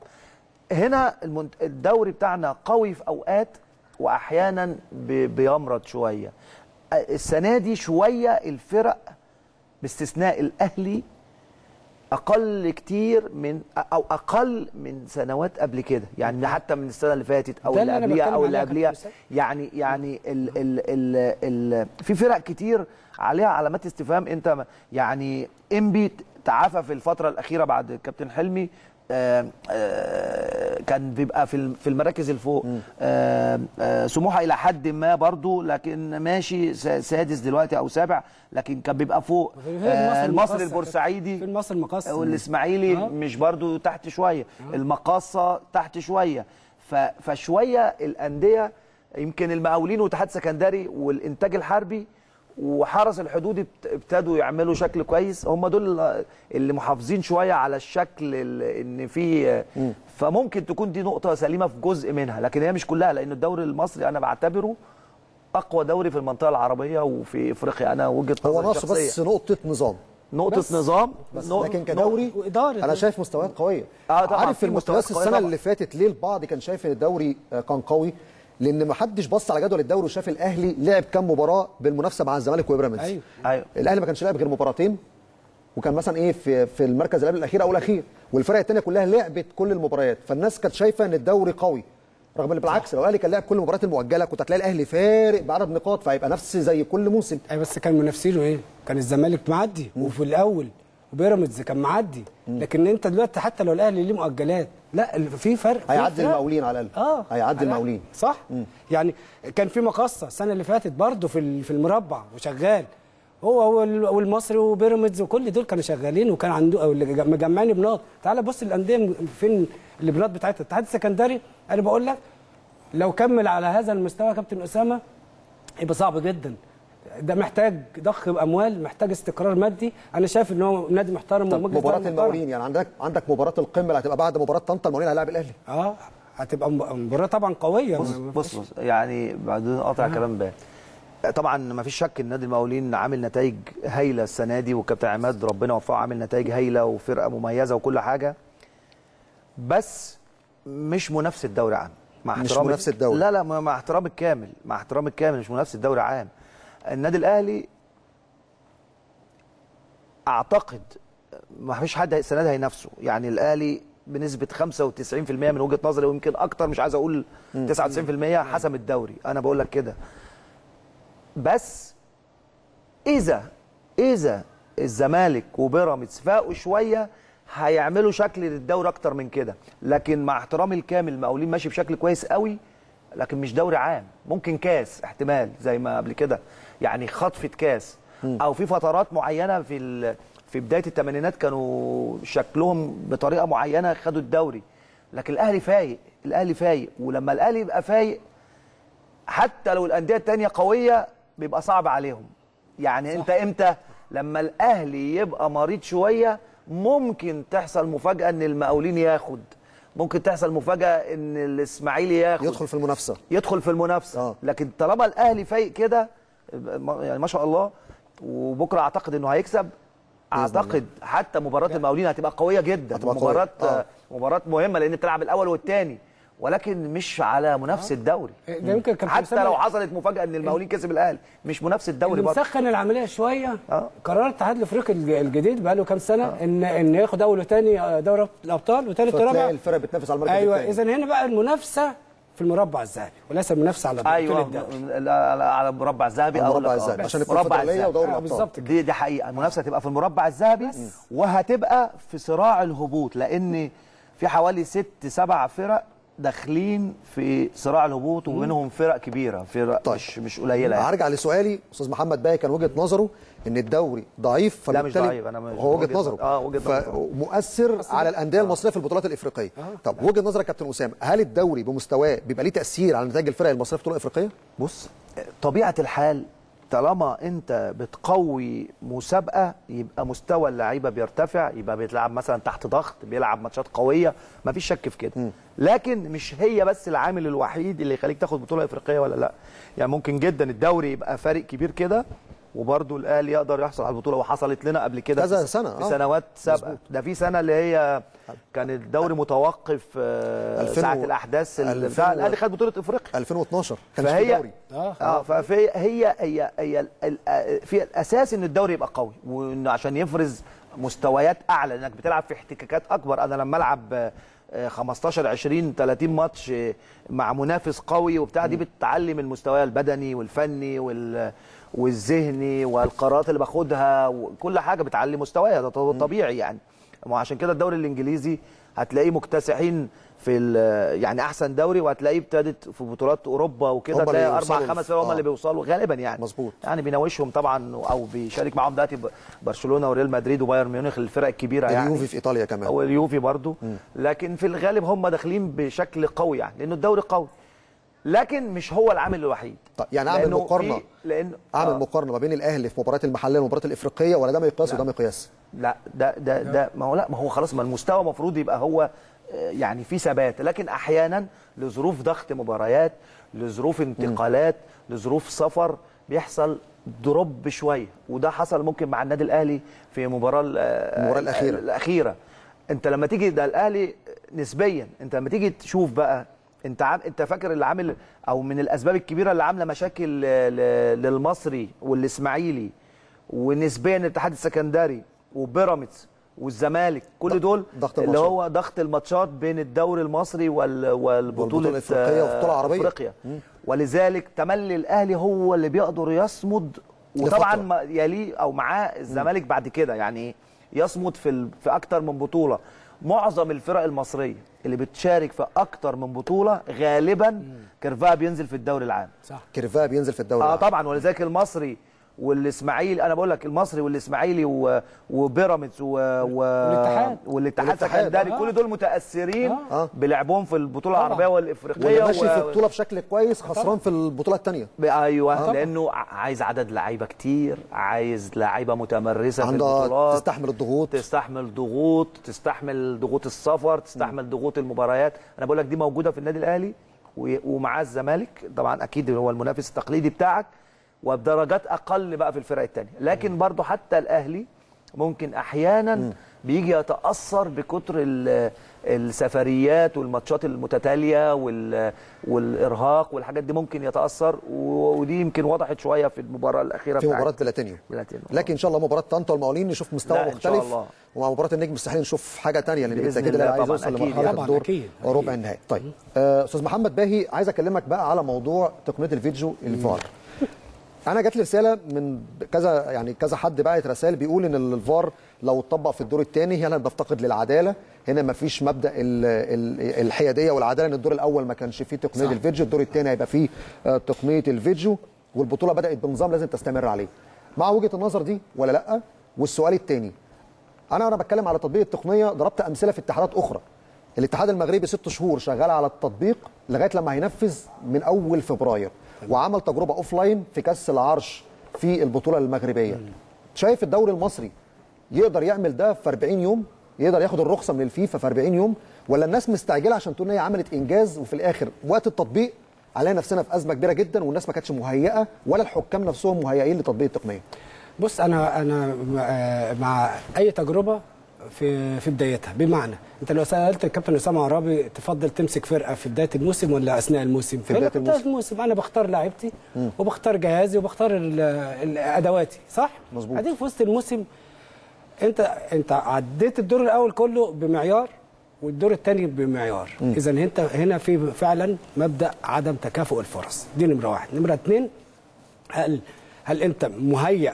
هنا الدوري بتاعنا قوي في اوقات واحيانا بيمرض شويه. السنه دي شويه الفرق باستثناء الاهلي اقل كتير من او اقل من سنوات قبل كده، يعني حتى من السنه اللي فاتت او اللي قبليها او اللي قبليها، يعني يعني ال ال ال ال في فرق كتير عليها علامات استفهام. انت يعني انبي تعافى في الفتره الاخيره بعد الكابتن حلمي، آآ آآ كان بيبقى في في المراكز الفوق، آآ آآ سموحه الى حد ما برضو لكن ماشي سادس دلوقتي او سابع، لكن كان بيبقى فوق. المصري البورسعيدي في المصري المقاصه والاسماعيلي آه. مش برضو تحت شويه، آه. المقاصه تحت شويه، فشويه الانديه يمكن المقاولين واتحاد سكندري والانتاج الحربي وحرس الحدود ابتدوا يعملوا شكل كويس. هم دول اللي محافظين شويه على الشكل ان في، فممكن تكون دي نقطه سليمه في جزء منها لكن هي مش كلها، لان الدوري المصري انا بعتبره اقوى دوري في المنطقه العربيه وفي افريقيا. انا وجهه نظري، هو ناقص بس نقطه نظام، نقطه بس نظام بس نقطة، لكن كدوري انا شايف مستويات قويه. آه عارف في المستويات السنه اللي فاتت ليه البعض كان شايف ان الدوري كان قوي؟ لان ما حدش بص على جدول الدوري وشاف الاهلي لعب كام مباراه بالمنافسه مع الزمالك وبيراميدز. ايوه ايوه الاهلي ما كانش لعب غير مباراتين، وكان مثلا ايه في في المركز اللي قبل الاخير او الاخير، والفرق الثانيه كلها لعبت كل المباريات، فالناس كانت شايفه ان الدوري قوي، رغم ان بالعكس لو الاهلي كان لعب كل المباريات المؤجله كنت هتلاقي الاهلي فارق بعدد نقاط، فهيبقى نفس زي كل موسم. ايوه بس كان منافسينه ايه؟ كان الزمالك معدي وفي الاول، وبيراميدز كان معدي، لكن انت دلوقتي حتى لو الاهلي ليه مؤجلات، لا في فرق. هيعدي المقاولين على الاقل. اه هيعدي المقاولين، صح؟ مم. يعني كان في مقصه السنه اللي فاتت برضه في في المربع وشغال، هو والمصري وبيراميدز وكل دول كانوا شغالين وكان عنده مجمعين بناط. تعال بص الانديه فين اللي بناط بتاعتها. الاتحاد السكندري انا بقول لك لو كمل على هذا المستوى يا كابتن اسامه يبقى صعب جدا. ده محتاج ضخ اموال، محتاج استقرار مادي. انا شايف ان هو نادي محترم ومجلس مباراه المقاولين، يعني عندك عندك مباراه القمه اللي هتبقى بعد مباراه طنطا، المقاولين هيلاعب الاهلي. اه هتبقى مباراه طبعا قويه. بص بص, بص يعني بعدين قطع كلام بقى. طبعا ما فيش شك ان نادي المقاولين عامل نتائج هايله السنه دي، والكابتن عماد ربنا وفقه عامل نتائج هايله وفرقه مميزه وكل حاجه، بس مش منافسه الدوري عام مع احترامي. مش منافسه الدوري، لا لا مع احترامي الكامل، مع احترامي الكامل مش منافسه الدوري عام. النادي الاهلي اعتقد ما فيش حد السنه دي هينافسه، يعني الاهلي بنسبه خمسة وتسعين بالمئة من وجهه نظري، ويمكن اكتر، مش عايز اقول تسعة وتسعين بالمئة حسم الدوري، انا بقول لك كده. بس اذا اذا الزمالك وبيراميدز فاقوا شويه هيعملوا شكل للدوري اكتر من كده، لكن مع احترامي الكامل المقاولين ماشي بشكل كويس قوي، لكن مش دوري عام. ممكن كاس احتمال زي ما قبل كده، يعني خطفه كاس او في فترات معينه في في بدايه الثمانينات كانوا شكلهم بطريقه معينه خدوا الدوري، لكن الاهلي فايق، الاهلي فايق، ولما الاهلي يبقى فايق حتى لو الانديه الثانيه قويه بيبقى صعب عليهم. يعني صح. انت امتى؟ لما الاهلي يبقى مريض شويه ممكن تحصل مفاجاه ان المقاولين ياخد، ممكن تحصل مفاجاه ان الاسماعيلي ياخد، يدخل في المنافسه، يدخل في المنافسه آه. لكن طالما الاهلي فايق كده يعني ما شاء الله، وبكره اعتقد انه هيكسب، اعتقد حتى مباراه المقاولين هتبقى قويه جدا، هتبقى مباراه آه. مباراه مهمه لان بتلعب الاول والثاني، ولكن مش على منافسه الدوري. ده يمكن كان حتى لو حصلت مفاجاه ان المقاولين كسب الاهلي مش منافسه الدوري برضه. مسخن العمليه شويه. أه؟ قرار الاتحاد الافريقي الجديد بقى له كام سنه أه؟ ان ان ياخد اول وثاني دوري الابطال وثالث ورابع. فتلاقي الفرق بتنافس على المركز الثاني. ايوه، اذا هنا بقى المنافسه في المربع الذهبي وليس المنافسه على ايوه الدوري. على المربع الذهبي او المربع الذهبي عشان المربع الذهبي ودوري الابطال. بالظبط، دي دي حقيقه، المنافسه هتبقى في المربع الذهبي، وهتبقى في صراع الهبوط، لان في حوالي ست سبع فرق داخلين في صراع الهبوط، ومنهم فرق كبيره، فرق طيب. مش مش قليله. هرجع لسؤالي، استاذ محمد باي كان وجهه نظره ان الدوري ضعيف، فبالتالي لا مش ضعيف، انا مش هو وجهه نظره اه وجهه نظره مؤثر على الانديه آه. المصريه في البطولات الافريقيه. آه. طب وجهه نظرك يا كابتن اسامه، هل الدوري بمستواه بيبقى ليه تاثير على نتائج الفرق المصريه في البطوله الافريقيه؟ بص، طبيعه الحال طالما انت بتقوي مسابقه يبقى مستوى اللعيبه بيرتفع، يبقى بيتلعب مثلا تحت ضغط، بيلعب ماتشات قويه، مفيش شك في كده م. لكن مش هي بس العامل الوحيد اللي يخليك تاخد بطوله افريقيه ولا لا. يعني ممكن جدا الدوري يبقى فارق كبير كده وبرده الاهلي يقدر يحصل على البطوله، وحصلت لنا قبل كده كذا سنه في سنوات سابقه. ده في سنه اللي هي كان الدوري متوقف ساعه الاحداث اللي الاهلي خد بطوله افريقيا ألفين واثناشر، كان في الدوري اه, آه فهي هي هي, هي في الاساس ان الدوري يبقى قوي، وانه عشان يفرز مستويات اعلى، انك بتلعب في احتكاكات اكبر. انا لما العب خمستاشر عشرين تلاتين ماتش مع منافس قوي وبتاع، دي بتعلم المستوى البدني والفني وال والذهني، والقرارات اللي باخدها وكل حاجه بتعلي مستوايا، ده طبيعي يعني. وعشان كده الدوري الانجليزي هتلاقيه مكتسحين في يعني احسن دوري، وهتلاقيه ابتدت في بطولات اوروبا وكده، تلاقي اربع خمس فرق هم اللي بيوصلوا غالبا يعني. مظبوط، يعني بيناوشهم طبعا او بيشارك معاهم دلوقتي برشلونه وريال مدريد وبايرن ميونخ، الفرق الكبيره يعني، اليوفي في ايطاليا كمان، واليوفي برضو م. لكن في الغالب هم داخلين بشكل قوي يعني، لانه الدوري قوي، لكن مش هو العامل الوحيد. طيب يعني اعمل مقارنه، لان اعمل آه. مقارنه ما بين الاهلي في مباريات المحليه والمباريات الافريقيه، ولا ده ما يقاس وده ما يقياس؟ لا ده ده ده ما هو لا ما هو خلاص، ما المستوى المفروض يبقى هو يعني في ثبات، لكن احيانا لظروف ضغط مباريات، لظروف انتقالات، لظروف سفر، بيحصل دروب شويه، وده حصل ممكن مع النادي الاهلي في مباراه المباراه الاخيره الاخيره انت لما تيجي ده الاهلي نسبيا، انت لما تيجي تشوف بقى انت عم... انت فاكر اللي عامل او من الاسباب الكبيره اللي عامله مشاكل ل... للمصري والاسماعيلي ونسبيا الاتحاد السكندري وبيراميدز والزمالك، كل دول اللي هو ضغط الماتشات بين الدوري المصري وال... والبطوله الافريقيه والبطوله العربيه افريقيا، ولذلك تملي الاهلي هو اللي بيقدر يصمد، وطبعا يليه او معاه الزمالك م. بعد كده يعني يصمد في ال... في اكتر من بطوله. معظم الفرق المصريه اللي بتشارك في اكتر من بطوله غالبا كيرفها بينزل في الدوري العام. صح، كيرفها بينزل في الدوري العام اه طبعا، ولذلك المصري والاسماعيلي. انا بقول لك المصري والاسماعيلي وبيراميدز والاتحاد والاتحاد السكندري كل دول متاثرين آه. بلعبهم في البطوله العربيه والافريقيه واللي ماشي في البطوله بشكل كويس خسران في البطوله الثانيه. ايوه آه. لانه عايز عدد لعيبه كتير، عايز لعيبه متمرسه في البطولات، تستحمل الضغوط تستحمل ضغوط تستحمل ضغوط السفر، تستحمل ضغوط المباريات. انا بقول لك دي موجوده في النادي الاهلي ومعاه الزمالك طبعا اكيد هو المنافس التقليدي بتاعك، وبدرجات اقل بقى في الفرق الثانيه، لكن برضو حتى الاهلي ممكن احيانا م. بيجي يتاثر بكتر السفريات والماتشات المتتاليه والارهاق والحاجات دي، ممكن يتاثر، ودي يمكن وضحت شويه في المباراه الاخيره في مباراه بلاتينيوم. لكن ان شاء الله مباراه طنطا والمقاولين نشوف مستوى مختلف، إن شاء الله. ومباراه النجم الساحلي نشوف حاجه ثانيه، لان بالتاكيد الاهلي عايز يوصل لمرحله الدور ربع النهائي. طيب استاذ محمد باهي، عايز اكلمك بقى على موضوع تقنيه الفيديو الفار. انا جات لي رساله من كذا يعني كذا حد بعت رسائل بيقول ان الفار لو اتطبق في الدور الثاني هنا بفتقد للعداله، هنا مفيش مبدا الحياديه والعداله، ان الدور الاول ما كانش فيه تقنيه الفيديو، الدور الثاني هيبقى فيه تقنيه الفيديو، والبطوله بدات بنظام لازم تستمر عليه. مع وجهه النظر دي ولا لا؟ والسؤال الثاني، انا وانا بتكلم على تطبيق التقنيه ضربت امثله في اتحادات اخرى. الاتحاد المغربي ست شهور شغال على التطبيق لغايه لما هينفذ من اول فبراير، وعمل تجربه اوف لاين في كاس العرش في البطوله المغربيه. شايف الدوري المصري يقدر يعمل ده في أربعين يوم؟ يقدر ياخد الرخصه من الفيفا في أربعين يوم؟ ولا الناس مستعجله عشان تقول ان هي عملت انجاز وفي الاخر وقت التطبيق علينا نفسنا في ازمه كبيره جدا، والناس ما كانتش مهيئه ولا الحكام نفسهم مهيئين لتطبيق التقنيه؟ بص انا انا مع اي تجربه في في بدايتها، بمعنى انت لو سالت الكابتن اسامه عرابي تفضل تمسك فرقه في بدايه الموسم ولا اثناء الموسم؟ في بدايه الموسم. الموسم انا بختار لاعيبتي وبختار جهازي وبختار ادواتي، صح؟ مظبوط. اديك في وسط الموسم انت انت عديت الدور الاول كله بمعيار والدور الثاني بمعيار، اذا انت هنا في فعلا مبدا عدم تكافؤ الفرص، دي نمره واحد. نمره اثنين، هل هل انت مهيأ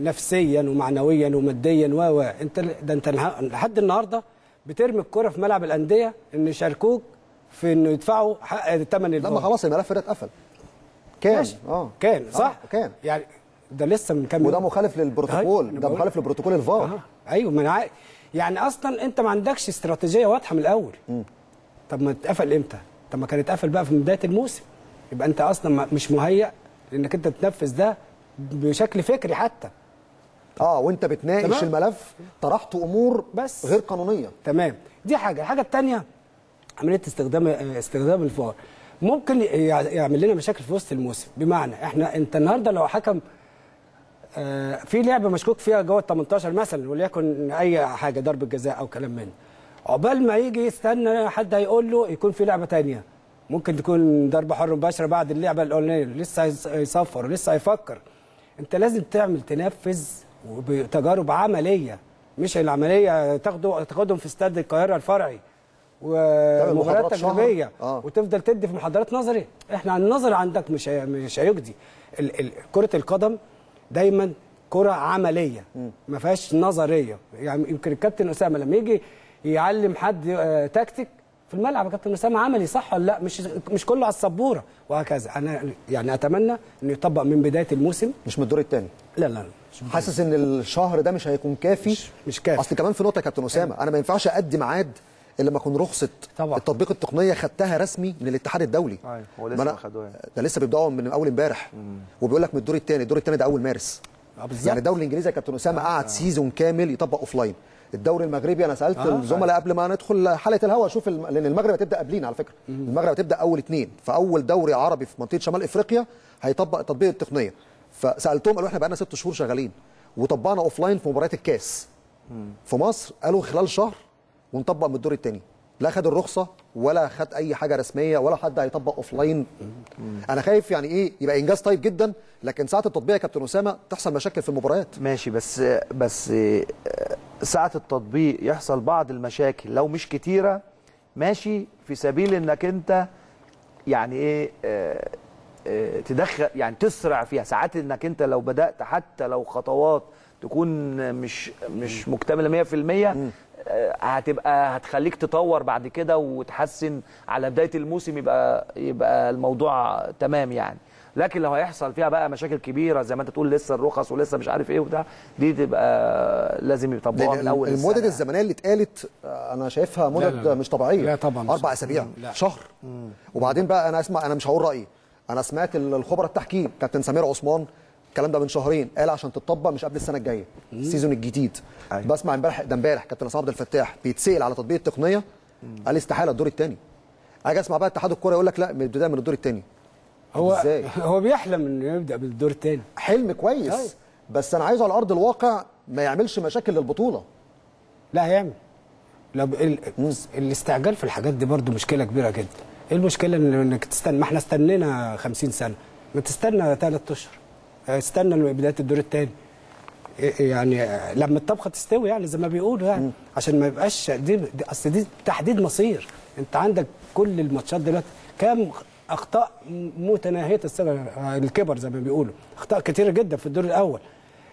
نفسيا ومعنويا وماديا و انت ده انت لحد النهارده بترمي الكره في ملعب الانديه ان يشاركوك في انه يدفعوا حق ثمن الفار. لما خلاص الملف ده اتقفل كان اه كان صح آه. كان يعني ده لسه من كام، وده مخالف للبروتوكول، ده مخالف لبروتوكول الفار آه. ايوه من ع... يعني اصلا انت ما عندكش استراتيجيه واضحه من الاول. م. طب ما اتقفل امتى؟ طب ما كان اتقفل بقى في بدايه الموسم، يبقى انت اصلا مش مهيأ انك انت تنفذ ده بشكل فكري حتى. اه وانت بتناقش تمام. الملف طرحت امور بس غير قانونيه. تمام، دي حاجه. الحاجه الثانيه عمليه استخدام استخدام الفار ممكن يعمل لنا مشاكل في وسط الموسم، بمعنى احنا انت النهارده لو حكم آه في لعبه مشكوك فيها جوه ال تمنتاشر مثلا، وليكن اي حاجه ضربه جزاء او كلام من عقبال ما يجي يستنى حد هيقول له يكون في لعبه ثانيه، ممكن تكون ضربه حره مباشره بعد اللعبه الاولانيه، لسه هيصفر ولسه هيفكر. انت لازم تعمل تنفذ وبتجارب عمليه، مش العمليه تاخده تاخدهم في استاد القاهره الفرعي ومباريات تجريبيه آه. وتفضل تدي في محاضرات نظري. احنا النظر عندك مش مش هيجدي. كره القدم دايما كره عمليه ما فيهاش نظريه، يعني يمكن الكابتن اسامه لما يجي يعلم حد آه تكتيك في الملعب، كابتن اسامه عملي صح ولا لا؟ مش مش كله على السبوره وهكذا. انا يعني اتمنى انه يطبق من بدايه الموسم مش من الدور الثاني. لا لا حاسس ان الشهر ده مش هيكون كافي. مش, مش كافي. اصل كمان في نقطه يا كابتن اسامه، انا ما ينفعش ادي ميعاد الا لما اكون رخصه التطبيق التقنيه خدتها رسمي من الاتحاد الدولي. ايوه هو لسه ما خدوها، ده لسه بيبداوا من اول امبارح، وبيقول لك من الدور الثاني، الدور الثاني ده اول مارس. يعني الدوري الانجليزي يا كابتن اسامه قعد سيزون كامل يطبق اوف لاين. الدوري المغربي انا سالت آه الزملاء قبل ما ندخل حلقه الهوا اشوف الم... لان المغرب هتبدا قبلينا على فكره. مم. المغرب هتبدا اول اثنين، فاول دوري عربي في منطقه شمال افريقيا هيطبق تطبيق التقنيه. فسالتهم قالوا احنا بقى لنا ست شهور شغالين وطبقنا اوف لاين في مباريات الكاس. مم. في مصر قالوا خلال شهر ونطبق من الدور الثاني، لا خد الرخصه ولا خد اي حاجه رسميه ولا حد هيطبق اوف لاين. انا خايف يعني ايه يبقى انجاز طيب جدا، لكن ساعه التطبيق يا كابتن اسامه تحصل مشاكل في المباريات. ماشي، بس بس ساعه التطبيق يحصل بعض المشاكل لو مش كتيره، ماشي، في سبيل انك انت يعني ايه اه اه تدخل يعني تسرع فيها. ساعات انك انت لو بدات حتى لو خطوات تكون مش مش مكتمله مية في المية هتبقى هتخليك تطور بعد كده وتحسن على بدايه الموسم، يبقى يبقى الموضوع تمام يعني. لكن لو هيحصل فيها بقى مشاكل كبيره زي ما انت تقول لسه الرخص ولسه مش عارف ايه وده، دي تبقى لازم يطبقوها من اول السنه. المدد الزمنيه اللي اتقالت انا شايفها مدد مش طبيعيه. لا طبعا اربع اسابيع شهر. مم. وبعدين بقى انا اسمع، انا مش هقول رايي، انا سمعت الخبراء التحكيم كابتن سمير عثمان الكلام ده من شهرين، قال عشان تتطبق مش قبل السنه الجايه السيزون الجديد. أيوة. بسمع امبارح ده امبارح كابتن عصام عبد الفتاح بيتسال على تطبيق التقنيه قال استحاله الدور الثاني. اجي اسمع بقى اتحاد الكوره يقول لك لا من البدايه من الدور الثاني. هو ازاي؟ هو بيحلم انه يبدا بالدور الثاني، حلم كويس. أيوة. بس انا عايزه على ارض الواقع ما يعملش مشاكل للبطوله. لا هيعمل. لا ال... الاستعجال في الحاجات دي برضو مشكله كبيره جدا. ايه المشكله انك تستنى؟ ما احنا استنينا خمسين سنه، ما تستنى ثلاث اشهر، استنى بدايه الدور الثاني يعني لما الطبخه تستوي يعني زي ما بيقولوا يعني. مم. عشان ما يبقاش دي اصل دي تحديد مصير. انت عندك كل الماتشات دلوقتي كام اخطاء متناهيه الكبر زي ما بيقولوا، اخطاء كتيره جدا في الدور الاول.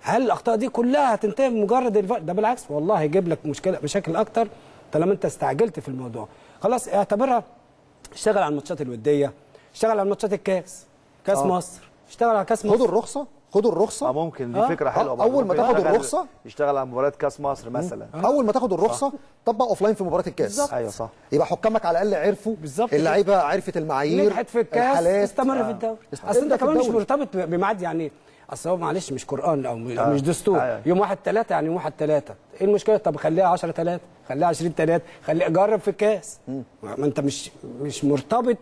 هل الاخطاء دي كلها هتنتهي بمجرد ده؟ بالعكس والله هيجيب لك مشكله مشاكل اكتر طالما انت استعجلت في الموضوع. خلاص اعتبرها، اشتغل على الماتشات الوديه، اشتغل على ماتشات الكاس، كاس أوه. مصر، اشتغل على كاس مصر. خدوا الرخصه، خدوا الرخصه. اه ممكن دي آه. فكره حلوه برضه. اول ما تاخدوا الرخصه يشتغل على مباراه كاس مصر مثلا. آه. اول ما تاخدوا الرخصه طبق اوف لاين في مباراه الكاس. بالظبط. ايوه صح. يبقى حكامك على الاقل عرفوا بالظبط، اللعيبه عرفت المعايير، نجحت في الكاس، استمر آه. في الدوري. اصل انت كمان مش مرتبط بميعاد يعني، اصل هو معلش مش قران او مش, آه. مش دستور. آه. يوم واحد ثلاثة يعني يوم واحد ثلاثة ايه المشكله؟ طب خليها عشرة ثلاثة، خليها عشرين ثلاثة، خليها جرب في الكاس. ما انت مش مش مرتبط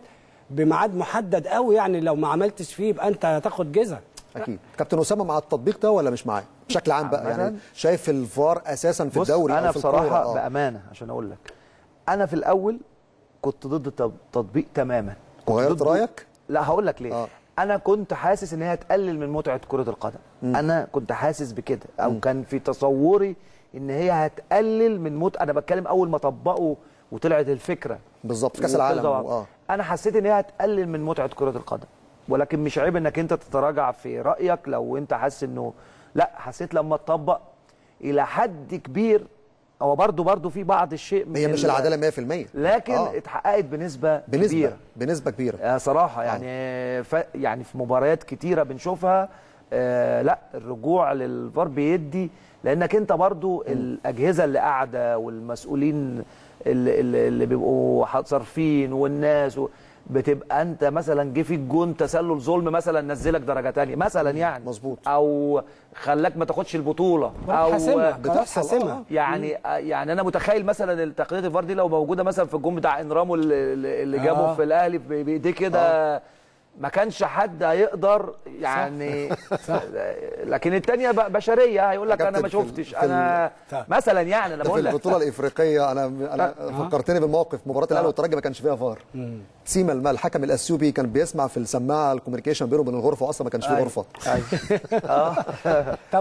بميعاد محدد قوي يعني، لو ما عملتش فيه يبقى انت هتاخد جزء. اكيد. كابتن اسامه مع التطبيق ده ولا مش معاه؟ بشكل عام بقى يعني شايف الفار اساسا في الدوري؟ انا بصراحه آه. بامانه عشان اقول لك انا في الاول كنت ضد التطبيق تماما. غيرت رايك؟ لا هقول لك ليه. آه. انا كنت حاسس ان هي هتقلل من متعه كره القدم. م. انا كنت حاسس بكده او م. كان في تصوري ان هي هتقلل من متعه. انا بتكلم اول ما طبقوا وطلعت الفكره بالظبط في كاس العالم اه انا حسيت ان هي هتقلل من متعه كره القدم، ولكن مش عيب انك انت تتراجع في رايك لو انت حاسس انه لا. حسيت لما تطبق الى حد كبير هو برضه برضه في بعض الشيء هي مش العداله مية في المية، لكن آه. اتحققت بنسبه بنسبه كبيرة. بنسبه كبيره صراحه يعني. آه. ف... يعني في مباريات كتيره بنشوفها آه لا الرجوع للفار بيدي، لانك انت برضه الاجهزه اللي قاعده والمسؤولين اللي, اللي بيبقوا صارفين والناس و... بتبقى انت مثلا جه فيك جون تسلل ظلم مثلا نزلك درجه ثانيه مثلا يعني. مظبوط. او خلاك ما تاخدش البطوله او بتحسمها يعني. مم. يعني انا متخيل مثلا تقنيه الفار دي لو موجوده مثلا في الجون بتاع انرامو اللي جابه آه. في الاهلي بايديه كده آه. ما كانش حد هيقدر يعني. صح. لكن الثانيه بشريه هيقول لك انا ما شفتش انا مثلا يعني. انا بقول لك في البطوله الافريقيه انا انا فكرتني بالموقف مباراه الاهلي والترجي ما كانش فيها فار. سيما المال الحكم الاثيوبي كان بيسمع في السماعه الكوميونيكيشن بينه وبين الغرفه واصلا ما كانش فيه غرفه.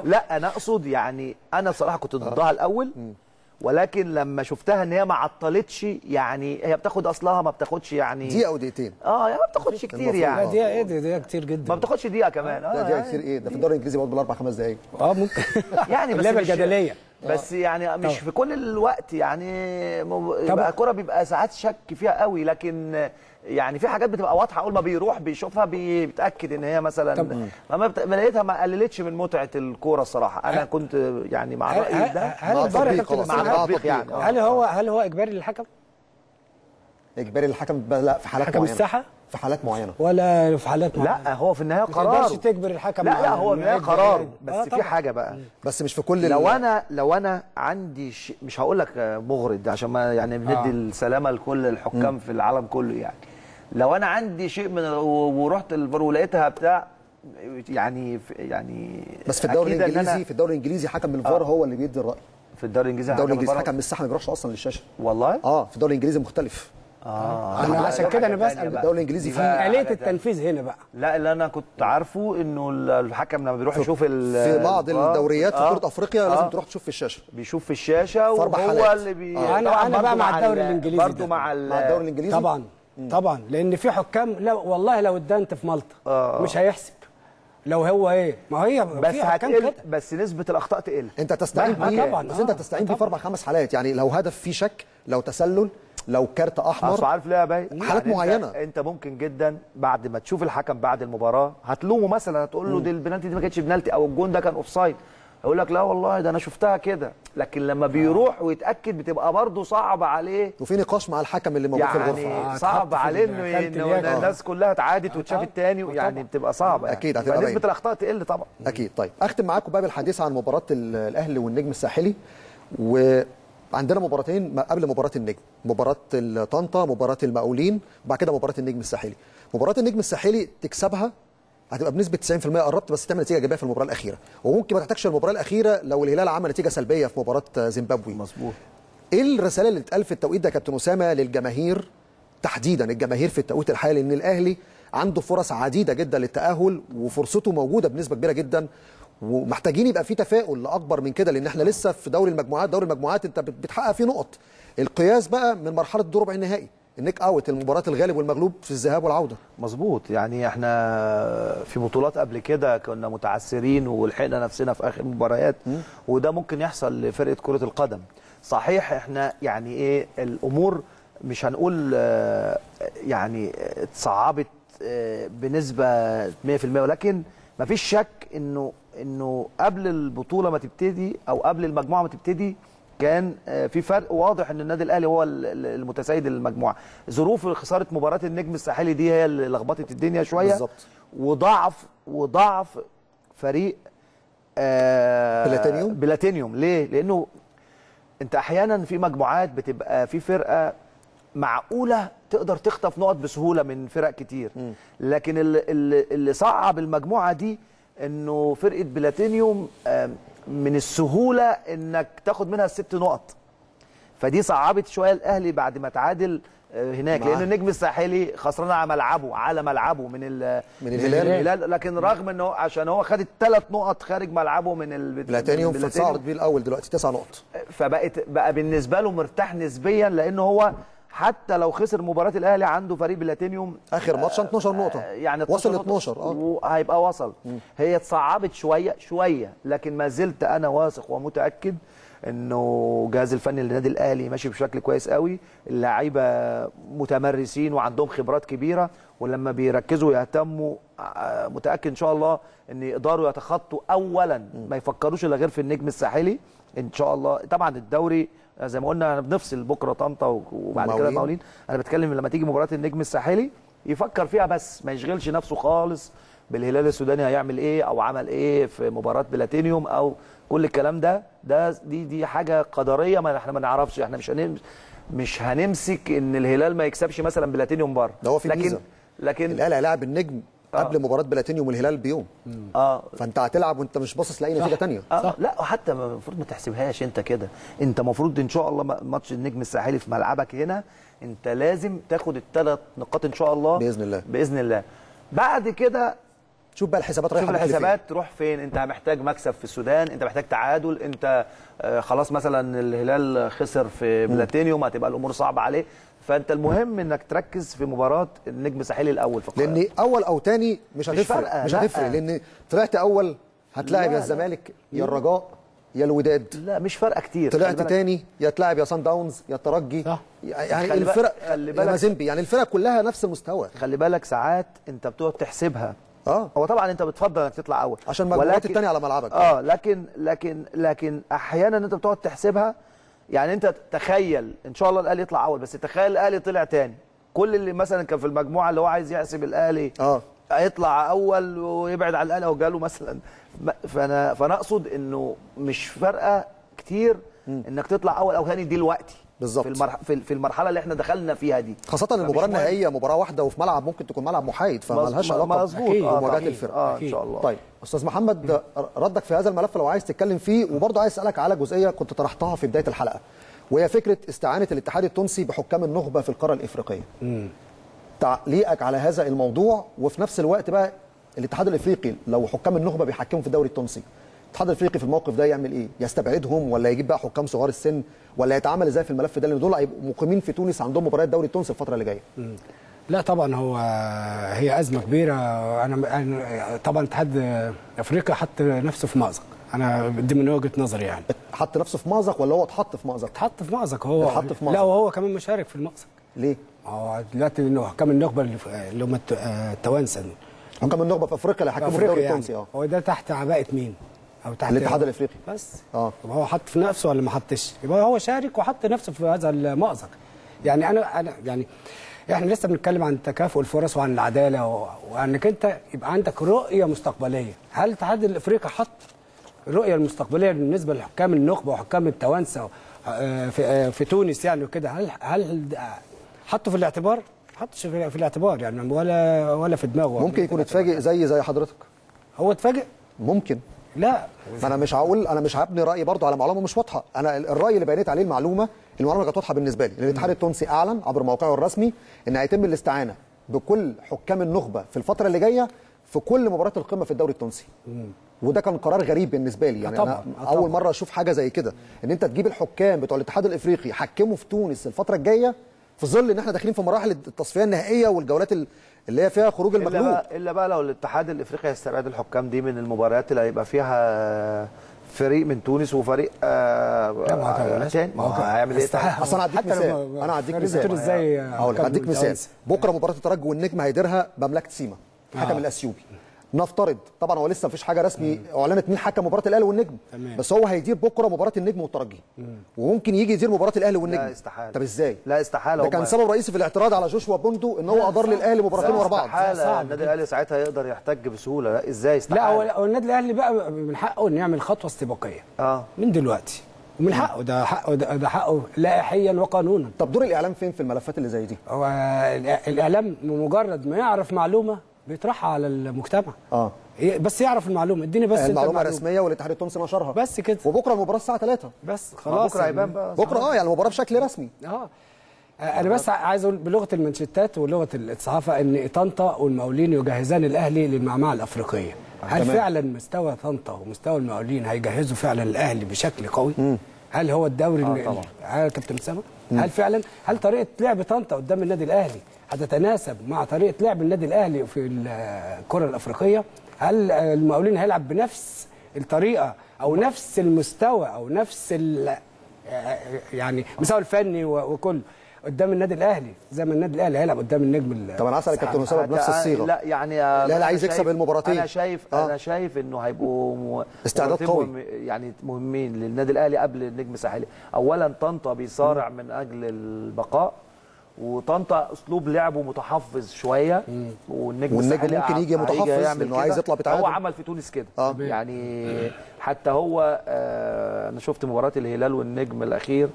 لا انا اقصد يعني انا صراحه كنت ضدها الاول، ولكن لما شفتها ان هي ما عطلتش يعني، هي بتاخد اصلها ما بتاخدش يعني دقيقه او دقيقتين اه ما بتاخدش كتير يعني. لا دقيقه ايه دي دقيقه كتير جدا، ما بتاخدش دقيقه كمان اه دقيقه كتير ايه ده في الدوري الانجليزي برضه بالاربع خمس دقايق اه ممكن يعني بس اللعبه الجدليه بس يعني مش في كل الوقت يعني. يبقى الكوره بيبقى ساعات شك فيها قوي، لكن يعني في حاجات بتبقى واضحه اول ما بيروح بيشوفها بيتاكد ان هي مثلا. ما بت... لقيتها ما قللتش من متعه الكوره الصراحه. انا كنت يعني مع الراي ده. هل الفار مع التطبيق يعني هل هو هل هو اجباري للحكم؟ اجباري للحكم لا في حالات معينه. حكم الساحه؟ في حالات معينه ولا في حالات معينه؟ لا هو في النهايه قرار ما تقدرش تجبر الحكم. لا لا هو في النهايه قرار بس آه في حاجه بقى بس مش في كل. لو انا لو انا عندي ش... مش هقول لك مغرض عشان ما يعني بندي آه. السلامه لكل الحكام م. في العالم كله يعني. لو انا عندي شيء من ورحت الفار ولقيتها بتاع يعني يعني بس في الدوري الانجليزي أنا... في الدوري الانجليزي حكم الفار آه. هو اللي بيدي الراي. في الدوري الانجليزي الدوري الانجليزي حكم الساحه ما بيروحش اصلا للشاشه والله. اه في الدوري الانجليزي مختلف. اه انا عشان كده انا بسال بالدوري الانجليزي في آلية التنفيذ هنا بقى. لا اللي انا كنت عارفه انه الحكم لما بيروح يشوف في بعض الدوريات في كره افريقيا آه. لازم تروح تشوف في الشاشه، بيشوف في الشاشه وهو اللي بي آه. انا انا بقى مع الدوري الانجليزي برضه مع الدوري الانجليزي طبعا. مم. طبعا لان في حكام لا والله لو ادانت في مالطا آه. مش هيحسب لو هو ايه ما هي بس هتقل، بس نسبه الاخطاء تقل. انت تستعين بيه طبعا، بس انت تستعين بيه في اربع خمس حالات، يعني لو هدف فيه شك، لو تسلل، لو كارت احمر، اصل عارف ليه يا باي حالات يعني معينه. انت, انت ممكن جدا بعد ما تشوف الحكم بعد المباراه هتلومه، مثلا هتقول له دي البنالتي دي ما كانتش بنالتي، او الجون ده كان اوفسايد، هيقول لك لا والله ده انا شفتها كده. لكن لما بيروح ويتاكد بتبقى برضه صعب عليه، وفي نقاش مع الحكم اللي موجود في الغرفه، يعني صعب عليه انه الناس كلها اتعادت واتشافت تاني، يعني بتبقى صعبه. اكيد هتبقى نسبه الاخطاء تقل طبعا. اكيد. طيب اختم معاكم بقى بالحديث عن مباراه الاهلي والنجم الساحلي، وعندنا مباراتين قبل مباراه النجم، مباراه طنطا، مباراه المقاولين، وبعد كده مباراه النجم الساحلي. مباراه النجم الساحلي تكسبها هتبقى بنسبه تسعين في المية قربت، بس تعمل نتيجه ايجابيه في المباراه الاخيره، وممكن ما تحتاجش المباراه الاخيره لو الهلال عمل نتيجه سلبيه في مباراه زيمبابوي. مظبوط. ايه الرساله اللي اتقال في التوقيت ده كابتن اسامه للجماهير، تحديدا الجماهير في التوقيت الحالي، ان الاهلي عنده فرص عديده جدا للتاهل وفرصته موجوده بنسبه كبيره جدا، ومحتاجين يبقى في تفاؤل اكبر من كده، لان احنا لسه في دوري المجموعات. دوري المجموعات انت بتحقق فيه نقط، القياس بقى من مرحله دور ربع النهائي، النيك اوت، المباراه الغالب والمغلوب في الذهاب والعوده. مظبوط. يعني احنا في بطولات قبل كده كنا متعثرين ولحقنا نفسنا في اخر مباريات، وده ممكن يحصل لفرقه كره القدم. صحيح احنا يعني ايه الامور مش هنقول يعني اتصعبت بنسبه مية في المية، ولكن ما فيش شك انه انه قبل البطوله ما تبتدي او قبل المجموعه ما تبتدي كان في فرق واضح ان النادي الاهلي هو المتسيد للمجموعه. ظروف خساره مباراه النجم الساحلي دي هي اللي لخبطت الدنيا شويه بالظبط، وضعف وضعف فريق آه بلاتينيوم بلاتينيوم ليه؟ لانه انت احيانا في مجموعات بتبقى في فرقه معقوله تقدر تخطف نقط بسهوله من فرق كتير، لكن اللي, اللي صعب المجموعه دي انه فرقه بلاتينيوم آه من السهوله انك تاخد منها الست نقط، فدي صعبت شويه الاهلي بعد ما تعادل هناك، لان النجم الساحلي خسران على ملعبه على ملعبه من ال من الهلال, الهلال لكن رغم انه عشان هو خد الثلاث نقط خارج ملعبه من البلاتينيوم، فتصاعد بيه الاول دلوقتي تسع نقط، فبقت بقى بالنسبه له مرتاح نسبيا، لان هو حتى لو خسر مباراه الاهلي عنده فريق بلاتينيوم اخر ماتش اتناشر نقطه، يعني وصل اتناشر اه وهيبقى وصل. هي اتصعبت شويه شويه، لكن ما زلت انا واثق ومتاكد انه الجهاز الفني للنادي الاهلي ماشي بشكل كويس قوي، اللعيبه متمرسين وعندهم خبرات كبيره، ولما بيركزوا ويهتموا متاكد ان شاء الله ان يقدروا يتخطوا، اولا ما يفكروش الا غير في النجم الساحلي ان شاء الله. طبعا الدوري زي ما قلنا انا بنفصل بكره طنطا وبعد كده المقاولين، انا بتكلم لما تيجي مباراه النجم الساحلي يفكر فيها بس، ما يشغلش نفسه خالص بالهلال السوداني هيعمل ايه او عمل ايه في مباراه بلاتينيوم او كل الكلام ده. ده دي دي حاجه قدريه، ما احنا ما نعرفش، احنا مش هنمسك مش هنمسك ان الهلال ما يكسبش مثلا بلاتينيوم بره، ده هو في لكن ميزة. لكن الاهلي هيلاعب النجم آه. قبل مباراه بلاتينيوم والهلال بيوم اه فانت هتلعب وانت مش باصص لاي نتيجه ثانيه آه. لا حتى المفروض ما تحسبهاش انت كده، انت المفروض ان شاء الله ماتش النجم الساحلي في ملعبك هنا انت لازم تاخد الثلاث نقاط ان شاء الله باذن الله باذن الله. بعد كده شوف بقى الحسابات رايحه، شوف الحسابات تروح فين. انت محتاج مكسب في السودان، انت محتاج تعادل، انت آه خلاص مثلا الهلال خسر في بلاتينيوم هتبقى الامور صعبه عليه، فانت المهم انك تركز في مباراه النجم الساحلي الاول فقط، لان اول او تاني مش هتفرق مش هتفرق لان طلعت اول هتلاعب يا الزمالك يا الرجاء يا الوداد، لا مش فارقه كتير. طلعت تاني يا تلاعب يا صن داونز يا الترجي، يعني الفرق مازنبي، يعني الفرق كلها نفس المستوى. خلي بالك ساعات انت بتقعد تحسبها اه هو طبعا انت بتفضل انك تطلع اول عشان مجموعات الثانيه على ملعبك اه لكن لكن لكن احيانا انت بتقعد تحسبها، يعني انت تخيل ان شاء الله الاهلي يطلع اول، بس تخيل الاهلي طلع تاني، كل اللي مثلا كان في المجموعه اللي هو عايز يحسب الاهلي اه هيطلع اول ويبعد عن الاهلي وجاله مثلا، فانا فانا اقصد انه مش فارقه كتير انك تطلع اول او ثاني دلوقتي بالظبط في المرح... في المرحله اللي احنا دخلنا فيها دي، خاصه المباراه النهائيه مباراه واحده وفي ملعب ممكن تكون ملعب محايد، فمالهاش علاقه بمواجهه الفرق اه ان شاء الله. طيب استاذ محمد، ردك في هذا الملف لو عايز تتكلم فيه، وبرضه عايز اسالك على جزئيه كنت طرحتها في بدايه الحلقه، وهي فكره استعانه الاتحاد التونسي بحكام النخبه في القاره الافريقيه. امم تعليقك على هذا الموضوع، وفي نفس الوقت بقى الاتحاد الافريقي لو حكام النخبه بيحكموا في الدوري التونسي، الاتحاد الافريقي في الموقف ده يعمل ايه؟ يستبعدهم ولا يجيب بقى حكام صغار السن ولا يتعامل ازاي في الملف ده؟ لان دول هيبقوا مقيمين في تونس عندهم مباريات دوري تونس الفتره اللي جايه. لا طبعا هو هي ازمه كبيره. انا طبعا اتحاد افريقيا حط نفسه في مأزق، انا دي من وجهه نظري يعني. حط نفسه في مأزق ولا هو اتحط في مأزق؟ اتحط في مأزق. هو اتحط في مأزق. لا وهو كمان مشارك في المأزق. ليه؟ هو دلوقتي حكام النخبه اللي هم التوانسه، حكام النخبه في افريقيا اللي هيحكموا الدوري التونسي. اه هو ده تحت عباءه مين؟ او تحت الاتحاد الافريقي بس. اه طب هو حط في نفسه ولا ما حطش؟ يبقى هو شارك وحط نفسه في هذا المأزق. يعني انا انا يعني احنا لسه بنتكلم عن تكافؤ الفرص وعن العداله و... وانك انت يبقى عندك رؤيه مستقبليه. هل الاتحاد الافريقي حط الرؤيه المستقبليه بالنسبه لحكام النخبه وحكام التوانسه في في تونس يعني وكده؟ هل هل حطوا في الاعتبار؟ ما حطش في الاعتبار يعني، ولا ولا في دماغه. ممكن يكون اتفاجئ زي زي حضرتك. هو اتفاجئ؟ ممكن. لا انا مش هقول، انا مش هبني رايي برضه على معلومه مش واضحه. انا الراي اللي بنيت عليه المعلومه، المعلومه كانت واضحه بالنسبه لي. الاتحاد التونسي اعلن عبر موقعه الرسمي ان هيتم الاستعانه بكل حكام النخبه في الفتره اللي جايه في كل مباريات القمه في الدوري التونسي. مم. وده كان قرار غريب بالنسبه لي يعني. أطبع. انا أطبع. اول مره اشوف حاجه زي كده، ان انت تجيب الحكام بتوع الاتحاد الافريقي يحكموا في تونس الفتره الجايه في ظل ان احنا داخلين في مراحل التصفيه النهائيه والجولات اللي هي فيها خروج المغلوب. الا بقى, إلا بقى لو الاتحاد الافريقي هيستبعد الحكام دي من المباريات اللي هيبقى فيها فريق من تونس وفريق تاني، ما هو هيعمل ايه؟ اصل انا هديك مثال، انا هديك مثال ازاي هقول هديك مثال. بكره مباراه الترجي والنجم هيديرها بمملكه سيما الحكم الاثيوبي. نفترض طبعا هو لسه مفيش حاجه رسمي اعلنت مين حكم مباراه الاهلي والنجم. تمام. بس هو هيدير بكره مباراه النجم والترجي، وممكن يجي يدير مباراه الاهلي والنجم. لا استحاله. طب ازاي؟ لا استحاله. ده كان سبب رئيسي في الاعتراض على جوشوا بوندو ان هو ادار للاهلي مباراتين ورا بعض. استحاله النادي الاهلي ساعتها يقدر يحتج بسهوله. لا ازاي استحاله؟ لا هو النادي الاهلي بقى من حقه انه يعمل خطوه استباقيه اه من دلوقتي، ومن حقه ده حقه ده, ده حقه لائحيا وقانونا. طب دور الاعلام فين في الملفات اللي زي دي؟ هو الاعلام مجرد ما يعرف معلومه بيطرحها على المجتمع. اه بس يعرف المعلومه، اديني بس انت المعلومه رسميه والاتحاد التونسي نشرها بس كده. وبكره المباراه الساعه ثلاثة بس خلاص. بكره هيبان بقى بكره اه يعني المباراه بشكل رسمي. اه انا بس عايز اقول بلغه المانشيتات ولغه الصحافه ان طنطا والمقاولين يجهزان الاهلي للمعمعه الافريقيه. هل تمام. فعلا مستوى طنطا ومستوى المقاولين هيجهزوا فعلا الاهلي بشكل قوي؟ مم. هل هو الدوري آه طبعا. هل كابتن اسامه هل فعلا هل طريقه لعب طنطا قدام النادي الاهلي هتتناسب مع طريقه لعب النادي الاهلي في الكره الافريقيه؟ هل المقاولين هيلعب بنفس الطريقه او نفس المستوى او نفس يعني المستوى الفني وكله قدام النادي الاهلي زي ما النادي الاهلي هيلعب قدام النجم؟ طب انا هسال الكابتن اسامه بنفس الصيغه. لا يعني الاهلي عايز يكسب المباراتين. انا شايف آه. انا شايف انه هيبقوا استعداد قوي مهم يعني مهمين للنادي الاهلي قبل النجم الساحلي. اولا طنطا بيصارع من اجل البقاء، وطنطا اسلوب لعبه متحفظ شويه، والنجم والنجم ممكن يجي متحفظ لانه عايز يطلع بتعادل. هو عمل في تونس كده آه. يعني مم. حتى هو آه انا شفت مباراه الهلال والنجم الاخير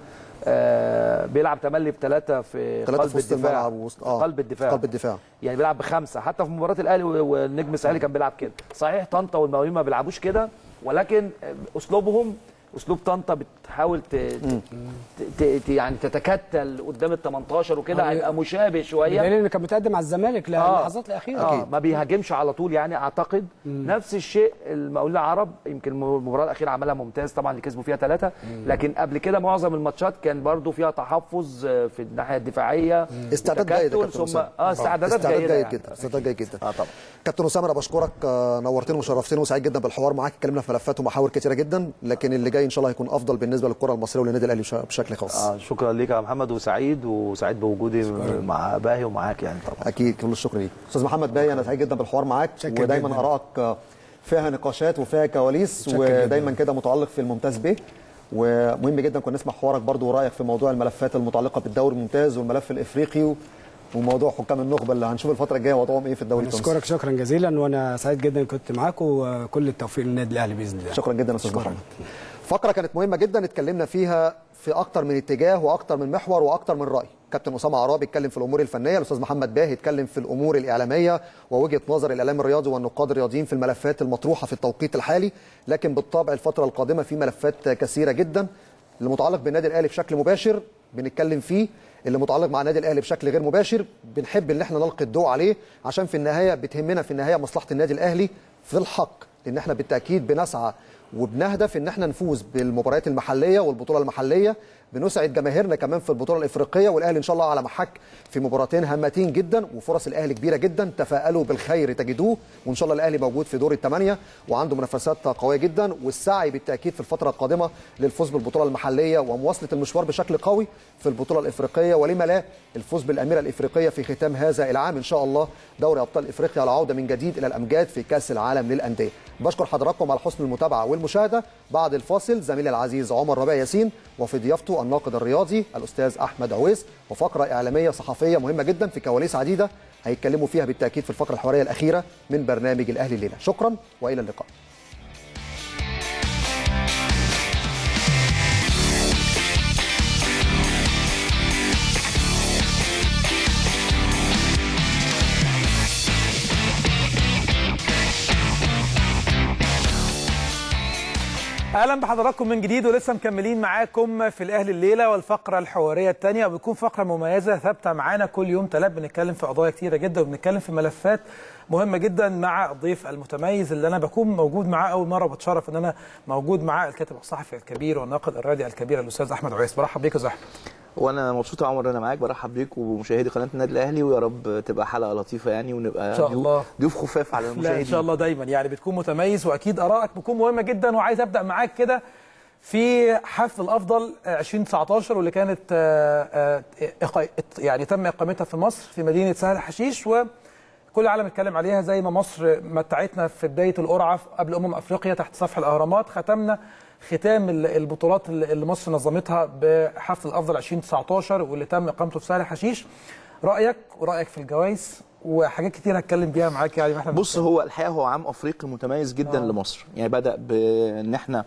آه بيلعب تملي بثلاثه في قلب الدفاع آه. قلب الدفاع قلب الدفاع يعني بيلعب بخمسه. حتى في مباراه الاهلي والنجم الساحلي كان بيلعب كده. صحيح طنطا والمقاولين ما بيلعبوش كده، ولكن اسلوبهم اسلوب طنطا بتحاول ت... ت... يعني تتكتل قدام ال تمنتاشر وكده. هيبقى مشابه شويه لان كان متقدم على الزمالك للحظات الاخيره. اه ما بيهاجمش على طول يعني. اعتقد مم. نفس الشيء المقاولين العرب، يمكن المباراه الاخيره عملها ممتاز طبعا اللي كسبوا فيها ثلاثه، لكن قبل كده معظم الماتشات كان برضو فيها تحفظ في الناحيه الدفاعيه. استعداد جيد ثم اه استعدادات جيده جدا استعدادات جيده جدا اه طبعا. كابتن اسامه انا بشكرك، نورتني وشرفتني وسعيد جدا بالحوار معاك. اتكلمنا في ملفات ومحاور كثيره جدا، لكن اللي جاي ان شاء الله هيكون افضل بالنسبه للكره المصريه والنادي الاهلي بشكل خاص. آه شكرا ليك يا محمد، وسعيد وسعيد بوجودي شكرا. مع باهي ومعاك يعني طبعا. اكيد كل الشكر ليك استاذ محمد باهي. انا سعيد جدا بالحوار معاك، ودايما ارائك فيها نقاشات وفيها كواليس ودايما كده متعلق في الممتاز به، ومهم جدا كنا نسمع حوارك برضو ورايك في موضوع الملفات المتعلقه بالدوري الممتاز والملف الافريقي وموضوع حكام النخبه اللي هنشوف الفتره الجايه وضعهم ايه في الدوري التونسي. اشكرك شكرا جزيلا، وانا سعيد جدا كنت معاكم، وكل التوفيق للنادي الاهلي باذن الله. شكرا جدا يا استاذ محمد. فقره كانت مهمه جدا اتكلمنا فيها في اكتر من اتجاه واكتر من محور واكتر من راي. كابتن اسامه عرابي اتكلم في الامور الفنيه، الاستاذ محمد باهي اتكلم في الامور الاعلاميه ووجهه نظر الاعلام الرياضي والنقاد الرياضيين في الملفات المطروحه في التوقيت الحالي، لكن بالطبع الفتره القادمه في ملفات كثيره جدا. اللي متعلق بالنادي الاهلي بشكل مباشر بنتكلم فيه، اللي متعلق مع النادي الاهلي بشكل غير مباشر بنحب ان احنا نلقي الضوء عليه، عشان في النهايه بتهمنا في النهايه مصلحه النادي الاهلي في الحق، لان احنا بالتاكيد بنسعى وبنهدف ان احنا نفوز بالمباريات المحليه والبطوله المحليه بنسعد جماهيرنا كمان في البطوله الافريقيه. والاهلي ان شاء الله على محك في مباراتين هامتين جدا، وفرص الاهلي كبيره جدا. تفائلوا بالخير تجدوه، وان شاء الله الاهلي موجود في دور الثمانيه وعنده منافسات قويه جدا، والسعي بالتاكيد في الفتره القادمه للفوز بالبطوله المحليه ومواصله المشوار بشكل قوي في البطوله الافريقيه، ولما لا الفوز بالاميره الافريقيه في ختام هذا العام ان شاء الله. دوري ابطال افريقيا على عوده من جديد الى الامجاد في كاس العالم للانديه. بشكر حضراتكم على حسن المتابعه والمشاهده. بعد الفاصل زميلي العزيز عمر ربيع ياسين، وفي ضيافته الناقد الرياضي الاستاذ احمد عويس، وفقره اعلاميه صحفيه مهمه جدا في كواليس عديده هيتكلموا فيها بالتاكيد في الفقره الحواريه الاخيره من برنامج الاهلي الليله. شكرا والى اللقاء. اهلا بحضراتكم من جديد، ولسه مكملين معاكم في الاهلي الليله والفقره الحواريه الثانيه، وبتكون فقره مميزه ثابته معانا كل يوم ثلاث. بنتكلم في قضايا كتيره جدا وبنتكلم في ملفات مهمه جدا مع الضيف المتميز اللي انا بكون موجود معاه اول مره، وبتشرف ان انا موجود معاه الكاتب الصحفي الكبير والناقد الرياضي الكبير الاستاذ احمد عويس. برحب بيك يا احمد. وانا مبسوط يا عمر انا معاك، برحب بيك ومشاهدي قناه النادي الاهلي، ويا رب تبقى حلقه لطيفه يعني، ونبقى ضيوف خفاف على المشاهدين ان شاء الله. دايما يعني بتكون متميز، واكيد ارائك بتكون مهمه جدا. وعايز ابدا معاك كده في حفل الافضل ألفين وتسعطاشر واللي كانت يعني تم اقامتها في مصر في مدينه سهل حشيش، وكل العالم اتكلم عليها. زي ما مصر متعتنا في بدايه القرعه قبل امم افريقيا تحت سفح الاهرامات، ختمنا ختام البطولات اللي مصر نظمتها بحفل الافضل ألفين وتسعطاشر واللي تم اقامته في سهل حشيش. رايك ورايك في الجوائز وحاجات كتير هتكلم بيها معاك يعني. احنا بص، هو الحقيقه هو عام افريقي متميز جدا آه. لمصر يعني. بدا بان احنا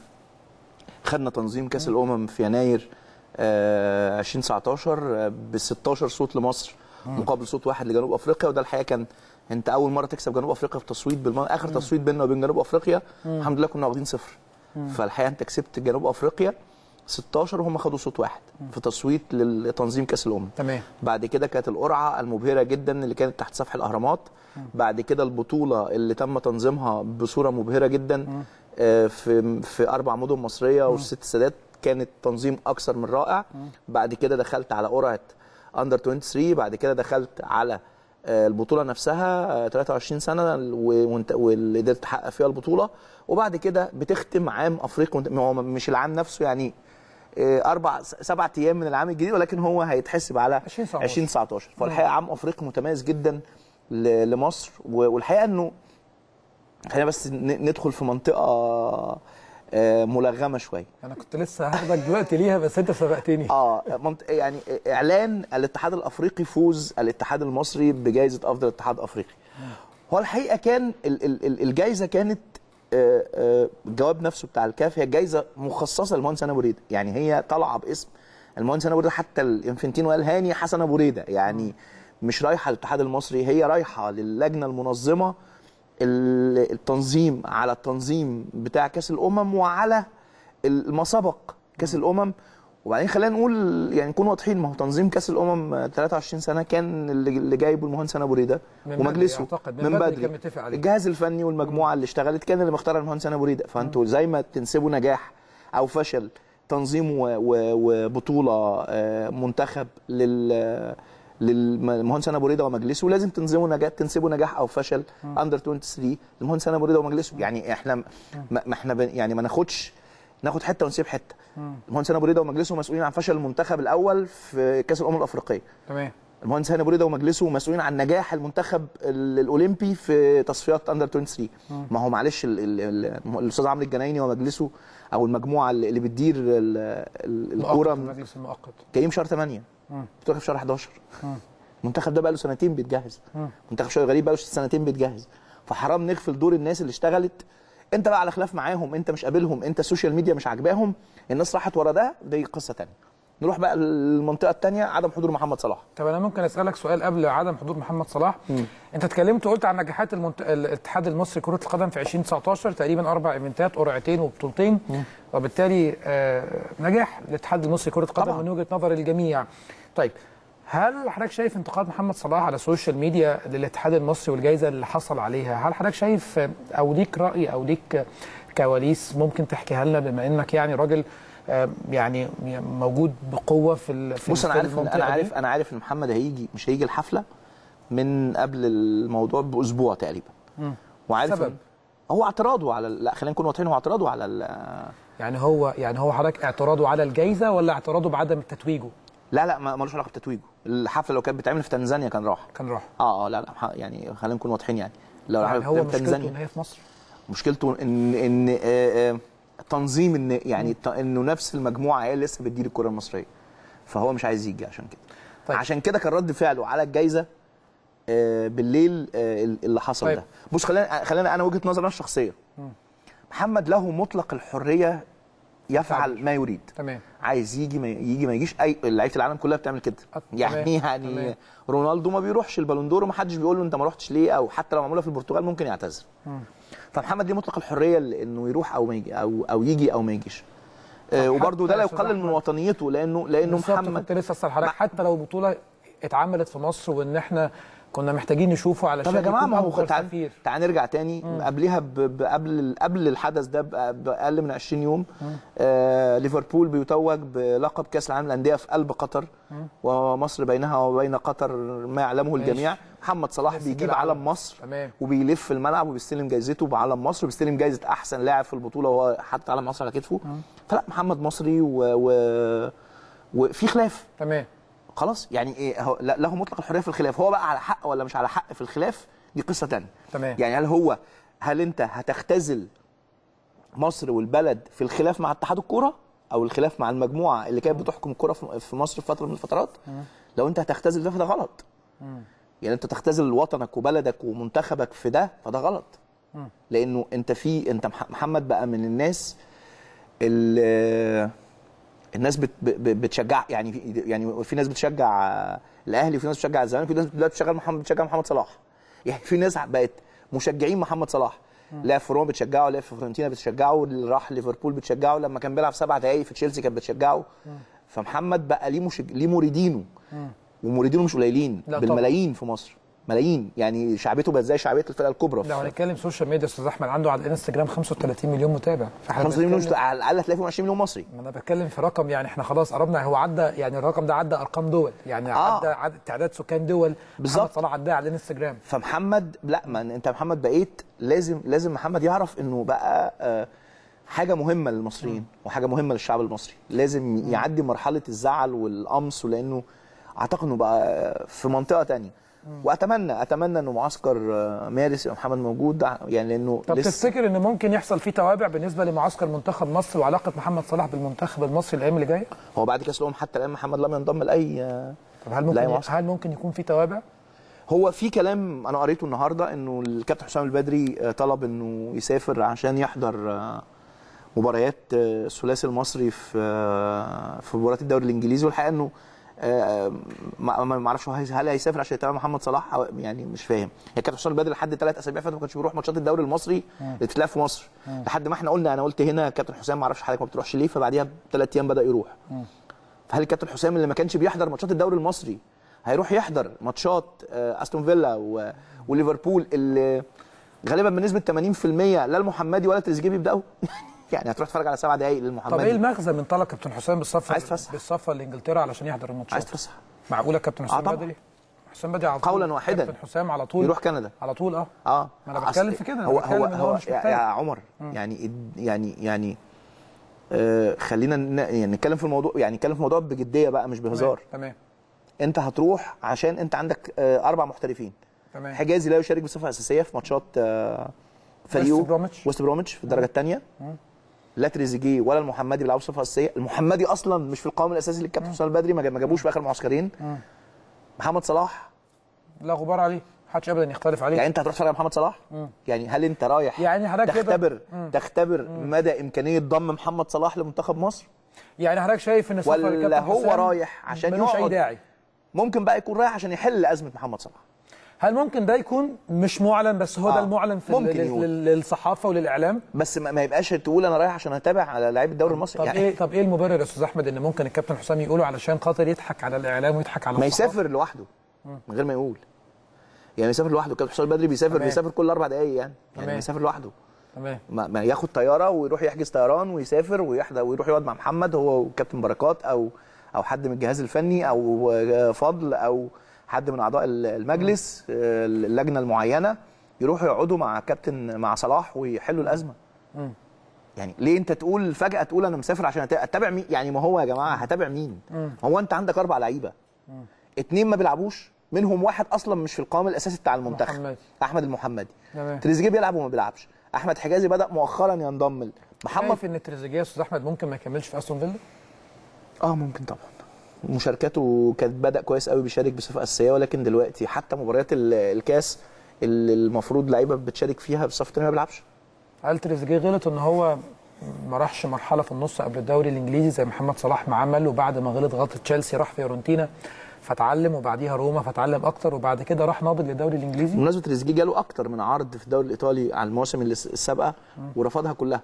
خدنا تنظيم كاس الامم في يناير آه ألفين وتسعطاشر ب ستاشر صوت لمصر مم. مقابل صوت واحد لجنوب افريقيا، وده الحقيقه كان انت اول مره تكسب جنوب افريقيا في تصويت بالم... اخر مم. تصويت بيننا وبين جنوب افريقيا مم. الحمد لله كنا واخدين صفر. فالحقيقه انت كسبت جنوب افريقيا ستاشر وهم خدوا صوت واحد في تصويت لتنظيم كاس الامم. تمام. بعد كده كانت القرعه المبهره جدا اللي كانت تحت سفح الاهرامات. بعد كده البطوله اللي تم تنظيمها بصوره مبهره جدا في في اربع مدن مصريه وست سادات، كانت تنظيم اكثر من رائع. بعد كده دخلت على قرعه اندر ثلاثة وعشرين، بعد كده دخلت على البطوله نفسها تلاتة وعشرين سنه وانت واللي قدرت تحقق فيها البطوله. وبعد كده بتختم عام افريقيا، هو مش العام نفسه يعني اربع سبع ايام من العام الجديد، ولكن هو هيتحسب على ألفين وتسعطاشر. فالحقيقه عام افريقيا متميز جدا لمصر. والحقيقه انه خلينا بس ندخل في منطقه ملغمه شويه. انا كنت لسه هاخدك دلوقتي ليها بس انت سبقتني. اه يعني اعلان الاتحاد الافريقي فوز الاتحاد المصري بجائزه افضل اتحاد افريقي. هو الحقيقه كان الجائزه كانت الجواب نفسه بتاع الكاف، هي جائزه مخصصه للمهندس هاني ابو ريده، يعني هي طالعه باسم المهندس هاني ابو ريده. حتى الانفنتينو قال هاني حسن ابو ريده، يعني مش رايحه للاتحاد المصري، هي رايحه للجنه المنظمه، التنظيم على التنظيم بتاع كاس الامم وعلى ما سبق كاس الامم. وبعدين خلينا نقول يعني نكون واضحين، ما هو تنظيم كاس الامم تلاتة وعشرين سنه كان اللي جايبه المهندس هاني ابو ريده ومجلسه من, من بدري. الجهاز الفني والمجموعه اللي اشتغلت كان اللي مختارها المهندس هاني ابو ريده. فانتوا زي ما تنسبوا نجاح او فشل تنظيم وبطوله منتخب لل للمهندس هاني ابو ريده ومجلسه، لازم تنظموا نجاح تنسبوا نجاح او فشل اندر ثلاثة وعشرين للمهندس هاني ابو ريده ومجلسه. يعني احنا ما احنا يعني ما ناخدش ناخد حته ونسيب حته. المهندس هاني ابو ريده ومجلسه مسؤولين عن فشل المنتخب الاول في كاس الامم الافريقيه. تمام. المهندس هاني ابو ريده ومجلسه مسؤولين عن نجاح المنتخب الاولمبي في تصفيات اندر ثلاثة وعشرين. ما هو معلش الاستاذ عمرو الجنايني ومجلسه او المجموعه اللي بتدير الكوره المجلس المؤقت كريم شهر تمانية منتخب شهر حداشر. المنتخب ده بقى له سنتين بيتجهز، منتخب شهر غريب بقى له سنتين بيتجهز. فحرام نغفل دور الناس اللي اشتغلت. انت بقى على خلاف معاهم، انت مش قابلهم، انت السوشيال ميديا مش عاجباهم، الناس راحت ورا ده، دي قصه ثانيه. نروح بقى للمنطقه الثانيه، عدم حضور محمد صلاح. طب انا ممكن اسالك سؤال قبل عدم حضور محمد صلاح؟ مم. انت اتكلمت وقلت عن نجاحات المنت... الاتحاد المصري كرة القدم في ألفين وتسعطاشر، تقريبا اربع ايفنتات، قرعتين وبطولتين، وبالتالي آه نجاح الاتحاد المصري كرة القدم من وجهة نظر الجميع. طيب هل حضرتك شايف انتقاد محمد صلاح على السوشيال ميديا للاتحاد المصري والجائزه اللي حصل عليها، هل حضرتك شايف او ليك راي او ليك كواليس ممكن تحكيها لنا بما انك يعني راجل يعني موجود بقوه في في بص انا عارف انا عارف انا عارف ان محمد هيجي مش هيجي الحفله من قبل الموضوع باسبوع تقريبا. امم وعارف سبب هو اعتراضه على لا خلينا نكون واضحين، هو اعتراضه على يعني هو يعني هو حضرتك اعتراضه على الجائزه ولا اعتراضه بعدم تتويجه؟ لا لا مالوش علاقه بتتويجه، الحفله لو كانت بتتعمل في تنزانيا كان راح كان راح اه اه لا لا يعني خلينا نكون واضحين يعني لو يعني هو مشكلته ان هي في مصر، مشكلته ان ان آآ آآ تنظيم ان يعني انه نفس المجموعه هي لسه بتدير الكره المصريه، فهو مش عايز يجي عشان كده. طيب. عشان كده كان رد فعله على الجائزه بالليل اللي حصل. طيب. ده بص خلينا خلينا انا وجهه نظري الشخصيه، م. محمد له مطلق الحريه يفعل طبعا. ما يريد. تمام. عايز يجي ما يجي ما يجيش، اي لعيبه العالم كلها بتعمل كده. طبعا. يعني يعني طبعا. رونالدو ما بيروحش البالون دور ومحدش بيقول له انت ما رحتش ليه، او حتى لو معموله في البرتغال ممكن يعتذر. فمحمد ليه مطلق الحريه انه يروح او ما يجي او او يجي او ما يجيش. آه وبرده ده لا يقلل من وطنيته لانه لانه محمد كنت لسه اسال حضرتك حتى لو بطوله اتعملت في مصر وان احنا كنا محتاجين نشوفه علشان. طب يا جماعه ما هو تعال تعال نرجع تاني قبلها قبل قبل الحدث ده باقل من عشرين يوم. آه ليفربول بيتوج بلقب كاس العالم للانديه في قلب قطر، مم. ومصر بينها وبين قطر ما يعلمه الجميع. ماشي. محمد صلاح بيجيب علم مصر. تمام. وبيلف الملعب وبيستلم جايزته بعلم مصر وبيستلم جايزه احسن لاعب في البطوله وهو حاطط علم مصر على كتفه. فلا محمد مصري و وفي خلاف. تمام خلاص يعني ايه له مطلق الحريه في الخلاف، هو بقى على حق ولا مش على حق في الخلاف دي قصه ثانيه. تمام. يعني هل هو هل انت هتختزل مصر والبلد في الخلاف مع اتحاد الكوره او الخلاف مع المجموعه اللي كانت بتحكم الكوره في مصر في فتره من الفترات؟ مم. لو انت هتختزل ده فده غلط. مم. يعني انت تختزل وطنك وبلدك ومنتخبك في ده فده غلط. مم. لانه انت في انت محمد بقى من الناس اللي الناس بتشجع يعني في يعني في ناس بتشجع الاهلي وفي ناس بتشجع الزمالك وفي ناس دلوقتي بتشجع محمد بتشجع محمد صلاح. يعني في ناس بقت مشجعين محمد صلاح، لا في روما بتشجعه، لا في فيورنتينا بتشجعه، اللي راح ليفربول بتشجعه، لما كان بيلعب سبع دقايق في تشيلسي كانت بتشجعه. فمحمد بقى ليه مشج... ليه مريدينه، ومريدينه مش قليلين، بالملايين في مصر، ملايين. يعني شعبيته بقت زي شعبيه الفرقه الكبرى. لو هنتكلم سوشيال ميديا استاذ احمد عنده على الانستجرام خمسة وثلاثين مليون متابع، خمسة وثلاثين مليون مش... على الاقل هتلاقي فيهم عشرين مليون مصري. ما انا بتكلم في رقم يعني احنا خلاص قربنا، هو عدى يعني الرقم ده عدى ارقام دول يعني. آه. عدى عدد تعداد سكان دول بالظبط طلع عداه على الانستجرام. فمحمد لا ما انت محمد بقيت لازم لازم محمد يعرف انه بقى آه حاجه مهمه للمصريين وحاجه مهمه للشعب المصري، لازم يعدي مرحله الزعل والقمص، لانه اعتقد انه بقى في منطقه ثانيه. واتمنى اتمنى انه معسكر مارس يا محمد موجود يعني لانه. طب تفتكر ان ممكن يحصل فيه توابع بالنسبه لمعسكر منتخب مصر وعلاقه محمد صلاح بالمنتخب المصري الايام اللي جايه؟ هو بعد كاس الامم حتى الان محمد لم ينضم لاي. طب هل ممكن هل ممكن يكون في توابع؟ هو في كلام انا قريته النهارده انه الكابتن حسام البدري طلب انه يسافر عشان يحضر مباريات الثلاثي المصري في في مباريات الدوري الانجليزي، والحقيقه انه أه ما اعرفش هل هيسافر عشان يتابع محمد صلاح أو يعني مش فاهم. هي كانت حسام البدري لحد ثلاث اسابيع فاتوا ما كانش بيروح ماتشات الدوري المصري اللي بتتلعب في مصر، مم. لحد ما احنا قلنا انا قلت هنا كابتن حسام ما اعرفش حضرتك ما بتروحش ليه، فبعديها بثلاث ايام بدا يروح. مم. فهل كابتن حسام اللي ما كانش بيحضر ماتشات الدوري المصري هيروح يحضر ماتشات استون فيلا وليفربول اللي غالبا بنسبه ثمانين في المية لا المحمدي ولا تريزيجيه بيبداوا؟ يعني هتروح تتفرج على سبع دقايق للمحمدي. طب ايه المغزى من طلب كابتن حسام بالسفر بالسفر لانجلترا علشان يحضر الماتشات؟ عايز تفسح. معقوله كابتن حسام آه بدري؟ حسام بدري على طول قولا واحدا كابتن حسام على طول يروح كندا على طول. اه اه ما انا بتكلم في كده. هو هو, هو يا, يا عمر يعني يعني يعني آه خلينا يعني نتكلم في الموضوع، يعني نتكلم في الموضوع بجديه بقى مش بهزار. تمام. انت هتروح عشان انت عندك آه اربع محترفين. تمام. حجازي لا يشارك بصفه اساسيه في ماتشات آه فريقه وست بروميتش في الدرجه الثانيه، لا تريزيجيه ولا المحمدي بيلعبوا بصفه اساسيه، المحمدي اصلا مش في القائم الاساسي للكابتن حسام البدري ما جابوش في اخر معسكرين. مم. محمد صلاح لا غبار عليه، محدش ابدا يختلف عليه. يعني انت هتروح تتفرج على محمد صلاح؟ مم. يعني هل انت رايح يعني حضرتك تختبر مم. تختبر مم. مدى امكانيه ضم محمد صلاح لمنتخب مصر؟ يعني حضرتك شايف ان سفر الكابتن حسام ولا هو رايح عشان يقعد؟ ملوش اي داعي. ممكن بقى يكون رايح عشان يحل ازمه محمد صلاح. هل ممكن ده يكون مش معلن بس هو آه. ده المعلن في للصحافه وللاعلام؟ بس ما يبقاش تقول انا رايح عشان اتابع على لعيبه الدوري المصري. طب يعني ايه طب ايه المبرر يا استاذ احمد ان ممكن الكابتن حسام يقوله علشان خاطر يضحك على الاعلام ويضحك على الصحافه؟ ما يسافر لوحده من غير ما يقول. يعني يسافر لوحده، الكابتن حسام البدري بيسافر تمام. بيسافر كل اربع دقائق يعني. يعني يسافر لوحده. تمام. ما ياخد طياره ويروح يحجز طيران ويسافر ويحضر ويروح يقعد مع محمد هو وكابتن بركات او او حد من الجهاز الفني او فضل او حد من اعضاء المجلس اللجنه المعينه، يروحوا يقعدوا مع كابتن مع صلاح ويحلوا الازمه. م. يعني ليه انت تقول فجاه تقول انا مسافر عشان اتابع مين؟ يعني ما هو يا جماعه هتابع مين؟ م. هو انت عندك اربع لعيبه، اتنين ما بيلعبوش، منهم واحد اصلا مش في القائم الاساسي بتاع المنتخب، محمد. احمد المحمدي. تريزيجيه بيلعب وما بيلعبش، احمد حجازي بدا مؤخرا ينضم. محمد شايف ان تريزيجيه يا استاذ احمد ممكن ما يكملش في استون فيلا؟ اه ممكن طبعا، مشاركاته كانت بدا كويس قوي بيشارك بصفه اساسيه، ولكن دلوقتي حتى مباريات الكاس اللي المفروض لعيبه بتشارك فيها بصف تاني ما بيلعبش. هل تريزيجيه غلط ان هو ما راحش مرحله في النص قبل الدوري الانجليزي زي محمد صلاح ما عمل، وبعد ما غلط غلطه تشيلسي راح فيورنتينا فتعلم، وبعديها روما فتعلم اكتر، وبعد كده راح ناضل للدوري الانجليزي؟ بمناسبه تريزيجيه جاله اكتر من عرض في الدوري الايطالي على المواسم السابقه ورفضها كلها.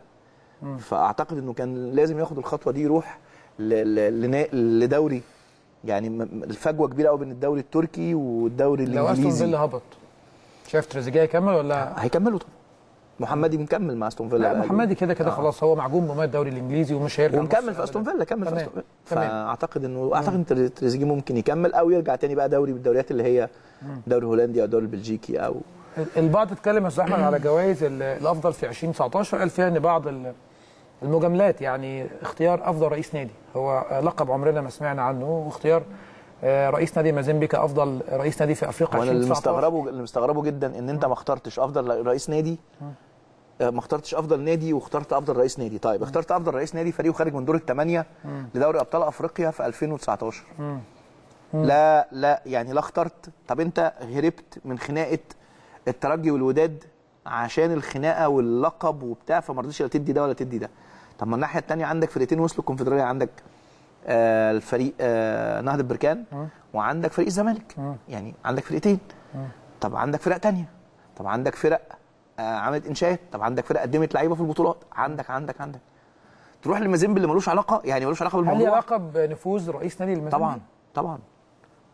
م. فاعتقد انه كان لازم ياخد الخطوه دي، يروح لدوري يعني الفجوه كبيره قوي بين الدوري التركي والدوري الانجليزي. لو استون فيلا هبط شايف تريزيجيه هيكمل ولا هيكمله؟ طبعا محمدي مكمل مع استون فيلا. لا محمدي كده كده آه. خلاص هو معجون بماء الدوري الانجليزي ومش هيرجع ومكمل في استون فيلا، كمل في استون فيلا. فاعتقد انه اعتقد ان تريزيجيه ممكن يكمل او يرجع تاني بقى دوري بالدوريات اللي هي الدوري الهولندي او الدوري البلجيكي. او البعض اتكلم يا استاذ احمد على جوائز الافضل في ألفين وتسعتاشر، قال فيها ان بعض المجاملات، يعني اختيار افضل رئيس نادي هو لقب عمرنا ما سمعنا عنه، واختيار رئيس نادي مازيمبيكا افضل رئيس نادي في افريقيا. وانا اللي مستغربه اللي مستغربه جدا ان انت ما اخترتش افضل رئيس نادي، ما اخترتش افضل نادي واخترت افضل رئيس نادي. طيب اخترت افضل رئيس نادي فريقه خارج من دور الثمانيه لدوري ابطال افريقيا في ألفين وتسعتاشر. مم. مم. لا لا يعني لا اخترت. طب انت هربت من خناقه الترجي والوداد عشان الخناقه واللقب وبتاع، فما رضيتش لا تدي ده ولا تدي ده. طب ما الناحيه الثانيه عندك فرقتين وصلوا الكونفدراليه، عندك آه الفريق آه نهضة البركان مم. وعندك فريق الزمالك، يعني عندك فرقتين. مم. طب عندك فرق ثانيه، طب عندك فرق آه عملت انشاءات، طب عندك فرقه قدمت لعيبه في البطولات، عندك عندك عندك تروح لمازيمبي اللي ملوش علاقه، يعني ملوش علاقه بالموضوع. هل ليه علاقه بنفوذ رئيس نادي المازيمبي؟ طبعا طبعا،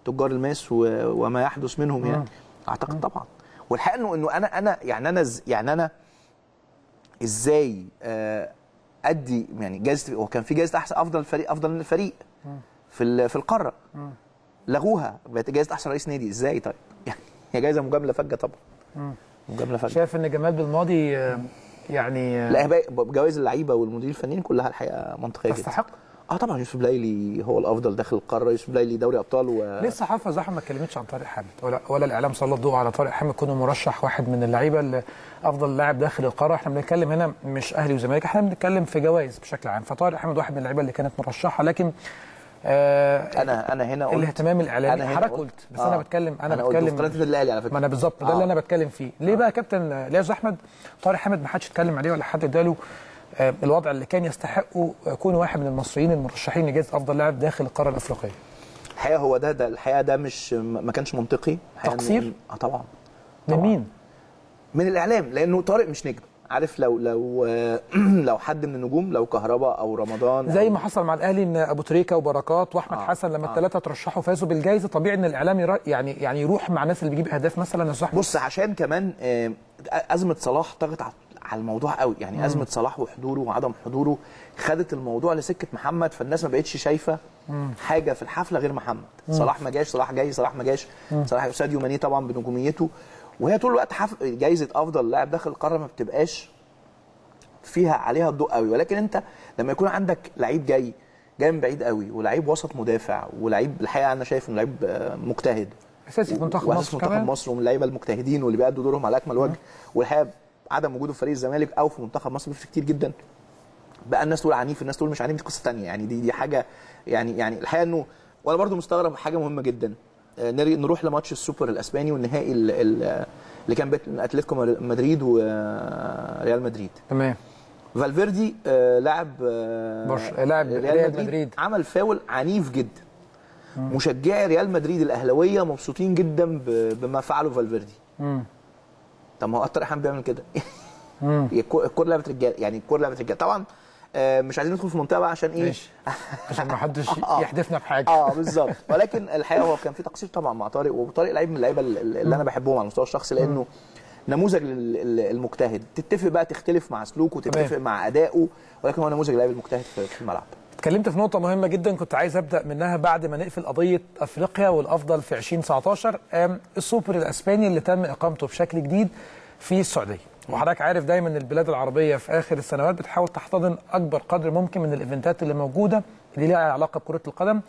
تجار الماس و... وما يحدث منهم يعني. مم. اعتقد مم. طبعا. والحقيقه انه انه انا انا يعني انا ز... يعني انا ازاي آه ادي يعني جائزه، وكان في جائزه احسن افضل فريق افضل فريق في ال... في القاره مم. لغوها، بقت جائزه احسن رئيس نادي ازاي؟ طيب يعني هي جائزه مجامله فجه طبعا. مم. شايف ان جمال بالماضي يعني لا جوائز اللعيبه والمديرين الفنيين كلها الحقيقه منطقيه جدا تستحق. اه طبعا يوسف بلايلي هو الافضل داخل القاره، يوسف بلايلي دوري ابطال و... ليه الصحافه زحمه ما اتكلمتش عن طارق حامد ولا ولا الاعلام سلط الضوء على طارق حامد كونه مرشح واحد من اللعيبه اللي افضل لاعب داخل القاره؟ احنا بنتكلم هنا مش اهلي وزمالك، احنا بنتكلم في جوائز بشكل عام، فطارق حامد واحد من اللعيبه اللي كانت مرشحه، لكن آه انا انا هنا قلت الاهتمام الاعلامي. حضرتك قلت بس آه انا بتكلم انا, أنا بتكلم قلت في الاهلي على فكره، ما انا بالظبط ده آه اللي انا بتكلم فيه. ليه آه بقى كابتن لياس احمد طارق حامد ما حدش اتكلم عليه ولا حد اداله آه الوضع اللي كان يستحقه كونه واحد من المصريين المرشحين لجائزه افضل لاعب داخل القاره الافريقيه؟ الحقيقه هو ده ده الحقيقه ده مش ما كانش منطقي. تقصير؟ اه طبعا. من مين؟ من الاعلام، لانه طارق مش نجم. عارف لو لو لو حد من النجوم، لو كهربا او رمضان زي أو ما حصل مع الاهلي ان ابو تريكه وبركات واحمد آه حسن لما آه الثلاثه ترشحوا فازوا بالجائزه، طبيعي ان الاعلام يعني يعني يروح مع الناس اللي بيجيب اهداف مثلا. بص عشان كمان ازمه صلاح طغت على الموضوع قوي، يعني مم. ازمه صلاح وحضوره وعدم حضوره خدت الموضوع لسكه محمد، فالناس ما بقتش شايفه مم. حاجه في الحفله غير محمد. مم. صلاح ما جاش، صلاح جاي، صلاح ما جاش، صلاح ساديو ماني طبعا بنجوميته، وهي طول الوقت حف... جايزه افضل لاعب داخل القاره ما بتبقاش فيها عليها الضوء قوي، ولكن انت لما يكون عندك لعيب جاي جاي من بعيد قوي، ولاعيب وسط مدافع، ولاعيب الحقيقه انا شايف انه لعيب مجتهد اساسي في منتخب مصر، منتخب مصر ومن اللعيبه المجتهدين واللي بيأدوا دورهم على اكمل وجه، والحقيقه عدم وجوده في فريق الزمالك او في منتخب مصر بيفرق كتير جدا. بقى الناس تقول عنيف، الناس تقول مش عنيف، دي قصه ثانيه يعني، دي دي حاجه يعني يعني الحقيقه انه وانا برضو مستغرب حاجه مهمه جدا. نروح لماتش السوبر الاسباني والنهائي اللي كان بين اتلتيكو مدريد وريال مدريد. تمام. فالفيردي لاعب لاعب ريال مدريد عمل فاول عنيف جدا. مم. مشجعي ريال مدريد الاهلاويه مبسوطين جدا بما فعله فالفيردي. امم طب ما هو طارق حامد بيعمل كده. امم الكوره لعبه رجاله، يعني الكوره لعبه رجاله طبعا. مش عايزين ندخل في منطقه بقى عشان ايه؟ ماشي. عشان ما حدش يحدفنا بحاجه. اه بالظبط، ولكن الحقيقه هو كان في تقصير طبعا مع طارق، وطارق لعيب من اللعيبه اللي انا بحبهم على المستوى الشخصي، لانه نموذج للمجتهد، تتفق بقى تختلف مع سلوكه وتتفق مع ادائه، ولكن هو نموذج للاعب المجتهد في الملعب. اتكلمت في نقطة مهمة جدا كنت عايز ابدا منها بعد ما نقفل قضية افريقيا والافضل في ألفين وتسعتاشر، السوبر الاسباني اللي تم اقامته بشكل جديد في السعودية. وحضرتك عارف دايما البلاد العربية في آخر السنوات بتحاول تحتضن أكبر قدر ممكن من الإيفنتات اللي موجودة اللي لها علاقة بكرة القدم.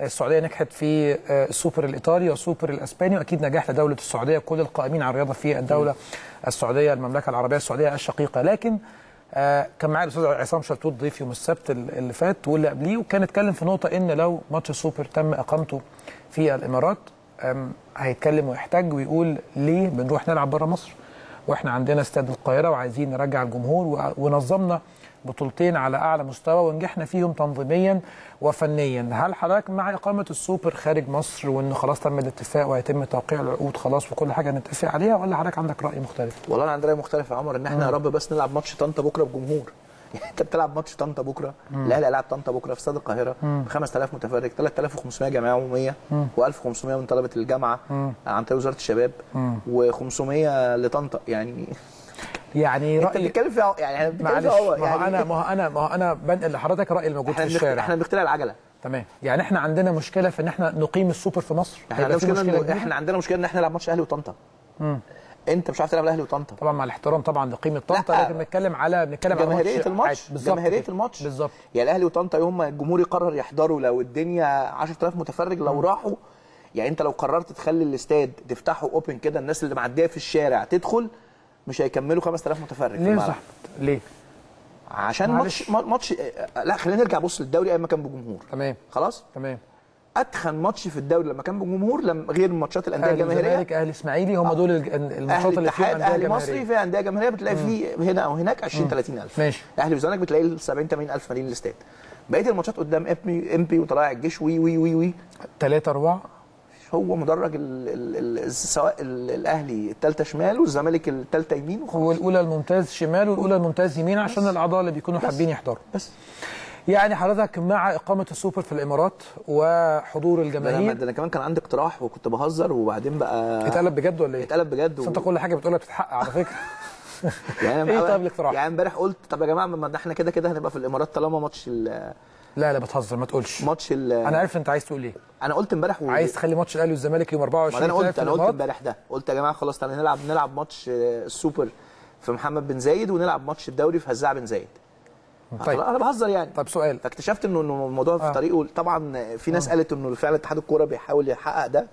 السعودية نجحت في السوبر الإيطالي والسوبر الإسباني، وأكيد نجاح لدولة السعودية وكل القائمين على الرياضة في الدولة السعودية المملكة العربية السعودية الشقيقة. لكن كان معايا الأستاذ عصام شلتوت ضيف يوم السبت اللي فات واللي قبليه، وكان اتكلم في نقطة إن لو ماتش السوبر تم إقامته في الإمارات هيتكلم ويحتج ويقول ليه بنروح نلعب بره مصر؟ واحنا عندنا استاد القاهره وعايزين نرجع الجمهور، ونظمنا بطولتين على اعلى مستوى ونجحنا فيهم تنظيميا وفنيا. هل حضرتك مع اقامه السوبر خارج مصر وان خلاص تم الاتفاق وهيتم توقيع العقود خلاص وكل حاجه نتفق عليها، ولا حضرتك عندك راي مختلف؟ والله انا عندي راي مختلف يا عمر، ان احنا يا رب بس نلعب ماتش طنطا بكره بجمهور. يعني انت بتلعب ماتش طنطا بكره، الاهلي هيلعب طنطا بكره في استاد القاهره ب خمسة آلاف متفرج، تلاتة آلاف وخمسمية جمعيه عموميه و1500 من طلبه الجامعه عن طريق وزاره الشباب وخمسمية لطنطا. يعني يعني رايي انت بتتكلم في يعني معلش، ما انا ما انا ما انا بنقل لحضرتك راي الموجود في الشارع. احنا بنخترع العجله تمام. يعني احنا عندنا مشكله في ان احنا نقيم السوبر في مصر، احنا عندنا مشكله, مشكلة احنا عندنا مشكله ان احنا نلعب ماتش اهلي وطنطا. انت مش عارف تلعب الاهلي وطنطا طبعا مع الاحترام طبعا لقيمه طنطا، لكن بنتكلم على بنتكلم على جماهيريه الماتش بالظبط، جماهيريه الماتش بالظبط. يعني الاهلي وطنطا يوم ما الجمهور يقرر يحضروا لو الدنيا عشرة آلاف متفرج لو م. راحوا، يعني انت لو قررت تخلي الاستاد تفتحه اوبن كده الناس اللي معديه في الشارع تدخل مش هيكملوا خمسة آلاف متفرج. ليه يا صاحبي؟ ليه؟ عشان ماتش ماتش لا خلينا نرجع بص للدوري. اي مكان بجمهور تمام خلاص تمام. اتخن ماتش في الدوري لما كان بجمهور لما غير ماتشات الانديه الجماهيريه، الزمالك اهلي اسماعيلي هم دول الماتشات اللي فيها انديه جماهيريه. مصري فيها انديه جماهيريه بتلاقي فيه هنا او هناك عشرين تلاتين الف ماشي. الاهلي والزمالك بتلاقي سبعين تمانين الف مالين الاستاد. بقيه الماتشات قدام ابني امبي وطلائع الجيش وي وي وي وي تلاتة اربعة. هو مدرج سواء الاهلي الثالثه شمال والزمالك الثالثه يمين، والاولى الممتاز شمال والاولى الممتاز يمين عشان الاعضاء اللي بيكونوا حابين يحضروا بس. يعني حضرتك مع اقامه السوبر في الامارات وحضور الجماهير؟ ده انا كمان كان عندي اقتراح وكنت بهزر وبعدين بقى اتقلب بجد ولا ايه؟ اتقلب بجد و... انت كل حاجه بتقولها بتتحقق على فكره. يعني ايه طيب الاقتراح؟ يعني امبارح قلت طب يا جماعه ما احنا كده كده هنبقى في الامارات طالما ماتش ال لا لا بتهزر ما تقولش ماتش ال انا عارف انت عايز تقول ايه. انا قلت امبارح و... عايز تخلي ماتش الاهلي والزمالك يوم اربعة وعشرين. انا قلت انا قلت امبارح ده قلت يا جماعه خلاص تعالى نلعب نلعب ماتش السوبر في محمد بن زايد ونلعب ماتش الدوري في هزاع بن زايد. طيب انا بهزر يعني. طب سؤال، فاكتشفت انه الموضوع في آه. طريقه. طبعا في ناس آه. قالت انه فعلا اتحاد الكوره بيحاول يحقق ده،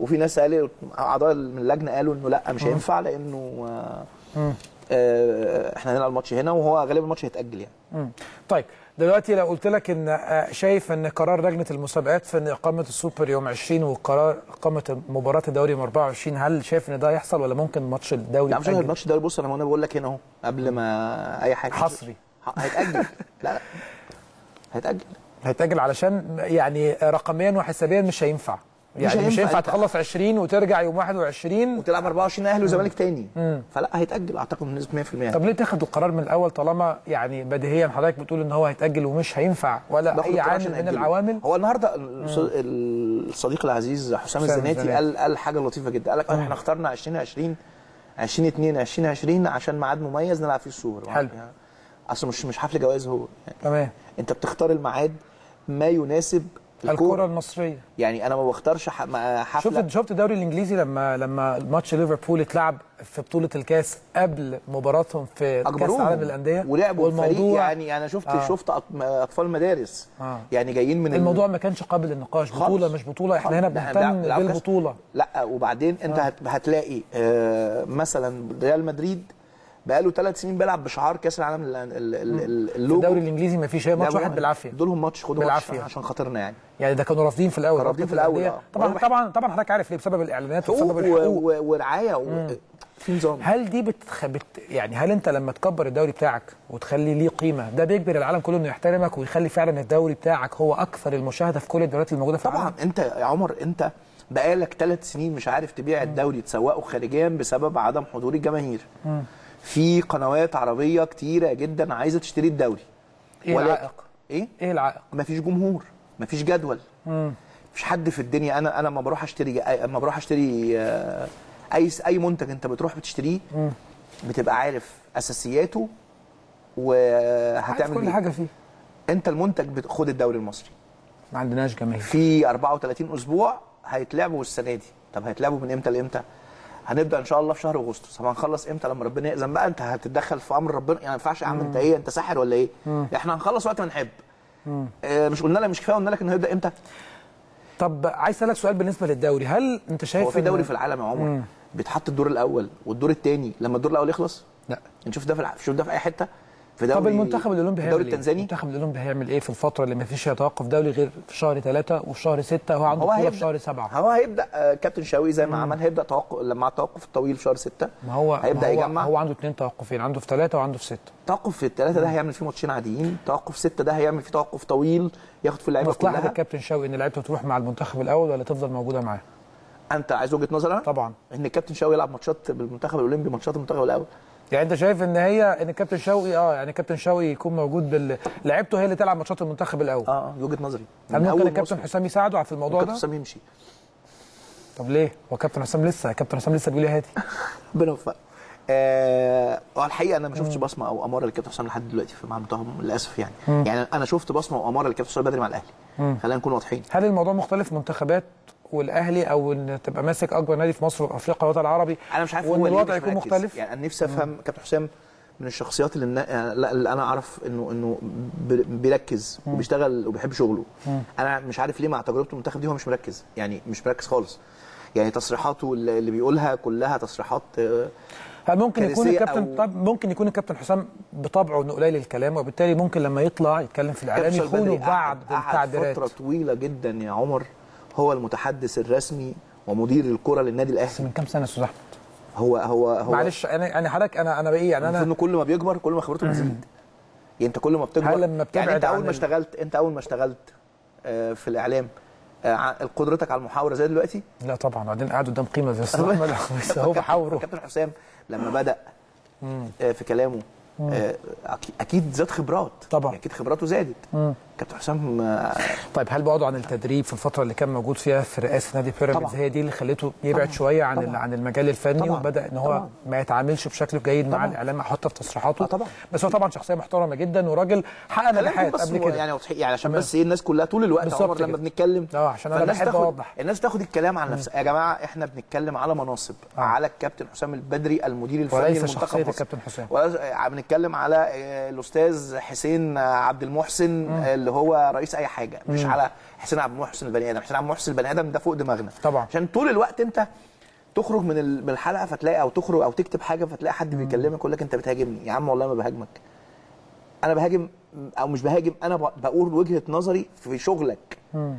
وفي ناس قالت اعضاء من اللجنه قالوا انه لا مش هينفع آه. لانه آه آه آه احنا هنلعب الماتش هنا وهو غالبا الماتش هيتاجل يعني. آه. طيب دلوقتي لو قلت لك ان شايف ان قرار لجنه المسابقات في ان اقامه السوبر يوم عشرين وقرار اقامه مباراه الدوري يوم اربعة وعشرين، هل شايف ان ده يحصل ولا ممكن ماتش الدوري؟ لا مش ماتش الدوري. بص انا بقول لك هنا اهو قبل ما اي حاجه حصري هيتأجل. لا لا هيتأجل هيتأجل علشان يعني رقميا وحسابيا مش هينفع. يعني مش هينفع تخلص عشرين وترجع يوم واحد وعشرين وتلعب اربعة وعشرين اهلي وزمالك تاني. مم. فلا هيتأجل اعتقد بنسبه مية في المية. طب ليه تاخد القرار من الاول طالما يعني بديهيا حضرتك بتقول ان هو هيتأجل ومش هينفع ولا اي عامل من العوامل؟ هو النهارده الصديق العزيز حسام الزناتي قال قال حاجه لطيفه جدا، قال لك احنا اخترنا عشرين عشرين عشرين اتنين عشرين عشرين عشان ميعاد مميز نلعب فيه السوبر. حلو. اصل مش مش حفل جواز هو يعني. تمام. انت بتختار الميعاد ما يناسب الكوره المصريه. يعني انا ما بختارش حفله. شفت شفت الدوري الانجليزي لما لما ماتش ليفربول اتلعب في بطوله الكاس قبل مباراتهم في كاس العالم للانديه ولعبوا والموضوع يعني انا شفت آه. شفت اطفال مدارس آه. يعني جايين من الموضوع ما كانش قابل للنقاش. بطوله مش بطوله، احنا هنا بنهتم بالبطوله. لا وبعدين انت آه. هتلاقي آه مثلا ريال مدريد بقاله ثلاث سنين بيلعب بشعار كاس العالم اللوجو. الدوري الانجليزي ما فيش اي ماتش واحد بالعافيه. دولهم ماتش خدوا بالعافيه عشان خاطرنا يعني. يعني ده كانوا رافضين في الاول. رافضين في الاول آه. طبعا طبعا طبعا حضرتك عارف ليه؟ بسبب الاعلانات وبسبب الحقوق ورعايه و... في نظام. هل دي بتخ... بت يعني هل انت لما تكبر الدوري بتاعك وتخلي ليه قيمه ده بيجبر العالم كله انه يحترمك ويخلي فعلا الدوري بتاعك هو اكثر المشاهده في كل الدوريات الموجوده في العالم؟ طبعا انت يا عمر انت بقالك ثلاث سنين مش عارف تبيع الدوري تسوقه خارجيا بسبب عدم حضور الجماهير. في قنوات عربيه كتيره جدا عايزه تشتري الدوري. ايه العائق؟ ايه؟ ايه العائق؟ مفيش جمهور، مفيش جدول. امم مفيش حد في الدنيا. انا انا لما بروح اشتري لما بروح اشتري اي اي منتج انت بتروح بتشتريه بتبقى عارف اساسياته وهتعمل كل حاجه فيه. انت المنتج خد الدوري المصري ما عندناش جماهير في أربعة وثلاثين اسبوع هيتلعبوا السنه دي. طب هيتلعبوا من امتى لامتى؟ هنبدا ان شاء الله في شهر اغسطس. طب هنخلص امتى؟ لما ربنا يأذن بقى. انت هتتدخل في امر ربنا يعني ما ينفعش يا عم. انت ايه انت ساحر ولا ايه؟ مم. احنا هنخلص وقت ما نحب. اه مش قلنا لك مش كفايه قلنا لك انه هيبدا امتى؟ طب عايز اسالك سؤال بالنسبه للدوري، هل انت شايف هو في دوري في العالم يا عمر بيتحط الدور الاول والدور الثاني لما الدور الاول يخلص؟ لا نشوف ده في الع... شوف ده في اي حته في دوري. طب المنتخب الاولمبي هيعمل ايه؟ المنتخب الاولمبي هيعمل ايه في الفتره اللي ما فيش توقف دولي غير في شهر ثلاثة وفي شهر ستة وهو عنده بطوله في شهر سبعة؟ هو هيبدا كابتن شاوي زي ما عمل هيبدا توقف لما التوقف الطويل في شهر ستة. ما هو هيبدا ما هو يجمع. هو عنده اثنين توقفين، عنده في ثلاثة وعنده في ستة. توقف في الثلاثة ده هيعمل فيه ماتشين عاديين، توقف ستة ده هيعمل فيه توقف طويل ياخد في اللعيبه كلها. مصلحه الكابتن شاوي ان لعيبته تروح مع المنتخب الاول ولا تفضل موجوده معاه؟ انت عايز وجهه نظر؟ طبعا ان الكابتن شاوي يلعب ماتشات بالمنتخب الاولمبي ماتشات المنتخب الاول. يعني انت شايف ان هي ان الكابتن شوقي اه يعني الكابتن شوقي يكون موجود بال لعيبته هي اللي تلعب ماتشات المنتخب الاول. اه دي وجهه نظري. هل ممكن الكابتن حسام يساعده في الموضوع ده؟ الكابتن حسام يمشي. طب ليه؟ هو الكابتن حسام لسه الكابتن حسام لسه بيقول لي هادي. ربنا يوفقك. اه الحقيقه انا ما شفتش بصمه او اماره للكابتن حسام لحد دلوقتي مع المنتخب للاسف يعني. م. يعني انا شفت بصمه واماره للكابتن حسام بدري مع الاهلي. خلينا نكون واضحين. هل الموضوع مختلف منتخبات والاهلي او ان تبقى ماسك اكبر نادي في مصر وافريقيا والوطن العربي؟ انا مش عارف هو الوضع يكون مختلف. يعني انا نفسي افهم كابتن حسام من الشخصيات اللي, النا... اللي انا اعرف انه انه بيركز وبيشتغل وبيحب شغله. مم. انا مش عارف ليه مع تجربه المنتخب دي هو مش مركز، يعني مش مركز خالص. يعني تصريحاته اللي بيقولها كلها تصريحات هل ممكن يكون الكابتن طب ممكن يكون الكابتن حسام بطبعه انه قليل الكلام وبالتالي ممكن لما يطلع يتكلم في الاعلام يخونه بعض التعبيرات. فتره طويله جدا يا عمر هو المتحدث الرسمي ومدير الكره للنادي الاهلي. من كام سنه يا استاذ احمد؟ هو هو هو معلش انا انا حضرتك انا انا ايه يعني انا انه كل ما بيكبر كل ما خبرته بتزيد. يعني انت كل ما بتكبر لما يعني انت اول ما اشتغلت انت اول ما اشتغلت في الاعلام قدرتك على المحاوره زي دلوقتي؟ لا طبعا بعدين قاعد قدام قيمه زي استاذ احمد بس هو بحاوره. كابتن حسام لما بدا في كلامه اكيد زاد خبرات طبعا اكيد خبراته زادت. كابتن حسام طيب هل بعده عن التدريب في الفتره اللي كان موجود فيها في رئاسه نادي بيراميدز هي دي اللي خليته يبعد شويه عن طبعًا. عن المجال الفني طبعًا. وبدا ان هو طبعًا. ما يتعاملش بشكل جيد مع الاعلام حتى في تصريحاته طبعًا. بس هو طبعا شخصيه محترمه جدا وراجل حق نجاحات قبل كده يعني يعني عشان بس ايه الناس كلها طول الوقت عمر لما بنتكلم اه عشان انا بحب اوضح الناس تاخد الكلام عن نفسها. يا جماعه احنا بنتكلم على مناصب آه. على الكابتن حسام البدري المدير الفني للمنتخب الكابتن حسام بنتكلم على الاستاذ حسين عبد المحسن اللي هو رئيس اي حاجه مش مم. على حسين عبد المحسن البني ادم. حسين عبد المحسن البني ادم ده فوق دماغنا طبعا عشان طول الوقت انت تخرج من الحلقه فتلاقي او تخرج او تكتب حاجه فتلاقي حد بيكلمك يقول لك انت بتهاجمني. يا عم والله ما بهاجمك انا بهاجم او مش بهاجم انا بقول وجهه نظري في شغلك. مم.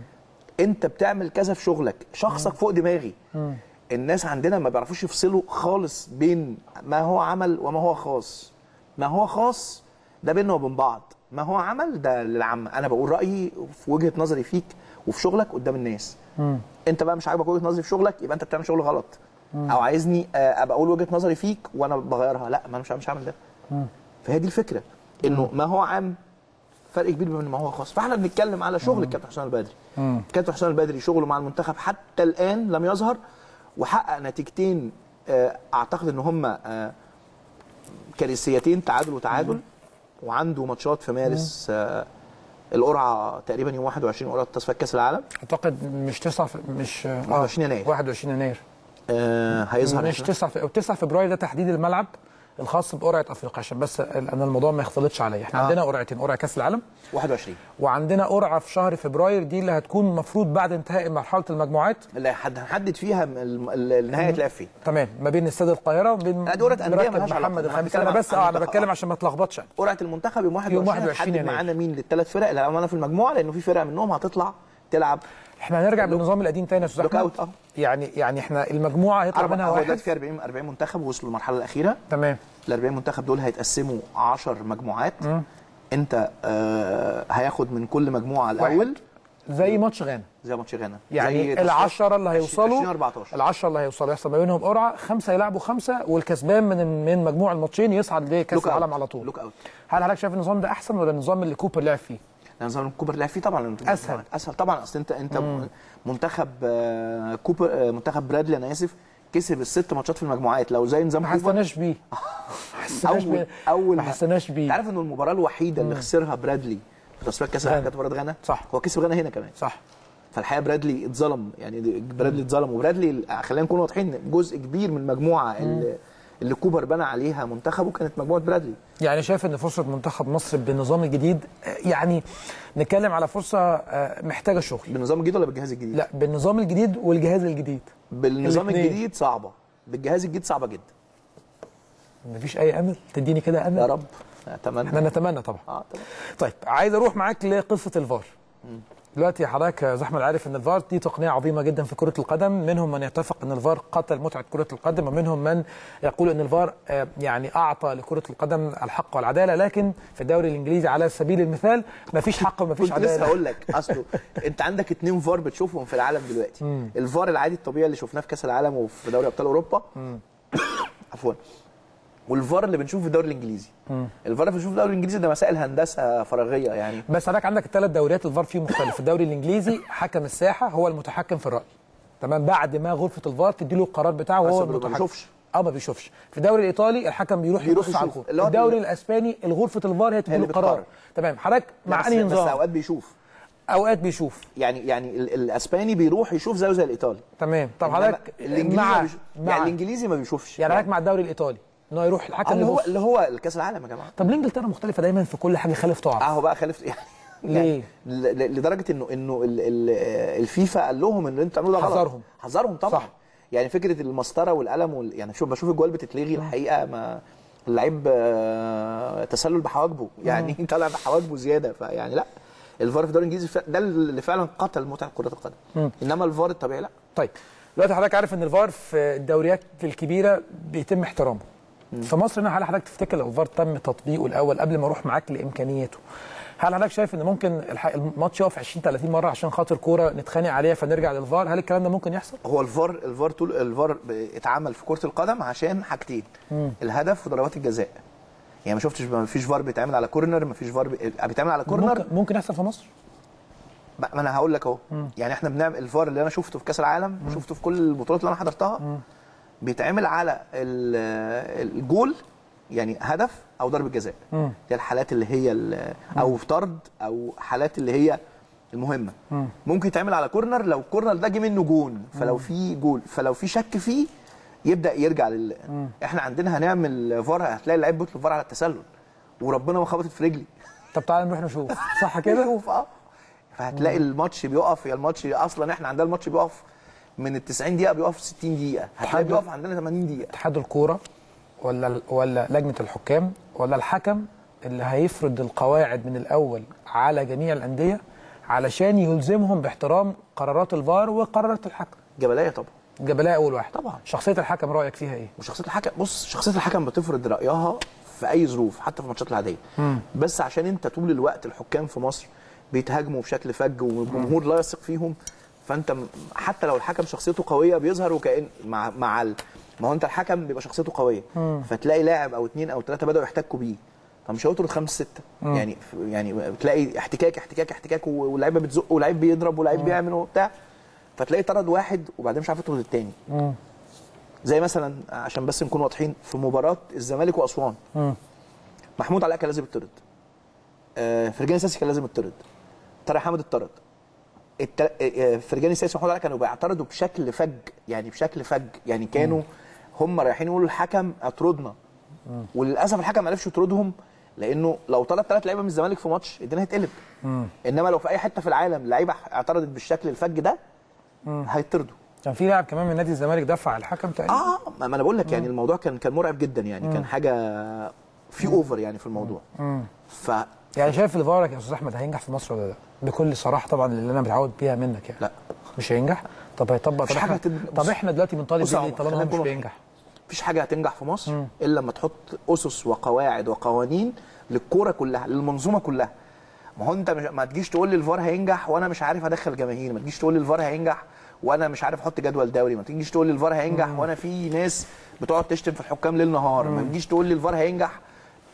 انت بتعمل كذا في شغلك شخصك مم. فوق دماغي. مم. الناس عندنا ما بيعرفوش يفصلوا خالص بين ما هو عمل وما هو خاص. ما هو خاص ده بيننا وبين بعض، ما هو عمل ده للعامة. انا بقول رايي في وجهه نظري فيك وفي شغلك قدام الناس. م. انت بقى مش عاجبك وجهه نظري في شغلك يبقى انت بتعمل شغل غلط. م. او عايزني ابقى اقول وجهه نظري فيك وانا بغيرها، لا ما انا مش مش هعمل ده. م. فهي دي الفكره انه ما هو عام فرق كبير بين ما هو خاص. فاحنا بنتكلم على شغل الكابتن حسام البدري. الكابتن حسام البدري شغله مع المنتخب حتى الان لم يظهر وحقق نتيجتين اعتقد ان هم كارثيتين، تعادل وتعادل. م. وعنده ماتشات في مارس آه القرعه تقريبا يوم واحد وعشرين قرعه تصفيات كاس العالم اعتقد مش تسعة مش آه واحد وعشرين يناير واحد وعشرين يناير آه هيظهر مش تسعة او تسعة فبراير ده تحديد الملعب الخاص بقرعه افريقيا عشان بس انا الموضوع ما يختلطش عليا. احنا آه. عندنا قرعتين، قرعه كاس العالم واحد وعشرين وعندنا قرعه في شهر فبراير دي اللي هتكون المفروض بعد انتهاء مرحله المجموعات اللي هنحدد فيها النهائي هيتلعب فين. تمام ما بين استاد القاهره وبين دورة انديه محمد الخامس. انا بس اه انا بتكلم عشان ما اتلخبطش. قرعه المنتخب يوم واحد وعشرين هنحدد معانا مين للثلاث فرق اللي معانا في المجموعه لانه في فرقه منهم هتطلع تلعب. احنا هنرجع بالنظام القديم تاني يا استاذ احمد. يعني يعني احنا المجموعه هيطلع منها واحد في أربعين أربعين منتخب وصلوا للمرحله الاخيره. تمام ال أربعين منتخب دول هيتقسموا عشر مجموعات. م. انت آه هياخد من كل مجموعه الاول زي ماتش غانا زي ماتش غانا يعني العشرة اللي هيوصلوا العشرة اللي هيوصلوا يحصل ما بينهم قرعه خمسه يلعبوا خمسه والكسبان من من مجموع الماتشين يصعد لكاس العالم على طول. لوك اوت. هل حضرتك شايف النظام ده احسن ولا النظام اللي كوبر لعب فيه؟ نظام كوبر لعب فيه طبعا اسهل اسهل طبعا. اصل انت انت مم. منتخب كوبر منتخب برادلي انا اسف كسب الست ماتشات في المجموعات لو زي نظام كوبا ما حسناش بيه اول اول ما حسناش بيه. عارف ان المباراه الوحيده اللي خسرها برادلي في تصفيات كاس العالم كانت مباراه غانا، صح؟ هو كسب غانا هنا كمان، صح. فالحقيقه برادلي اتظلم، يعني برادلي اتظلم. وبرادلي خلينا نكون واضحين، جزء كبير من المجموعه اللي اللي كوبر بنى عليها منتخبه كانت مجموعه برادلي. يعني شايف ان فرصه منتخب مصر بالنظام الجديد، يعني نتكلم على فرصه محتاجه شغل. بالنظام الجديد ولا بالجهاز الجديد؟ لا، بالنظام الجديد والجهاز الجديد. بالنظام الجديد صعبه، بالجهاز الجديد صعبه جدا. مفيش اي امل؟ تديني كده امل؟ يا رب اتمنى. احنا نتمنى طبعا. اه طبعا. طيب عايز اروح معاك لقصه الفار. م. دلوقتي حضرتك يا زحمه عارف ان الفار دي تقنيه عظيمه جدا في كره القدم، منهم من يتفق ان الفار قتل متعه كره القدم، ومنهم من يقول ان الفار يعني اعطى لكره القدم الحق والعداله. لكن في الدوري الانجليزي على سبيل المثال مفيش حق ومفيش عداله. كنت لسه هقول لك، اصله انت عندك اتنين فار بتشوفهم في العالم دلوقتي. م. الفار العادي الطبيعي اللي شفناه في كاس العالم وفي دوري ابطال اوروبا عفوا، والفار اللي بنشوفه في الدوري الانجليزي. مم. الفار اللي بنشوفه في الدوري الانجليزي ده مسائل هندسه فراغيه يعني. بس حضرتك عندك الثلاث دوريات الفار فيهم مختلف. في الدوري الانجليزي حكم الساحه هو المتحكم في الراي، تمام، بعد ما غرفه الفار تدي له القرار بتاعه وهو المتحكم. ما بيشوفش. اه ما بيشوفش. في الدوري الايطالي الحكم بيروح بيروح يبص على الجول. الدوري الاسباني غرفه الفار هي تدي له القرار، تمام. حضرتك مع انهي نظام؟ بس اوقات بيشوف، اوقات بيشوف يعني يعني الاسباني بيروح يشوف زيه زي الايطالي، تمام. طب حضرتك مع يعني الانجليزي ما بيشوفش، يعني حضرتك مع الدوري الايطالي انه يروح الحكم اللي هو اللي هو الكاس العالم يا جماعه. طب ليه انجلترا مختلفه دايما في كل حاجه؟ خالف تعرف اهو بقى، خالف يعني ليه؟ لدرجه انه انه الفيفا قال لهم ان انتوا بتعملوا ده غلط، حذرهم حذرهم طبعا، صح. يعني فكره المسطره والقلم وال... يعني شوف بشوف الجوال بتتلغي الحقيقه، ما اللعيب تسلل بحواجبه يعني طالع بحواجبه زياده، فيعني لا، الفار في الدوري الانجليزي ده اللي فعلا قتل متعه كره القدم، انما الفار الطبيعي لا. طيب دلوقتي حضرتك عارف ان الفار في الدوريات الكبيره بيتم احترامه. في مصر هنا هل حضرتك تفتكر لو الفار تم تطبيقه الاول قبل ما اروح معاك لامكانياته، هل حضرتك شايف ان ممكن الماتش يقف عشرين تلاتين مره عشان خاطر كوره نتخانق عليها فنرجع للفار؟ هل الكلام ده ممكن يحصل؟ هو الفار الفار طول الفار اتعمل في كره القدم عشان حاجتين، مم. الهدف وضربات الجزاء. يعني ما شفتش ما فيش فار بيتعمل على كورنر، ما فيش فار بيتعمل على كورنر. ممكن, ممكن يحصل في مصر؟ ما انا هقول لك اهو، يعني احنا بنعمل الفار اللي انا شفته في كاس العالم وشفته في كل البطولات اللي انا حضرتها، مم. بيتعمل على الجول، يعني هدف او ضربه جزاء، دي الحالات اللي هي او طرد او حالات اللي هي المهمه. مم. ممكن يتعمل على كورنر لو الكورنر ده جه منه جون، فلو في جول فلو في شك فيه يبدا يرجع لل مم. احنا عندنا هنعمل فار، هتلاقي اللعيب بيطلب فار على التسلل وربنا ما خبطت في رجلي. طب تعالى نروح نشوف، صح كده؟ نشوف اه، فهتلاقي الماتش بيقف. يا الماتش اصلا احنا عندنا الماتش بيقف من ال تسعين دقيقة بيقف ستين دقيقة، هتلاقي بيقف عندنا تمانين دقيقة. اتحاد الكورة ولا ولا لجنة الحكام ولا الحكم اللي هيفرض القواعد من الأول على جميع الأندية علشان يلزمهم باحترام قرارات الفار وقرارات الحكم؟ جبلاية طبعا، جبلاية أول واحد طبعا. شخصية الحكم رأيك فيها إيه؟ وشخصية الحكم، بص، شخصية الحكم بتفرض رأيها في أي ظروف حتى في الماتشات العادية، م. بس عشان أنت طول الوقت الحكام في مصر بيتهاجموا بشكل فج والجمهور لا يثق فيهم، فانت حتى لو الحكم شخصيته قويه بيظهر وكأن مع مع ال... ما هو انت الحكم بيبقى شخصيته قويه، مم. فتلاقي لاعب او اتنين او تلاته بداوا يحتكوا بيه، فمش هيطرد خمسه سته، يعني يعني بتلاقي احتكاك احتكاك احتكاك واللعيبه بتزق واللعيب بيضرب واللعيب بيعمل وبتاع، فتلاقي طرد واحد وبعدين مش عارف يطرد التاني. مم. زي مثلا عشان بس نكون واضحين، في مباراه الزمالك واسوان، مم. محمود علاء كان لازم يطرد، آه فرجاني ساسي كان لازم يطرد، طارق حامد اتطرد، فرجاني السياسي ومحمود علي كانوا بيعترضوا بشكل فج، يعني بشكل فج، يعني كانوا هم رايحين يقولوا للحكم اطردنا، وللاسف الحكم ما عرفش يطردهم، لانه لو طلب ثلاث لعيبه من الزمالك في ماتش الدنيا هتقلب، انما لو في اي حته في العالم لعيبه اعترضت بالشكل الفج ده هيطردوا. كان في لاعب كمان من نادي الزمالك دفع الحكم تقريبا. اه ما انا بقول لك، يعني الموضوع كان كان مرعب جدا، يعني مم. كان حاجه في اوفر يعني في الموضوع. مم. ف يعني شايف الفار يا استاذ احمد هينجح في مصر ولا لا؟ بكل صراحه طبعا، اللي انا متعود بيها منك يعني. لا مش هينجح. طب هيطبق طب احنا طب احنا دلوقتي بنطالب بيه طالما هو مش بينجح. مفيش حاجه هتنجح في مصر مم. الا لما تحط اسس وقواعد وقوانين للكوره كلها، للمنظومه كلها. ما هو انت ما تجيش تقول لي الفار هينجح وانا مش عارف ادخل جماهير، ما تجيش تقول لي الفار هينجح وانا مش عارف احط جدول دوري، ما تجيش تقول لي الفار هينجح مم. وانا في ناس بتقعد تشتم في الحكام ليل نهار، ما تجيش تقول لي الفار هينجح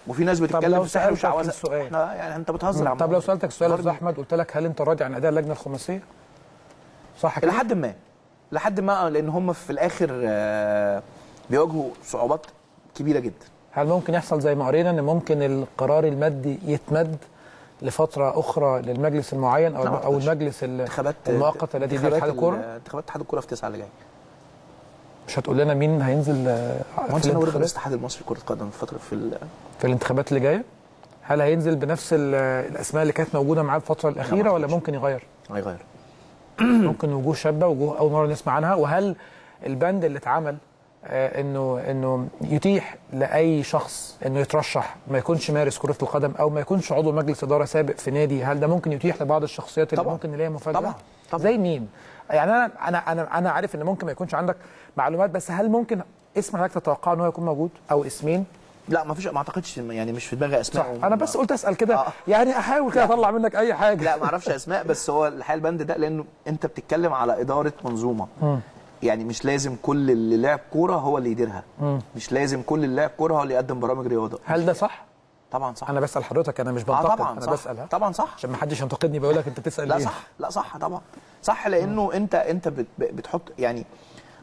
وفي ناس بتتكلم في سحر وشعوذه. احنا يعني انت بتهزر يا عم. طب لو سالتك سؤال يا استاذ احمد، قلت لك هل انت راضي عن اداء اللجنه الخماسيه؟ صح كده؟ لحد ما لحد ما، لان هم في الاخر بيواجهوا صعوبات كبيره جدا. هل ممكن يحصل زي ما قرينا ان ممكن القرار المادي يتمد لفتره اخرى للمجلس المعين او او المجلس المؤقت الذي يدير اتحاد الكوره؟ انتخابات اتحاد الكوره في تسعة اللي جاي. مش هتقول لنا مين هينزل في رئيس الاتحاد المصري لكره القدم في فتره في في الانتخابات اللي جايه؟ هل هينزل بنفس الاسماء اللي كانت موجوده معاه الفتره الاخيره ولا ممكن يغير؟ هيغير. ممكن وجوه شابه، وجوه اول مره نسمع عنها. وهل البند اللي اتعمل انه انه يتيح لاي شخص انه يترشح ما يكونش مارس كره القدم او ما يكونش عضو مجلس اداره سابق في نادي، هل ده ممكن يتيح لبعض الشخصيات اللي طبعًا. ممكن نلاقيها مفاجاه؟ طبعا طبعا. زي مين؟ يعني انا انا انا انا عارف ان ممكن ما يكونش عندك معلومات، بس هل ممكن اسم حضرتك تتوقع ان هو يكون موجود او اسمين؟ لا ما فيش، ما اعتقدش، يعني مش في دماغي اسماء. انا بس قلت اسال كده آه. يعني احاول كده اطلع منك اي حاجه. لا ما اعرفش اسماء، بس هو الحقيقه البند ده لانه انت بتتكلم على اداره منظومه. م. يعني مش لازم كل اللي لعب كوره هو اللي يديرها. م. مش لازم كل اللي لعب كوره هو اللي يقدم برامج رياضه. هل ده صح؟ طبعا صح. انا بسال حضرتك، انا مش بنتقد، آه انا صح. بسالها طبعا صح، عشان ما حدش ينتقدني بيقول لك انت بتسال ليه. لا صح، لا صح طبعا صح، لانه م. انت انت بت بتحط يعني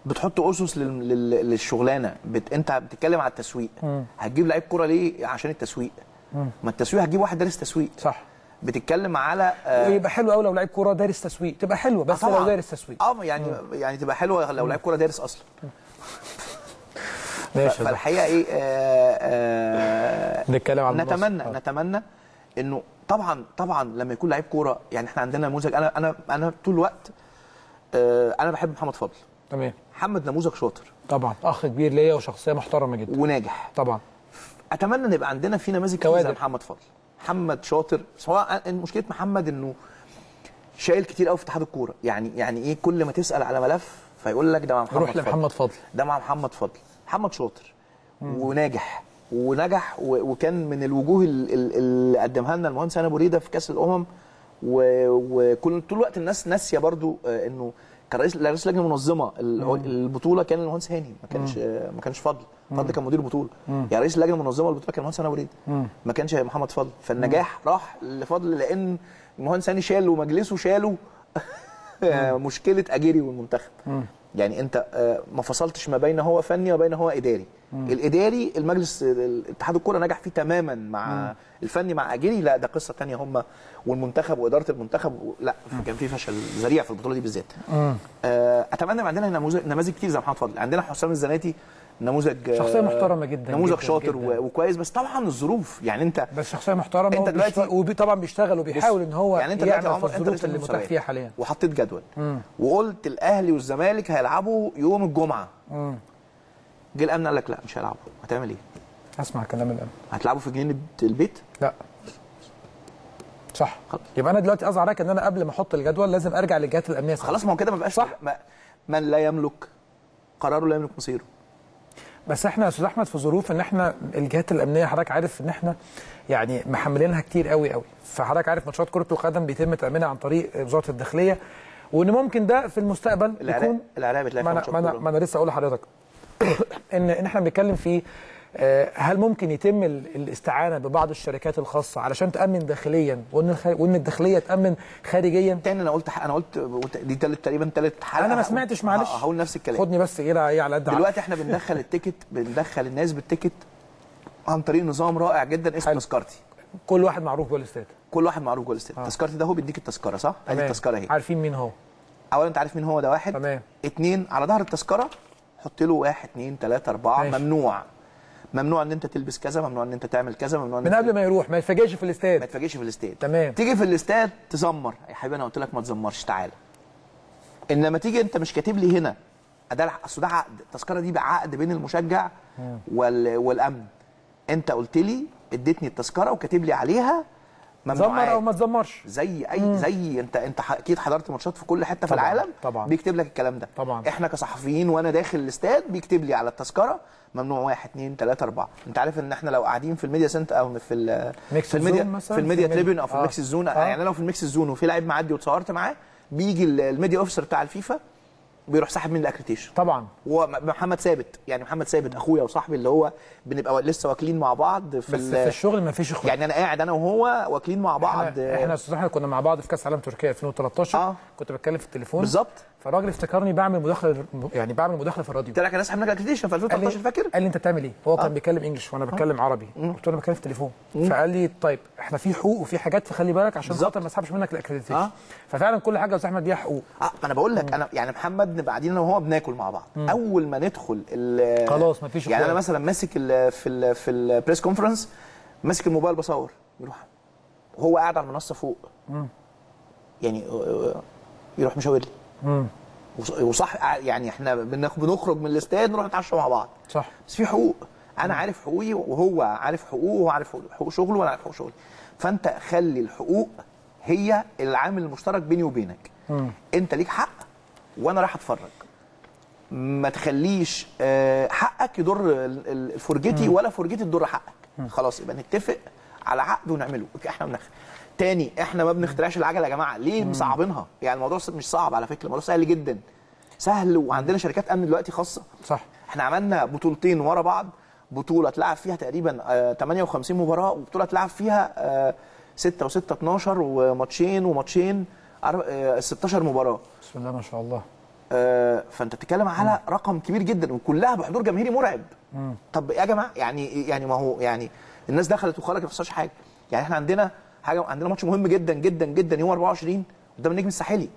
بتحط اسس للشغلانه. بت... انت بتتكلم على التسويق. مم. هتجيب لعيب كوره ليه؟ عشان التسويق. مم. ما التسويق هتجيب واحد دارس تسويق. صح. بتتكلم على آه... يبقى حلو قوي لو لعيب كوره دارس تسويق، تبقى حلوه. بس آه لو دارس تسويق اه يعني مم. يعني تبقى حلوه لو لعيب كوره دارس اصلا. ماشي. فالحقيقه ايه آه آه نتكلم عن نتمنى آه. نتمنى انه طبعا طبعا لما يكون لعيب كوره، يعني احنا عندنا نموذج. انا انا انا طول الوقت آه انا بحب محمد فضل. تمام. محمد نموذج شاطر طبعا، اخ كبير ليا وشخصيه محترمه جدا وناجح طبعا. اتمنى نبقى عندنا في نماذج كوادر زي محمد فضل. محمد شاطر، سواء مشكله محمد انه شايل كتير قوي في اتحاد الكوره. يعني يعني ايه كل ما تسال على ملف فيقول لك ده مع محمد، روح لمحمد فضل. ده مع محمد فضل. محمد شاطر مم. وناجح ونجح وكان من الوجوه اللي قدمها لنا المهندس هاني ابو ريده في كاس الامم، وكل طول الوقت الناس ناسيه برضو انه كان رئيس لجنه منظمه البطوله كان المهندس هاني، ما كانش ما كانش فضل. فضل كان مدير البطوله. يعني رئيس اللجنه المنظمه البطوله كان المهندس هاني ابو ريده، ما كانش محمد فضل. فالنجاح راح لفضل لان المهندس هاني شال ومجلسه شالوا مشكله اجيري والمنتخب. يعني انت ما فصلتش ما بين هو فني وما بين هو اداري. الاداري المجلس اتحاد الكوره نجح فيه تماما، مع الفني مع اجيري لا ده قصه ثانيه هم، والمنتخب واداره المنتخب لا كان في فشل ذريع في البطوله دي بالذات. اتمنى يبقى عندنا نماذج كتير زي محمد فضل. عندنا حسام الزناتي نموذج، شخصيه محترمه جدا، نموذج شاطر وكويس، بس طبعا الظروف يعني انت بس شخصيه محترمه انت دلوقتي، وطبعا بيشتغل وبيحاول ان هو يعني انت دلوقتي عمر في الظروف اللي متاح فيها حاليا، وحطيت جدول مم. وقلت الاهلي والزمالك هيلعبوا يوم الجمعه. امم جه الامن قال لك لا مش هيلعبوا. هتعمل ايه؟ هسمع كلام الامن. هتلعبوا في جنينه البيت؟ لا صح. خلص. يبقى انا دلوقتي قصدي عليك ان انا قبل ما احط الجدول لازم ارجع للجهات الامنيه. خلاص ما هو كده ما بقاش صح. ما من لا يملك قراره لا يملك مصيره. بس احنا يا استاذ احمد في ظروف ان احنا الجهات الامنيه حضرتك عارف ان احنا يعني محملينها كتير قوي قوي، فحضرتك عارف ماتشات كره القدم بيتم تامينها عن طريق وزاره الداخليه، وان ممكن ده في المستقبل يكون العراق بتلاقي ماتشات. ما انا ما انا لسه اقول لحضرتك ان ان احنا بنتكلم في هل ممكن يتم الاستعانه ببعض الشركات الخاصه علشان تامن داخليا، وان وان الداخليه تامن خارجيا؟ تاني انا قلت انا قلت دي تالت تقريبا تالت حلقه انا ما سمعتش، معلش هقول نفس الكلام، خدني بس ايه ايه على قد دلوقتي. احنا بندخل التيكت، بندخل الناس بالتيكت عن طريق نظام رائع جدا اسمه تذكرتي. كل واحد معروف جوه الاستاد، كل واحد معروف جوه الاستاد. تذكرتي ده هو بيديك التذكره صح؟ ادي التذكره اهي، عارفين مين هو. اولا انت عارف مين هو، ده واحد. تمام. اتنين، على ظهر التذكره حط له واحد اتنين تلاته اربعه. ممنوع ممنوع ان انت تلبس كذا، ممنوع ان انت تعمل كذا، ممنوع من قبل ما يروح ما يتفاجئش في الاستاد، ما يتفاجئش في الاستاد. تمام. تيجي في الاستاد تزمر يا حبيبي، انا قلت لك ما تزمرش تعالى، انما تيجي انت مش كاتب لي هنا ده، اصل ده عقد. التذكره دي بعقد بين المشجع وال... والامن. انت قلت لي اديتني التذكره وكاتب لي عليها زمر او ما تزمرش، زي اي مم. زي انت انت اكيد حضرت ماتشات في كل حته طبعًا. في العالم طبعًا. بيكتب لك الكلام ده طبعًا. احنا كصحفيين وانا داخل الاستاد بيكتب لي على التذكره ممنوع واحد اتنين تلاته اربعه. انت عارف ان احنا لو قاعدين في الميديا سنت او في ال في الميديا في الميديا تريبيون او في الميكس الزون، يعني انا لو في الميكس الزون وفي لعيب معدي واتصورت معاه، بيجي الميديا اوفيسر بتاع الفيفا بيروح ساحب مني الاكريتيشن طبعا. ومحمد ثابت، يعني محمد ثابت اخويا وصاحبي اللي هو بنبقى لسه واكلين مع بعض في بس في الشغل ما فيش اخويا، يعني انا قاعد انا وهو واكلين مع بعض. احنا احنا كنا مع بعض في كاس عالم تركيا ألفين وتلتاشر. آه. كنت بتكلم في التليفون بالظبط، فالراجل افتكرني بعمل مداخله، يعني بعمل مداخله في الراديو. قلت لك انا اسحب منك اكريديشن في ألفين وتلتاشر فاكر؟ قال لي انت بتعمل ايه؟ هو كان بيتكلم انجلش وانا بتكلم عربي، قلت له انا بتكلم في التليفون. فقال لي طيب احنا في حقوق وفي حاجات فخلي بالك عشان خاطر ما اسحبش منك الاكريديشن. ففعلا كل حاجه يا استاذ احمد ليها حقوق. اه انا بقول لك انا يعني محمد نبقى قاعدين انا وهو بناكل مع بعض، اول ما ندخل خلاص مفيش يعني انا مثلا ماسك في ال في البريس كونفرنس ماسك الموبايل بصور يروح هو قاعد على المنصه فوق يعني يروح مشاور لي امم وصح يعني احنا بنخرج من الاستاد نروح نتعشى مع بعض صح بس في حقوق انا مم. عارف حقوقي وهو عارف حقوقه وهو عارف حقوق شغله وانا عارف حقوق شغلي فانت خلي الحقوق هي العامل المشترك بيني وبينك مم. انت ليك حق وانا رايح اتفرج ما تخليش حقك يضر فرجتي ولا فرجتي تضر حقك مم. خلاص يبقى نتفق على عقد ونعمله احنا بنخ تاني احنا ما بنخترعش العجله يا جماعه ليه مصعبينها يعني الموضوع مش صعب على فكره الموضوع سهل جدا سهل وعندنا شركات امن دلوقتي خاصه صح احنا عملنا بطولتين ورا بعض بطوله تلعب فيها تقريبا تمنية وخمسين مباراه وبطوله تلعب فيها ستة وستة اتناشر وماتشين وماتشين ستاشر مباراه بسم الله ما شاء الله فانت بتتكلم على رقم كبير جدا وكلها بحضور جماهيري مرعب مم. طب يا جماعه يعني يعني ما هو يعني الناس دخلت وخرجت ما حصلش حاجه يعني احنا عندنا حاجه عندنا ماتش مهم جدا جدا جدا يوم اربعة وعشرين قدام النجم الساحلي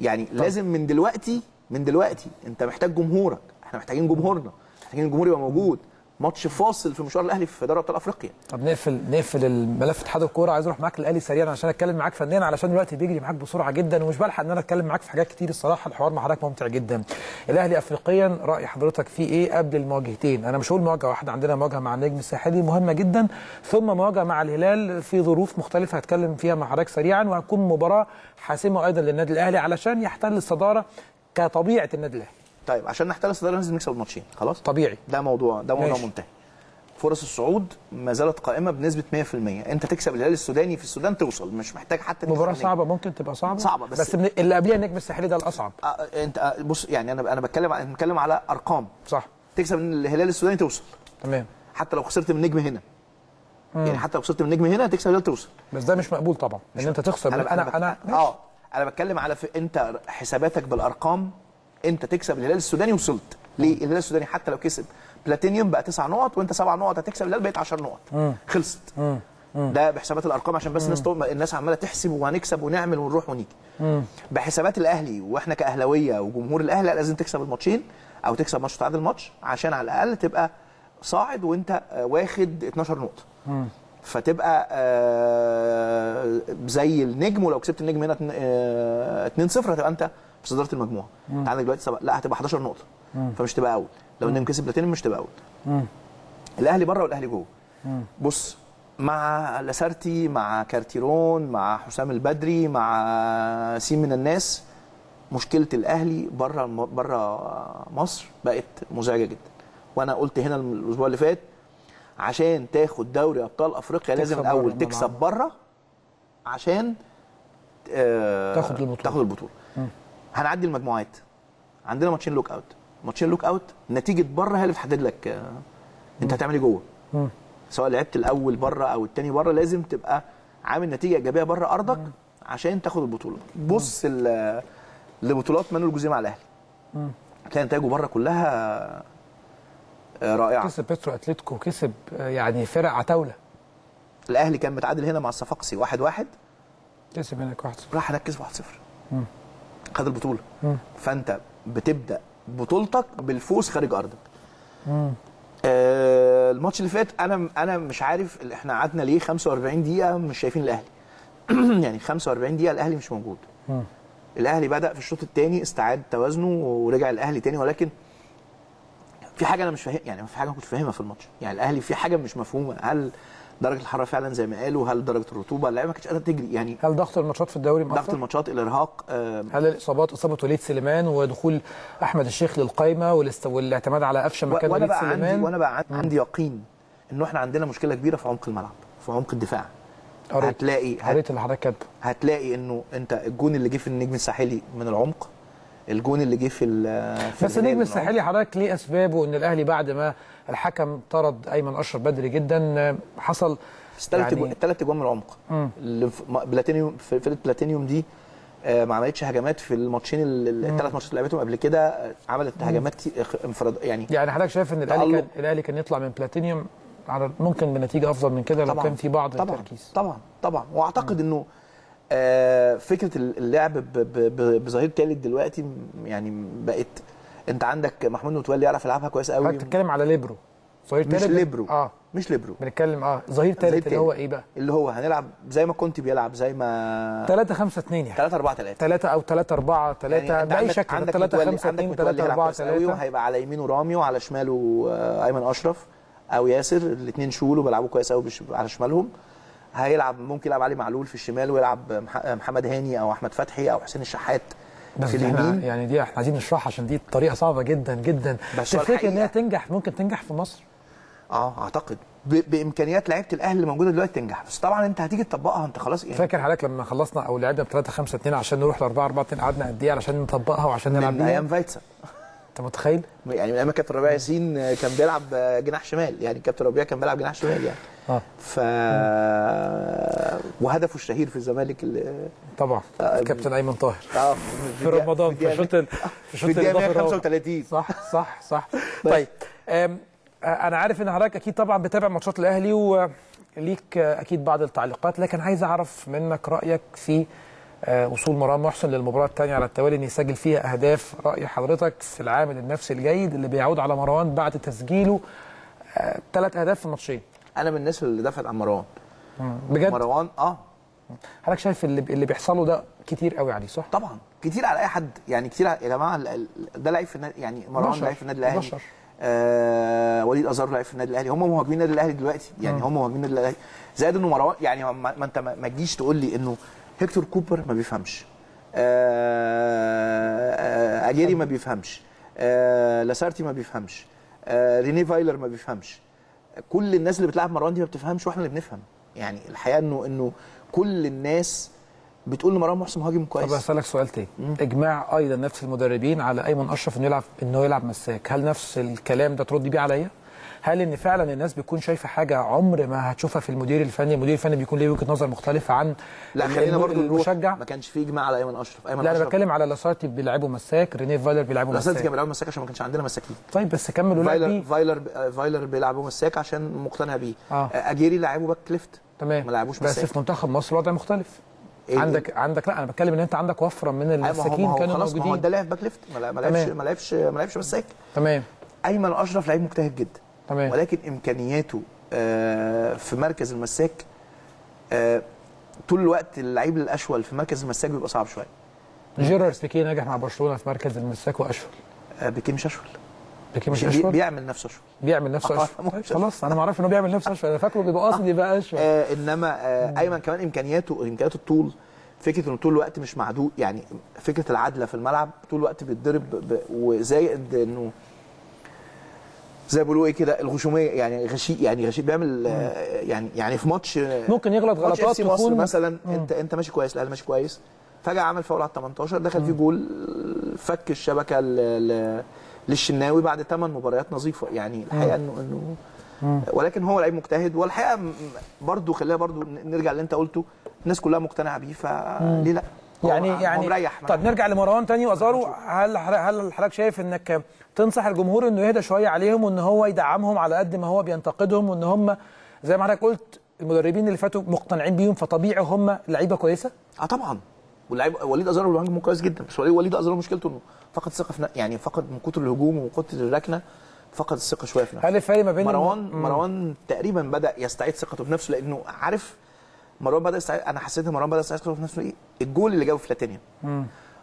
يعني طب. لازم من دلوقتي من دلوقتي انت محتاج جمهورك احنا محتاجين جمهورنا محتاجين الجمهور يبقى موجود ماتش فاصل في مشوار الاهلي في دوري ابطال افريقيا طب نقفل نقفل الملف اتحاد الكوره عايز اروح معاك للاهلي سريعا عشان اتكلم معاك فنيا علشان الوقت بيجري معاك بسرعه جدا ومش بلحق ان انا اتكلم معاك في حاجات كتير الصراحه الحوار مع حضرتك ممتع جدا الاهلي افريقيا راي حضرتك فيه ايه قبل المواجهتين انا مش هقول مواجهه واحده عندنا مواجهه مع النجم الساحلي مهمه جدا ثم مواجهه مع الهلال في ظروف مختلفه هتكلم فيها مع حضرتك سريعا وهتكون مباراه حاسمه ايضا للنادي الاهلي علشان يحتل الصداره كطبيعه النادي الاهلي طيب عشان نحتل الصداره لازم نكسب الماتشين خلاص طبيعي ده موضوع ده موضوع منتهي فرص الصعود ما زالت قائمه بنسبه مية في المية انت تكسب الهلال السوداني في السودان توصل مش محتاج حتى مباراه صعبه ممكن تبقى صعبه صعبه بس, بس اللي قبلها النجم الساحلي ده الاصعب أه انت أه بص يعني انا انا بتكلم انا بتكلم على ارقام صح تكسب الهلال السوداني توصل تمام حتى لو خسرت من النجم هنا مم. يعني حتى لو خسرت من النجم هنا تكسب الهلال توصل بس ده مش مقبول طبعا ان انت تخسر انا انا, أنا اه انا بتكلم على انت حساباتك بالارقام انت تكسب الهلال السوداني وصلت ليه الهلال السوداني حتى لو كسب بلاتينيوم بقى تسع نقط وانت سبع نقط هتكسب الهلال بقت عشر نقط مم. خلصت مم. مم. ده بحسابات الارقام عشان بس الناس الناس عماله تحسب وهنكسب ونعمل ونروح ونيجي بحسابات الاهلي واحنا كاهلاويه وجمهور الاهلي لازم تكسب الماتشين او تكسب ماتش وتعادل ماتش عشان على الاقل تبقى صاعد وانت واخد اتناشر نقطه مم. فتبقى آه زي النجم ولو كسبت النجم هنا آه اتنين صفر هتبقى انت في صداره المجموعه انت عندك دلوقتي سبق. لا هتبقى حداشر نقطه مم. فمش تبقى اول لو النجم كسب بلاتينيوم مش تبقى اول الاهلي بره والاهلي جوه بص مع لاسارتي مع كارتيرون مع حسام البدري مع سين من الناس مشكله الاهلي بره بره مصر بقت مزعجه جدا وانا قلت هنا الاسبوع اللي فات عشان تاخد دوري ابطال افريقيا لازم الاول تكسب بره عشان آه تاخد البطوله تاخد البطوله مم. هنعدي المجموعات عندنا ماتشين لوك اوت ماتشين لوك اوت نتيجه بره هي اللي بتحدد لك آه انت هتعمل ايه جوه مم. سواء لعبت الاول بره او الثاني بره لازم تبقى عامل نتيجه ايجابيه بره ارضك مم. عشان تاخد البطوله بص لبطولات منو الجزيره مع الاهلي هتلاقي نتائجه بره كلها آه رائعه كسب بيترو اتلتيكو كسب آه يعني فرق عتاوله الاهلي كان متعادل هنا مع الصفاقسي واحد واحد كسب هناك واحد صفر راح هناك كسب واحد صفر خد البطوله مم. فانت بتبدا بطولتك بالفوز خارج ارضك آه الماتش اللي فات انا انا مش عارف احنا قعدنا ليه خمسة واربعين دقيقه مش شايفين الاهلي يعني خمسة واربعين دقيقه الاهلي مش موجود مم. الاهلي بدا في الشوط الثاني استعاد توازنه ورجع الاهلي تاني ولكن في حاجه انا مش فاهم يعني في حاجه ما كنتش فاهمها في الماتش يعني الاهلي في حاجه مش مفهومه هل درجه الحراره فعلا زي ما قالوا هل درجه الرطوبه اللعيبه ما كانتش قادره تجري يعني هل ضغط الماتشات في الدوري مؤثر ضغط الماتشات الارهاق آه هل الاصابات اصابه وليد سليمان ودخول احمد الشيخ للقايمه والاعتماد على قفشه مكان وليد سليمان وانا بقى عندي يقين انه احنا عندنا مشكله كبيره في عمق الملعب في عمق الدفاع أريد. هتلاقي هت... الحركات هتلاقي انه انت الجون اللي جه في النجم الساحلي من العمق الجون اللي جه في في بس النجم الساحلي حضرتك ليه اسبابه ان الاهلي بعد ما الحكم طرد ايمن اشرف بدري جدا حصل الثلاث يعني الثلاث اجوان من العمق بلاتينيوم فرقه بلاتينيوم دي ما عملتش هجمات في الماتشين الثلاث ماتشات اللي لعبتهم قبل كده، عملت هجمات انفراد. يعني يعني حضرتك شايف ان الاهلي كان الاهلي كان يطلع من بلاتينيوم على ممكن بنتيجه افضل من كده لو كان في بعض طبعًا التركيز؟ طبعا طبعا، واعتقد انه آه فكره اللعب بظهير ثالث دلوقتي يعني بقت، انت عندك محمود متولي يعرف يلعبها كويس قوي. انت بتتكلم على ليبرو ظهير ثالث؟ مش ليبرو، اه مش ليبرو، بنتكلم اه ظهير ثالث اللي هو ايه بقى؟ اللي هو هنلعب زي ما كنت بيلعب، زي ما ثلاثة خمسة اثنين يعني ثلاثة أربعة ثلاثة ثلاثة او ثلاثة أربعة ثلاثة بأي شكل. عندك ثلاثة خمسة اثنين ثلاثة أربعة ثلاثة، وهيبقى على يمينه رامي وعلى شماله أيمن أشرف او ياسر، الاثنين شول وبيلعبوا كويس قوي على شمالهم. هيلعب ممكن يلعب علي معلول في الشمال، ويلعب محمد هاني او احمد فتحي او حسين الشحات في اليمين. يعني دي احنا عايزين نشرحها عشان دي طريقه صعبه جدا جدا. تفتكر ان هي تنجح؟ ممكن تنجح في مصر؟ اه اعتقد بامكانيات لعيبه الاهلي اللي موجوده دلوقتي تنجح، بس طبعا انت هتيجي تطبقها انت خلاص. يعني فاكر حضرتك لما خلصنا او لعبنا ب ثلاثة خمسة اثنين عشان نروح ل أربعة أربعة اثنين، قعدنا قد ايه علشان نطبقها وعشان نلعب بيها؟ من ايام فايتسا انت متخيل؟ يعني من ايام كابتن ربيع ياسين كان بيلعب جناح شمال، يعني كابتن ربيع كان بيلعب جناح شمال يعني اه ف وهدفه الشهير في الزمالك اللي... طبعا آه الكابتن ايمن طاهر اه في رمضان في الشوط في الشوط مية وخمسة وثلاثين. صح صح صح. طيب انا عارف ان حضرتك اكيد طبعا بتابع ماتشات الاهلي وليك اكيد بعض التعليقات، لكن عايز اعرف منك رايك في وصول مرام محسن للمباراه الثانيه على التوالي ان يسجل فيها اهداف، راي حضرتك في العامل النفسي الجيد اللي بيعود على مروان بعد تسجيله ثلاث اهداف في ماتشين. انا من الناس اللي دافعت عن مروان بجد. مروان اه حضرتك شايف اللي اللي بيحصله ده كتير قوي عليه صح؟ طبعا كتير على اي حد، يعني كتير يا جماعه. ده لعيب في النادي، يعني مروان لعيب في النادي الاهلي بشر. آه وليد ازار لعيب في النادي الاهلي، هم مهاجمين النادي الاهلي دلوقتي، يعني هم مهاجمين النادي الاهلي. زائد انه مروان يعني ما انت ما تجيش تقول لي انه هيكتور كوبر ما بيفهمش، آه اجيري ما بيفهمش، آه لاسارتي ما بيفهمش، آه رينيه فايلر ما بيفهمش. كل الناس اللي بتلعب مروان دي ما بتفهمش، واحنا اللي بنفهم. يعني الحقيقه انه انه كل الناس بتقول لمروان محسن مهاجم كويس. طب هسألك سؤال تاني، اجماع ايضا نفس المدربين على ايمن اشرف انه يلعب انه يلعب مساك، هل نفس الكلام ده تردي بيه عليا؟ هل ان فعلا الناس بتكون شايفه حاجه عمر ما هتشوفها في المدير الفني؟ المدير الفني بيكون ليه وجهه نظر مختلفه عن لا خلينا برضه المشجع. ما كانش في اجماع على ايمن اشرف. ايمن لا اشرف، لا انا بتكلم على لاسارتي بيلعبوا مساك، رينيه فايلر بيلعبوا مساك. لاسارتي كان بيلعبوا مساك عشان ما كانش عندنا مساكين. طيب بس كملوا لك دي. فايلر فايلر بيلعبوا مساك عشان مقتنع بيه. آه. اجيري لعبوا باك ليفت تمام ما لعبوش مساك. بس في منتخب مصر الوضع مختلف. إيه عندك إيه؟ عندك لا انا بتكلم ان انت عندك وفره من المساكين كانوا موجودين. خلاص ما هو ده لعب باك ليفت، ما لعبش ما لعبش ما لعبش مساك. تمام. ايمن اشرف لعيب مجتهد جدا. تمام. ولكن امكانياته آه في مركز المساك، آه طول الوقت اللعيب الاشول في مركز المساك بيبقى صعب شويه. جيرارد بيكيه نجح مع برشلونه في مركز المساك واشول. آه بيكيه مش اشول. بيكيه مش اشول. بيعمل نفسه اشول. بيعمل نفسه آه اشول. خلاص انا ما اعرفش انه بيعمل نفسه اشول، انا فاكره بيبقى قاصد يبقى اشول. آه انما آه ايمن كمان امكانياته امكانياته الطول، فكره انه طول الوقت مش معدول، يعني فكره العدله في الملعب طول الوقت بيتضرب، وزائد انه زي ما بيقولوا ايه كده الغشوميه، يعني غشيم يعني غشيم بيعمل يعني يعني في ماتش ممكن يغلط غلطات ماتش في مصر مثلا. مم. انت انت ماشي كويس، الاهلي ماشي كويس، فجاه عمل فاول على ثمانية عشر دخل فيه جول، فك الشبكه للشناوي بعد ثمان مباريات نظيفه. يعني الحقيقه انه انه ولكن هو لعيب مجتهد، والحقيقه برضو خلينا برضو نرجع اللي انت قلته، الناس كلها مقتنعه بيه فليه لا؟ يعني يعني طب نرجع لمروان تاني وازارو. هل هل حضرتك شايف انك تنصح الجمهور انه يهدى شويه عليهم وان هو يدعمهم على قد ما هو بينتقدهم، وان هم زي ما حضرتك قلت المدربين اللي فاتوا مقتنعين بيهم فطبيعي هم لعيبه كويسه؟ اه طبعا. واللعيب وليد ازارو مهاجم كويس جدا، بس وليد ازارو مشكلته انه فقد الثقه في نفسه، يعني فقد من كتر الهجوم ومن كتر الركنه فقد الثقه شويه في نفسه. هل الفرق ما بين مروان مروان تقريبا بدا يستعيد ثقته بنفسه، لانه عارف مروان بدا يستعيد، انا حسيت ان مروان بدا يستعيد ثقته في نفسه. ايه الجول اللي جابه في بلاتينيوم؟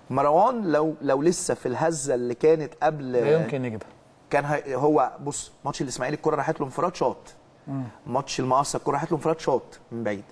مروان لو لو لسه في الهزه اللي كانت قبل لا يمكن يجيبها. كان هو بص ماتش الاسماعيلي الكره راحت له انفراد شاط، ماتش المقاصه الكره راحت له انفراد شاط من بعيد.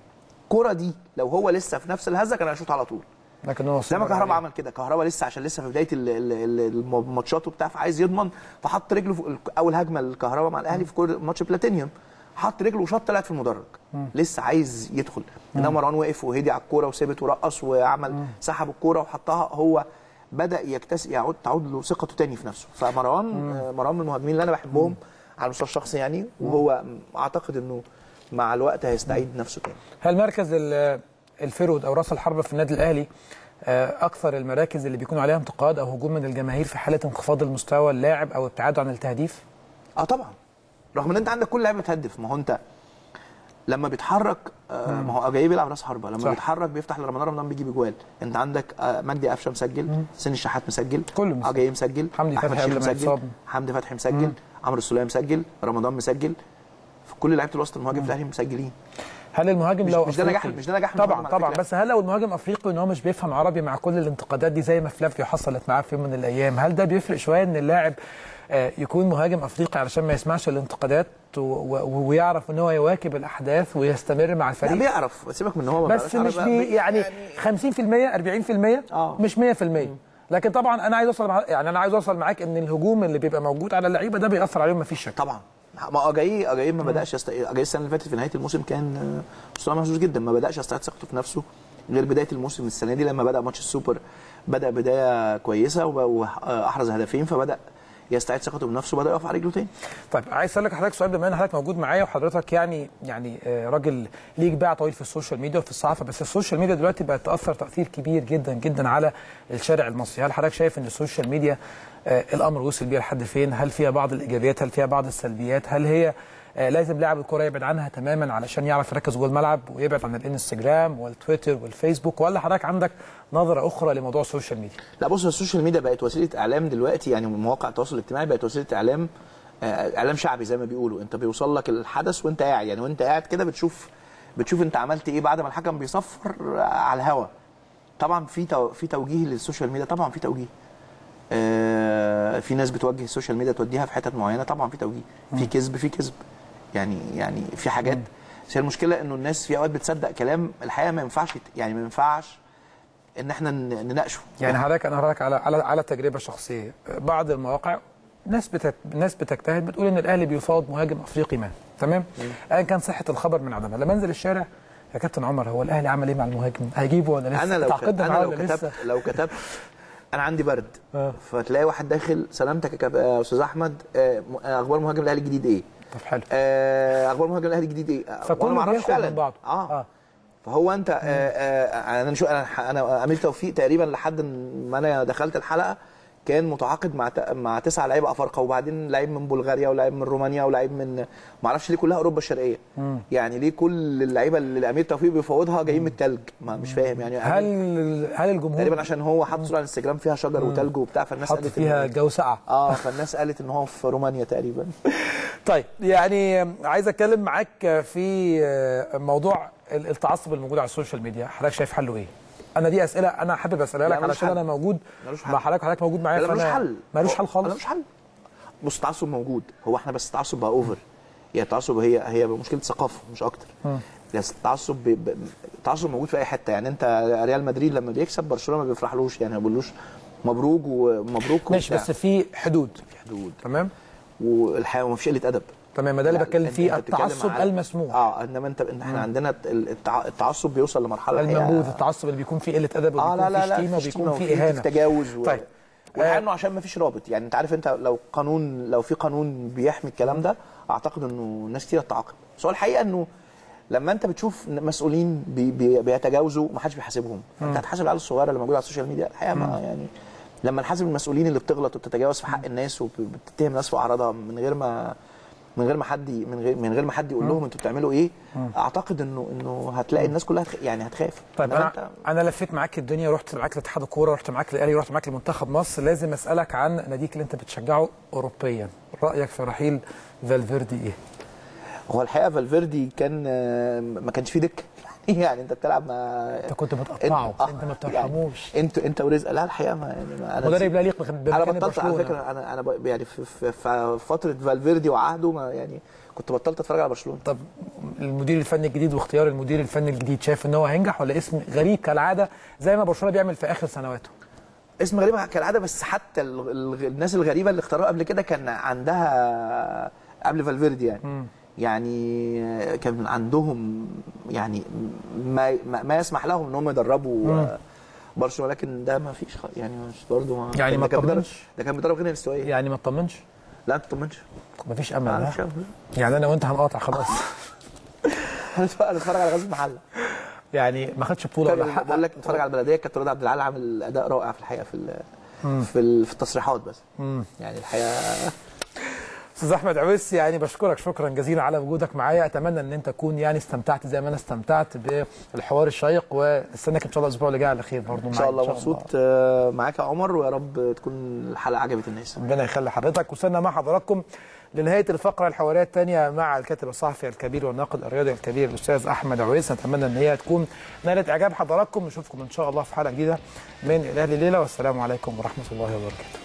الكره دي لو هو لسه في نفس الهزه كان هيشوط على طول، لكن هو لما كهربا عمل كده، كهربا لسه عشان لسه في بدايه الماتشات وبتاع فعايز يضمن، فحط رجله في اول هجمه للكهربا مع الاهلي في ماتش بلاتينيوم، حط رجله وشاط طلعت في المدرج. مم. لسه عايز يدخل، انما مروان وقف وهدي على الكوره وسابت ورقص وعمل. مم. سحب الكوره وحطها، هو بدا يكتسب يعود تعود له ثقته تاني في نفسه. فمروان مروان من المهاجمين اللي انا بحبهم. مم. على المستوى الشخصي يعني، وهو اعتقد انه مع الوقت هيستعيد نفسه تاني. هل مركز الفيرود او راس الحربه في النادي الاهلي اكثر المراكز اللي بيكون عليها انتقاد او هجوم من الجماهير في حاله انخفاض المستوى اللاعب او ابتعاده عن التهديف؟ اه طبعا، رغم ان انت عندك كل لاعب بتهدف. ما هو انت لما بيتحرك آه ما هو جاي بيلعب راس حربه، لما صح. بيتحرك بيفتح لرمضان، رمضان بيجيب اجوال. انت عندك آه مجدي قفشه مسجل، حسين الشحات مسجل، اه جاي مسجل، حمدي فتحي مسجل، حمدي فتحي مسجل، عمرو السوليه مسجل، رمضان مسجل، في كل لعيبه الوسط المهاجم في الاهلي مسجلين. هل المهاجم مش لو مش ده نجاح مش ده نجاح طبعا طبعا بس هل لو المهاجم افريقي ان هو مش بيفهم عربي مع كل الانتقادات دي زي ما فلافيو حصلت معاه في يوم من الايام، هل ده بيفرق شويه ان اللاعب يكون مهاجم افريقي علشان ما يسمعش الانتقادات ويعرف ان هو يواكب الاحداث ويستمر مع الفريق؟ لا بيعرف، سيبك من ان هو بس مش يعني خمسين في المية أربعين في المية آه. مش مية في المية. لكن طبعا انا عايز اوصل مع... يعني انا عايز اوصل معاك ان الهجوم اللي بيبقى موجود على اللعيبه ده بيأثر عليهم مفيش شك طبعا. ما اجاي اجاي ما بداش يست... اجاي السنه اللي فاتت في نهايه الموسم كان مستواه مهزوز جدا، ما بداش يستعيد ثقته في نفسه غير بدايه الموسم. السنه دي لما بدا ماتش السوبر بدا بدايه كويسه واحرز هدفين، فبدا يستعيد ثقته بنفسه وبدا يقف على رجله تاني. طيب عايز اسالك حضرتك سؤال، بما ان حضرتك موجود معايا وحضرتك يعني يعني راجل ليك باع طويل في السوشيال ميديا وفي الصحافه، بس السوشيال ميديا دلوقتي بقت تاثر تاثير كبير جدا جدا على الشارع المصري، هل حضرتك شايف ان السوشيال ميديا الامر وصل بيها لحد فين؟ هل فيها بعض الايجابيات؟ هل فيها بعض السلبيات؟ هل هي لازم لاعب الكوره يبعد عنها تماما علشان يعرف يركز جوه الملعب ويبعد عن الانستجرام والتويتر والفيسبوك، ولا حضرتك عندك نظره اخرى لموضوع السوشيال ميديا؟ لا بص، السوشيال ميديا بقت وسيله اعلام دلوقتي، يعني مواقع التواصل الاجتماعي بقت وسيله اعلام، اعلام شعبي زي ما بيقولوا. انت بيوصل لك الحدث وانت قاعد، يعني وانت قاعد كده بتشوف بتشوف انت عملت ايه بعد ما الحكم بيصفر على الهوا. طبعا في في توجيه للسوشيال ميديا، طبعا في توجيه، آه في ناس بتوجه السوشيال ميديا توديها في حتت معينه، طبعا في توجيه، في كذب، في كذب يعني يعني في حاجات. بس هي المشكله انه الناس في اوقات بتصدق كلام الحقيقه ما ينفعش، يعني ما ينفعش ان احنا نناقشه. يعني حضرتك انا هقول لك على على على تجربه شخصيه، بعض المواقع ناس بتت... ناس بتجتهد بتقول ان الاهلي بيفاوض مهاجم افريقي ما، تمام؟ ايا كان صحه الخبر من عدمها. لما انزل الشارع يا كابتن عمر، هو الاهلي عمل ايه مع المهاجم؟ هيجيبه ولا لسه؟ انا لو كتبت انا لو كتبت لو كتبت انا عندي برد آه. فتلاقي واحد داخل، سلامتك يا استاذ احمد، اخبار مهاجم الاهلي الجديد ايه؟ طب حلو، اخبار مهاجم الاهلي الجديد ايه؟ فكله ما اعرفش فعلا اه, آه. فهو انت آه آه انا شو انا انا امير توفيق تقريبا لحد ما انا دخلت الحلقه كان متعاقد مع مع تسعه لعيبه افارقه، وبعدين لعيب من بلغاريا ولاعيب من رومانيا ولاعيب من ما اعرفش ليه، كلها اوروبا الشرقيه. مم. يعني ليه كل اللعيبه اللي امير توفيق بيفوضها جايين من الثلج؟ مش فاهم يعني. هل هل الجمهور تقريبا عشان هو حط صوره على الانستجرام فيها شجر وثلج وبتاع، فالناس قالت فيها الجو ساقع اه فالناس قالت ان هو في رومانيا تقريبا. طيب يعني عايز اتكلم معاك في موضوع التعصب الموجود على السوشيال ميديا، حضرتك شايف حله ايه؟ انا دي اسئله انا حابب اسالها لك علشان انا موجود مع حضرتك، حضرتك موجود معايا، فانا ملوش حل، ملوش حل خالص، ملوش حل. بص، التعصب موجود، هو احنا بس التعصب بقى اوفر، يعني التعصب هي هي مشكله ثقافه مش اكتر. بس التعصب ب... التعصب موجود في اي حته، يعني انت ريال مدريد لما بيكسب برشلونه ما بيفرحلوش، يعني ما بيقولوش مبروك ومبروك ماشي، بس في حدود، في حدود تمام، والحياه ما فيش قله ادب تمام، ما ده اللي بتكلم فيه، التعصب المسموح. اه انما انت احنا عندنا التعصب بيوصل لمرحله المنبوذ، التعصب اللي بيكون فيه قله ادب وبيكون فيه شتيمه وبيكون فيه اهانه تجاوز. طيب ولانه عشان ما فيش رابط، يعني انت عارف، انت لو قانون، لو في قانون بيحمي الكلام ده اعتقد انه ناس كتير هتتعاقب. بس هو الحقيقه انه لما انت بتشوف مسؤولين بي بي بيتجاوزوا ما حدش بيحاسبهم، فانت هتحاسب العيال الصغيره اللي موجوده على السوشيال ميديا الحقيقه. ما يعني لما نحاسب المسؤولين اللي بتغلط وبتتجاوز في حق الناس وبتتهم ناس في اعراضها من غير ما من غير ما حد من غير من غير ما حد يقول لهم انتوا بتعملوا ايه، اعتقد انه انه هتلاقي الناس كلها يعني هتخاف. طيب انا انت... انا لفيت معاك الدنيا، رحت معاك لاتحاد الكوره، رحت معاك للاهلي، رحت معاك لمنتخب مصر، لازم اسالك عن ناديك اللي انت بتشجعه اوروبيا، رايك في رحيل فالفيردي ايه؟ هو الحقيقه فالفيردي كان ما كانش في دكه، يعني انت بتلعب مع انت كنت بتقطعه، انت, انت ما بترحموش، يعني انت انت ورزق. لا الحقيقه ما يعني انا مدرب لا يليق بمكان برشلونه. على فكره انا انا يعني في فتره فالفيردي وعهده ما يعني كنت بطلت اتفرج على برشلونه. طب المدير الفني الجديد واختيار المدير الفني الجديد، شايف ان هو هينجح ولا اسم غريب كالعاده زي ما برشلونه بيعمل في اخر سنواته؟ اسم غريب كالعاده، بس حتى الناس الغريبه اللي اختاروها قبل كده كان عندها قبل فالفيردي يعني م. يعني كان عندهم يعني ما ما يسمح لهم ان هم يدربوا برشلونه، لكن ده ما فيش يعني مش برضه يعني ما تطمنش، ده كان بيدرب غير الاستوائيه يعني ما تطمنش. لا ما تطمنش، ما فيش امل يعني انا وانت هنقاطع خلاص. هنتفرج على غزل المحله. يعني ما خدش بطوله ولا حاجه. بقول لك اتفرج على البلديه، كابتن رضا عبد العال عامل اداء رائع في الحقيقه في في في التصريحات بس. مم. يعني الحقيقه استاذ احمد عويس يعني بشكرك شكرا جزيلا على وجودك معايا، اتمنى ان انت تكون يعني استمتعت زي ما انا استمتعت بالحوار الشيق، واستناك ان شاء الله الاسبوع اللي جاي على خير برضه معاك ان شاء الله. مبسوط معاك يا عمر، ويا رب تكون الحلقه عجبت الناس. ربنا يخلي حضرتك. وصلنا مع حضراتكم لنهايه الفقره الحواريه الثانيه مع الكاتب الصحفي الكبير والناقد الرياضي الكبير الاستاذ احمد عويس، نتمنى ان هي تكون نالت اعجاب حضراتكم. نشوفكم ان شاء الله في حلقه جديده من الاهلي الليله، والسلام عليكم ورحمه الله وبركاته.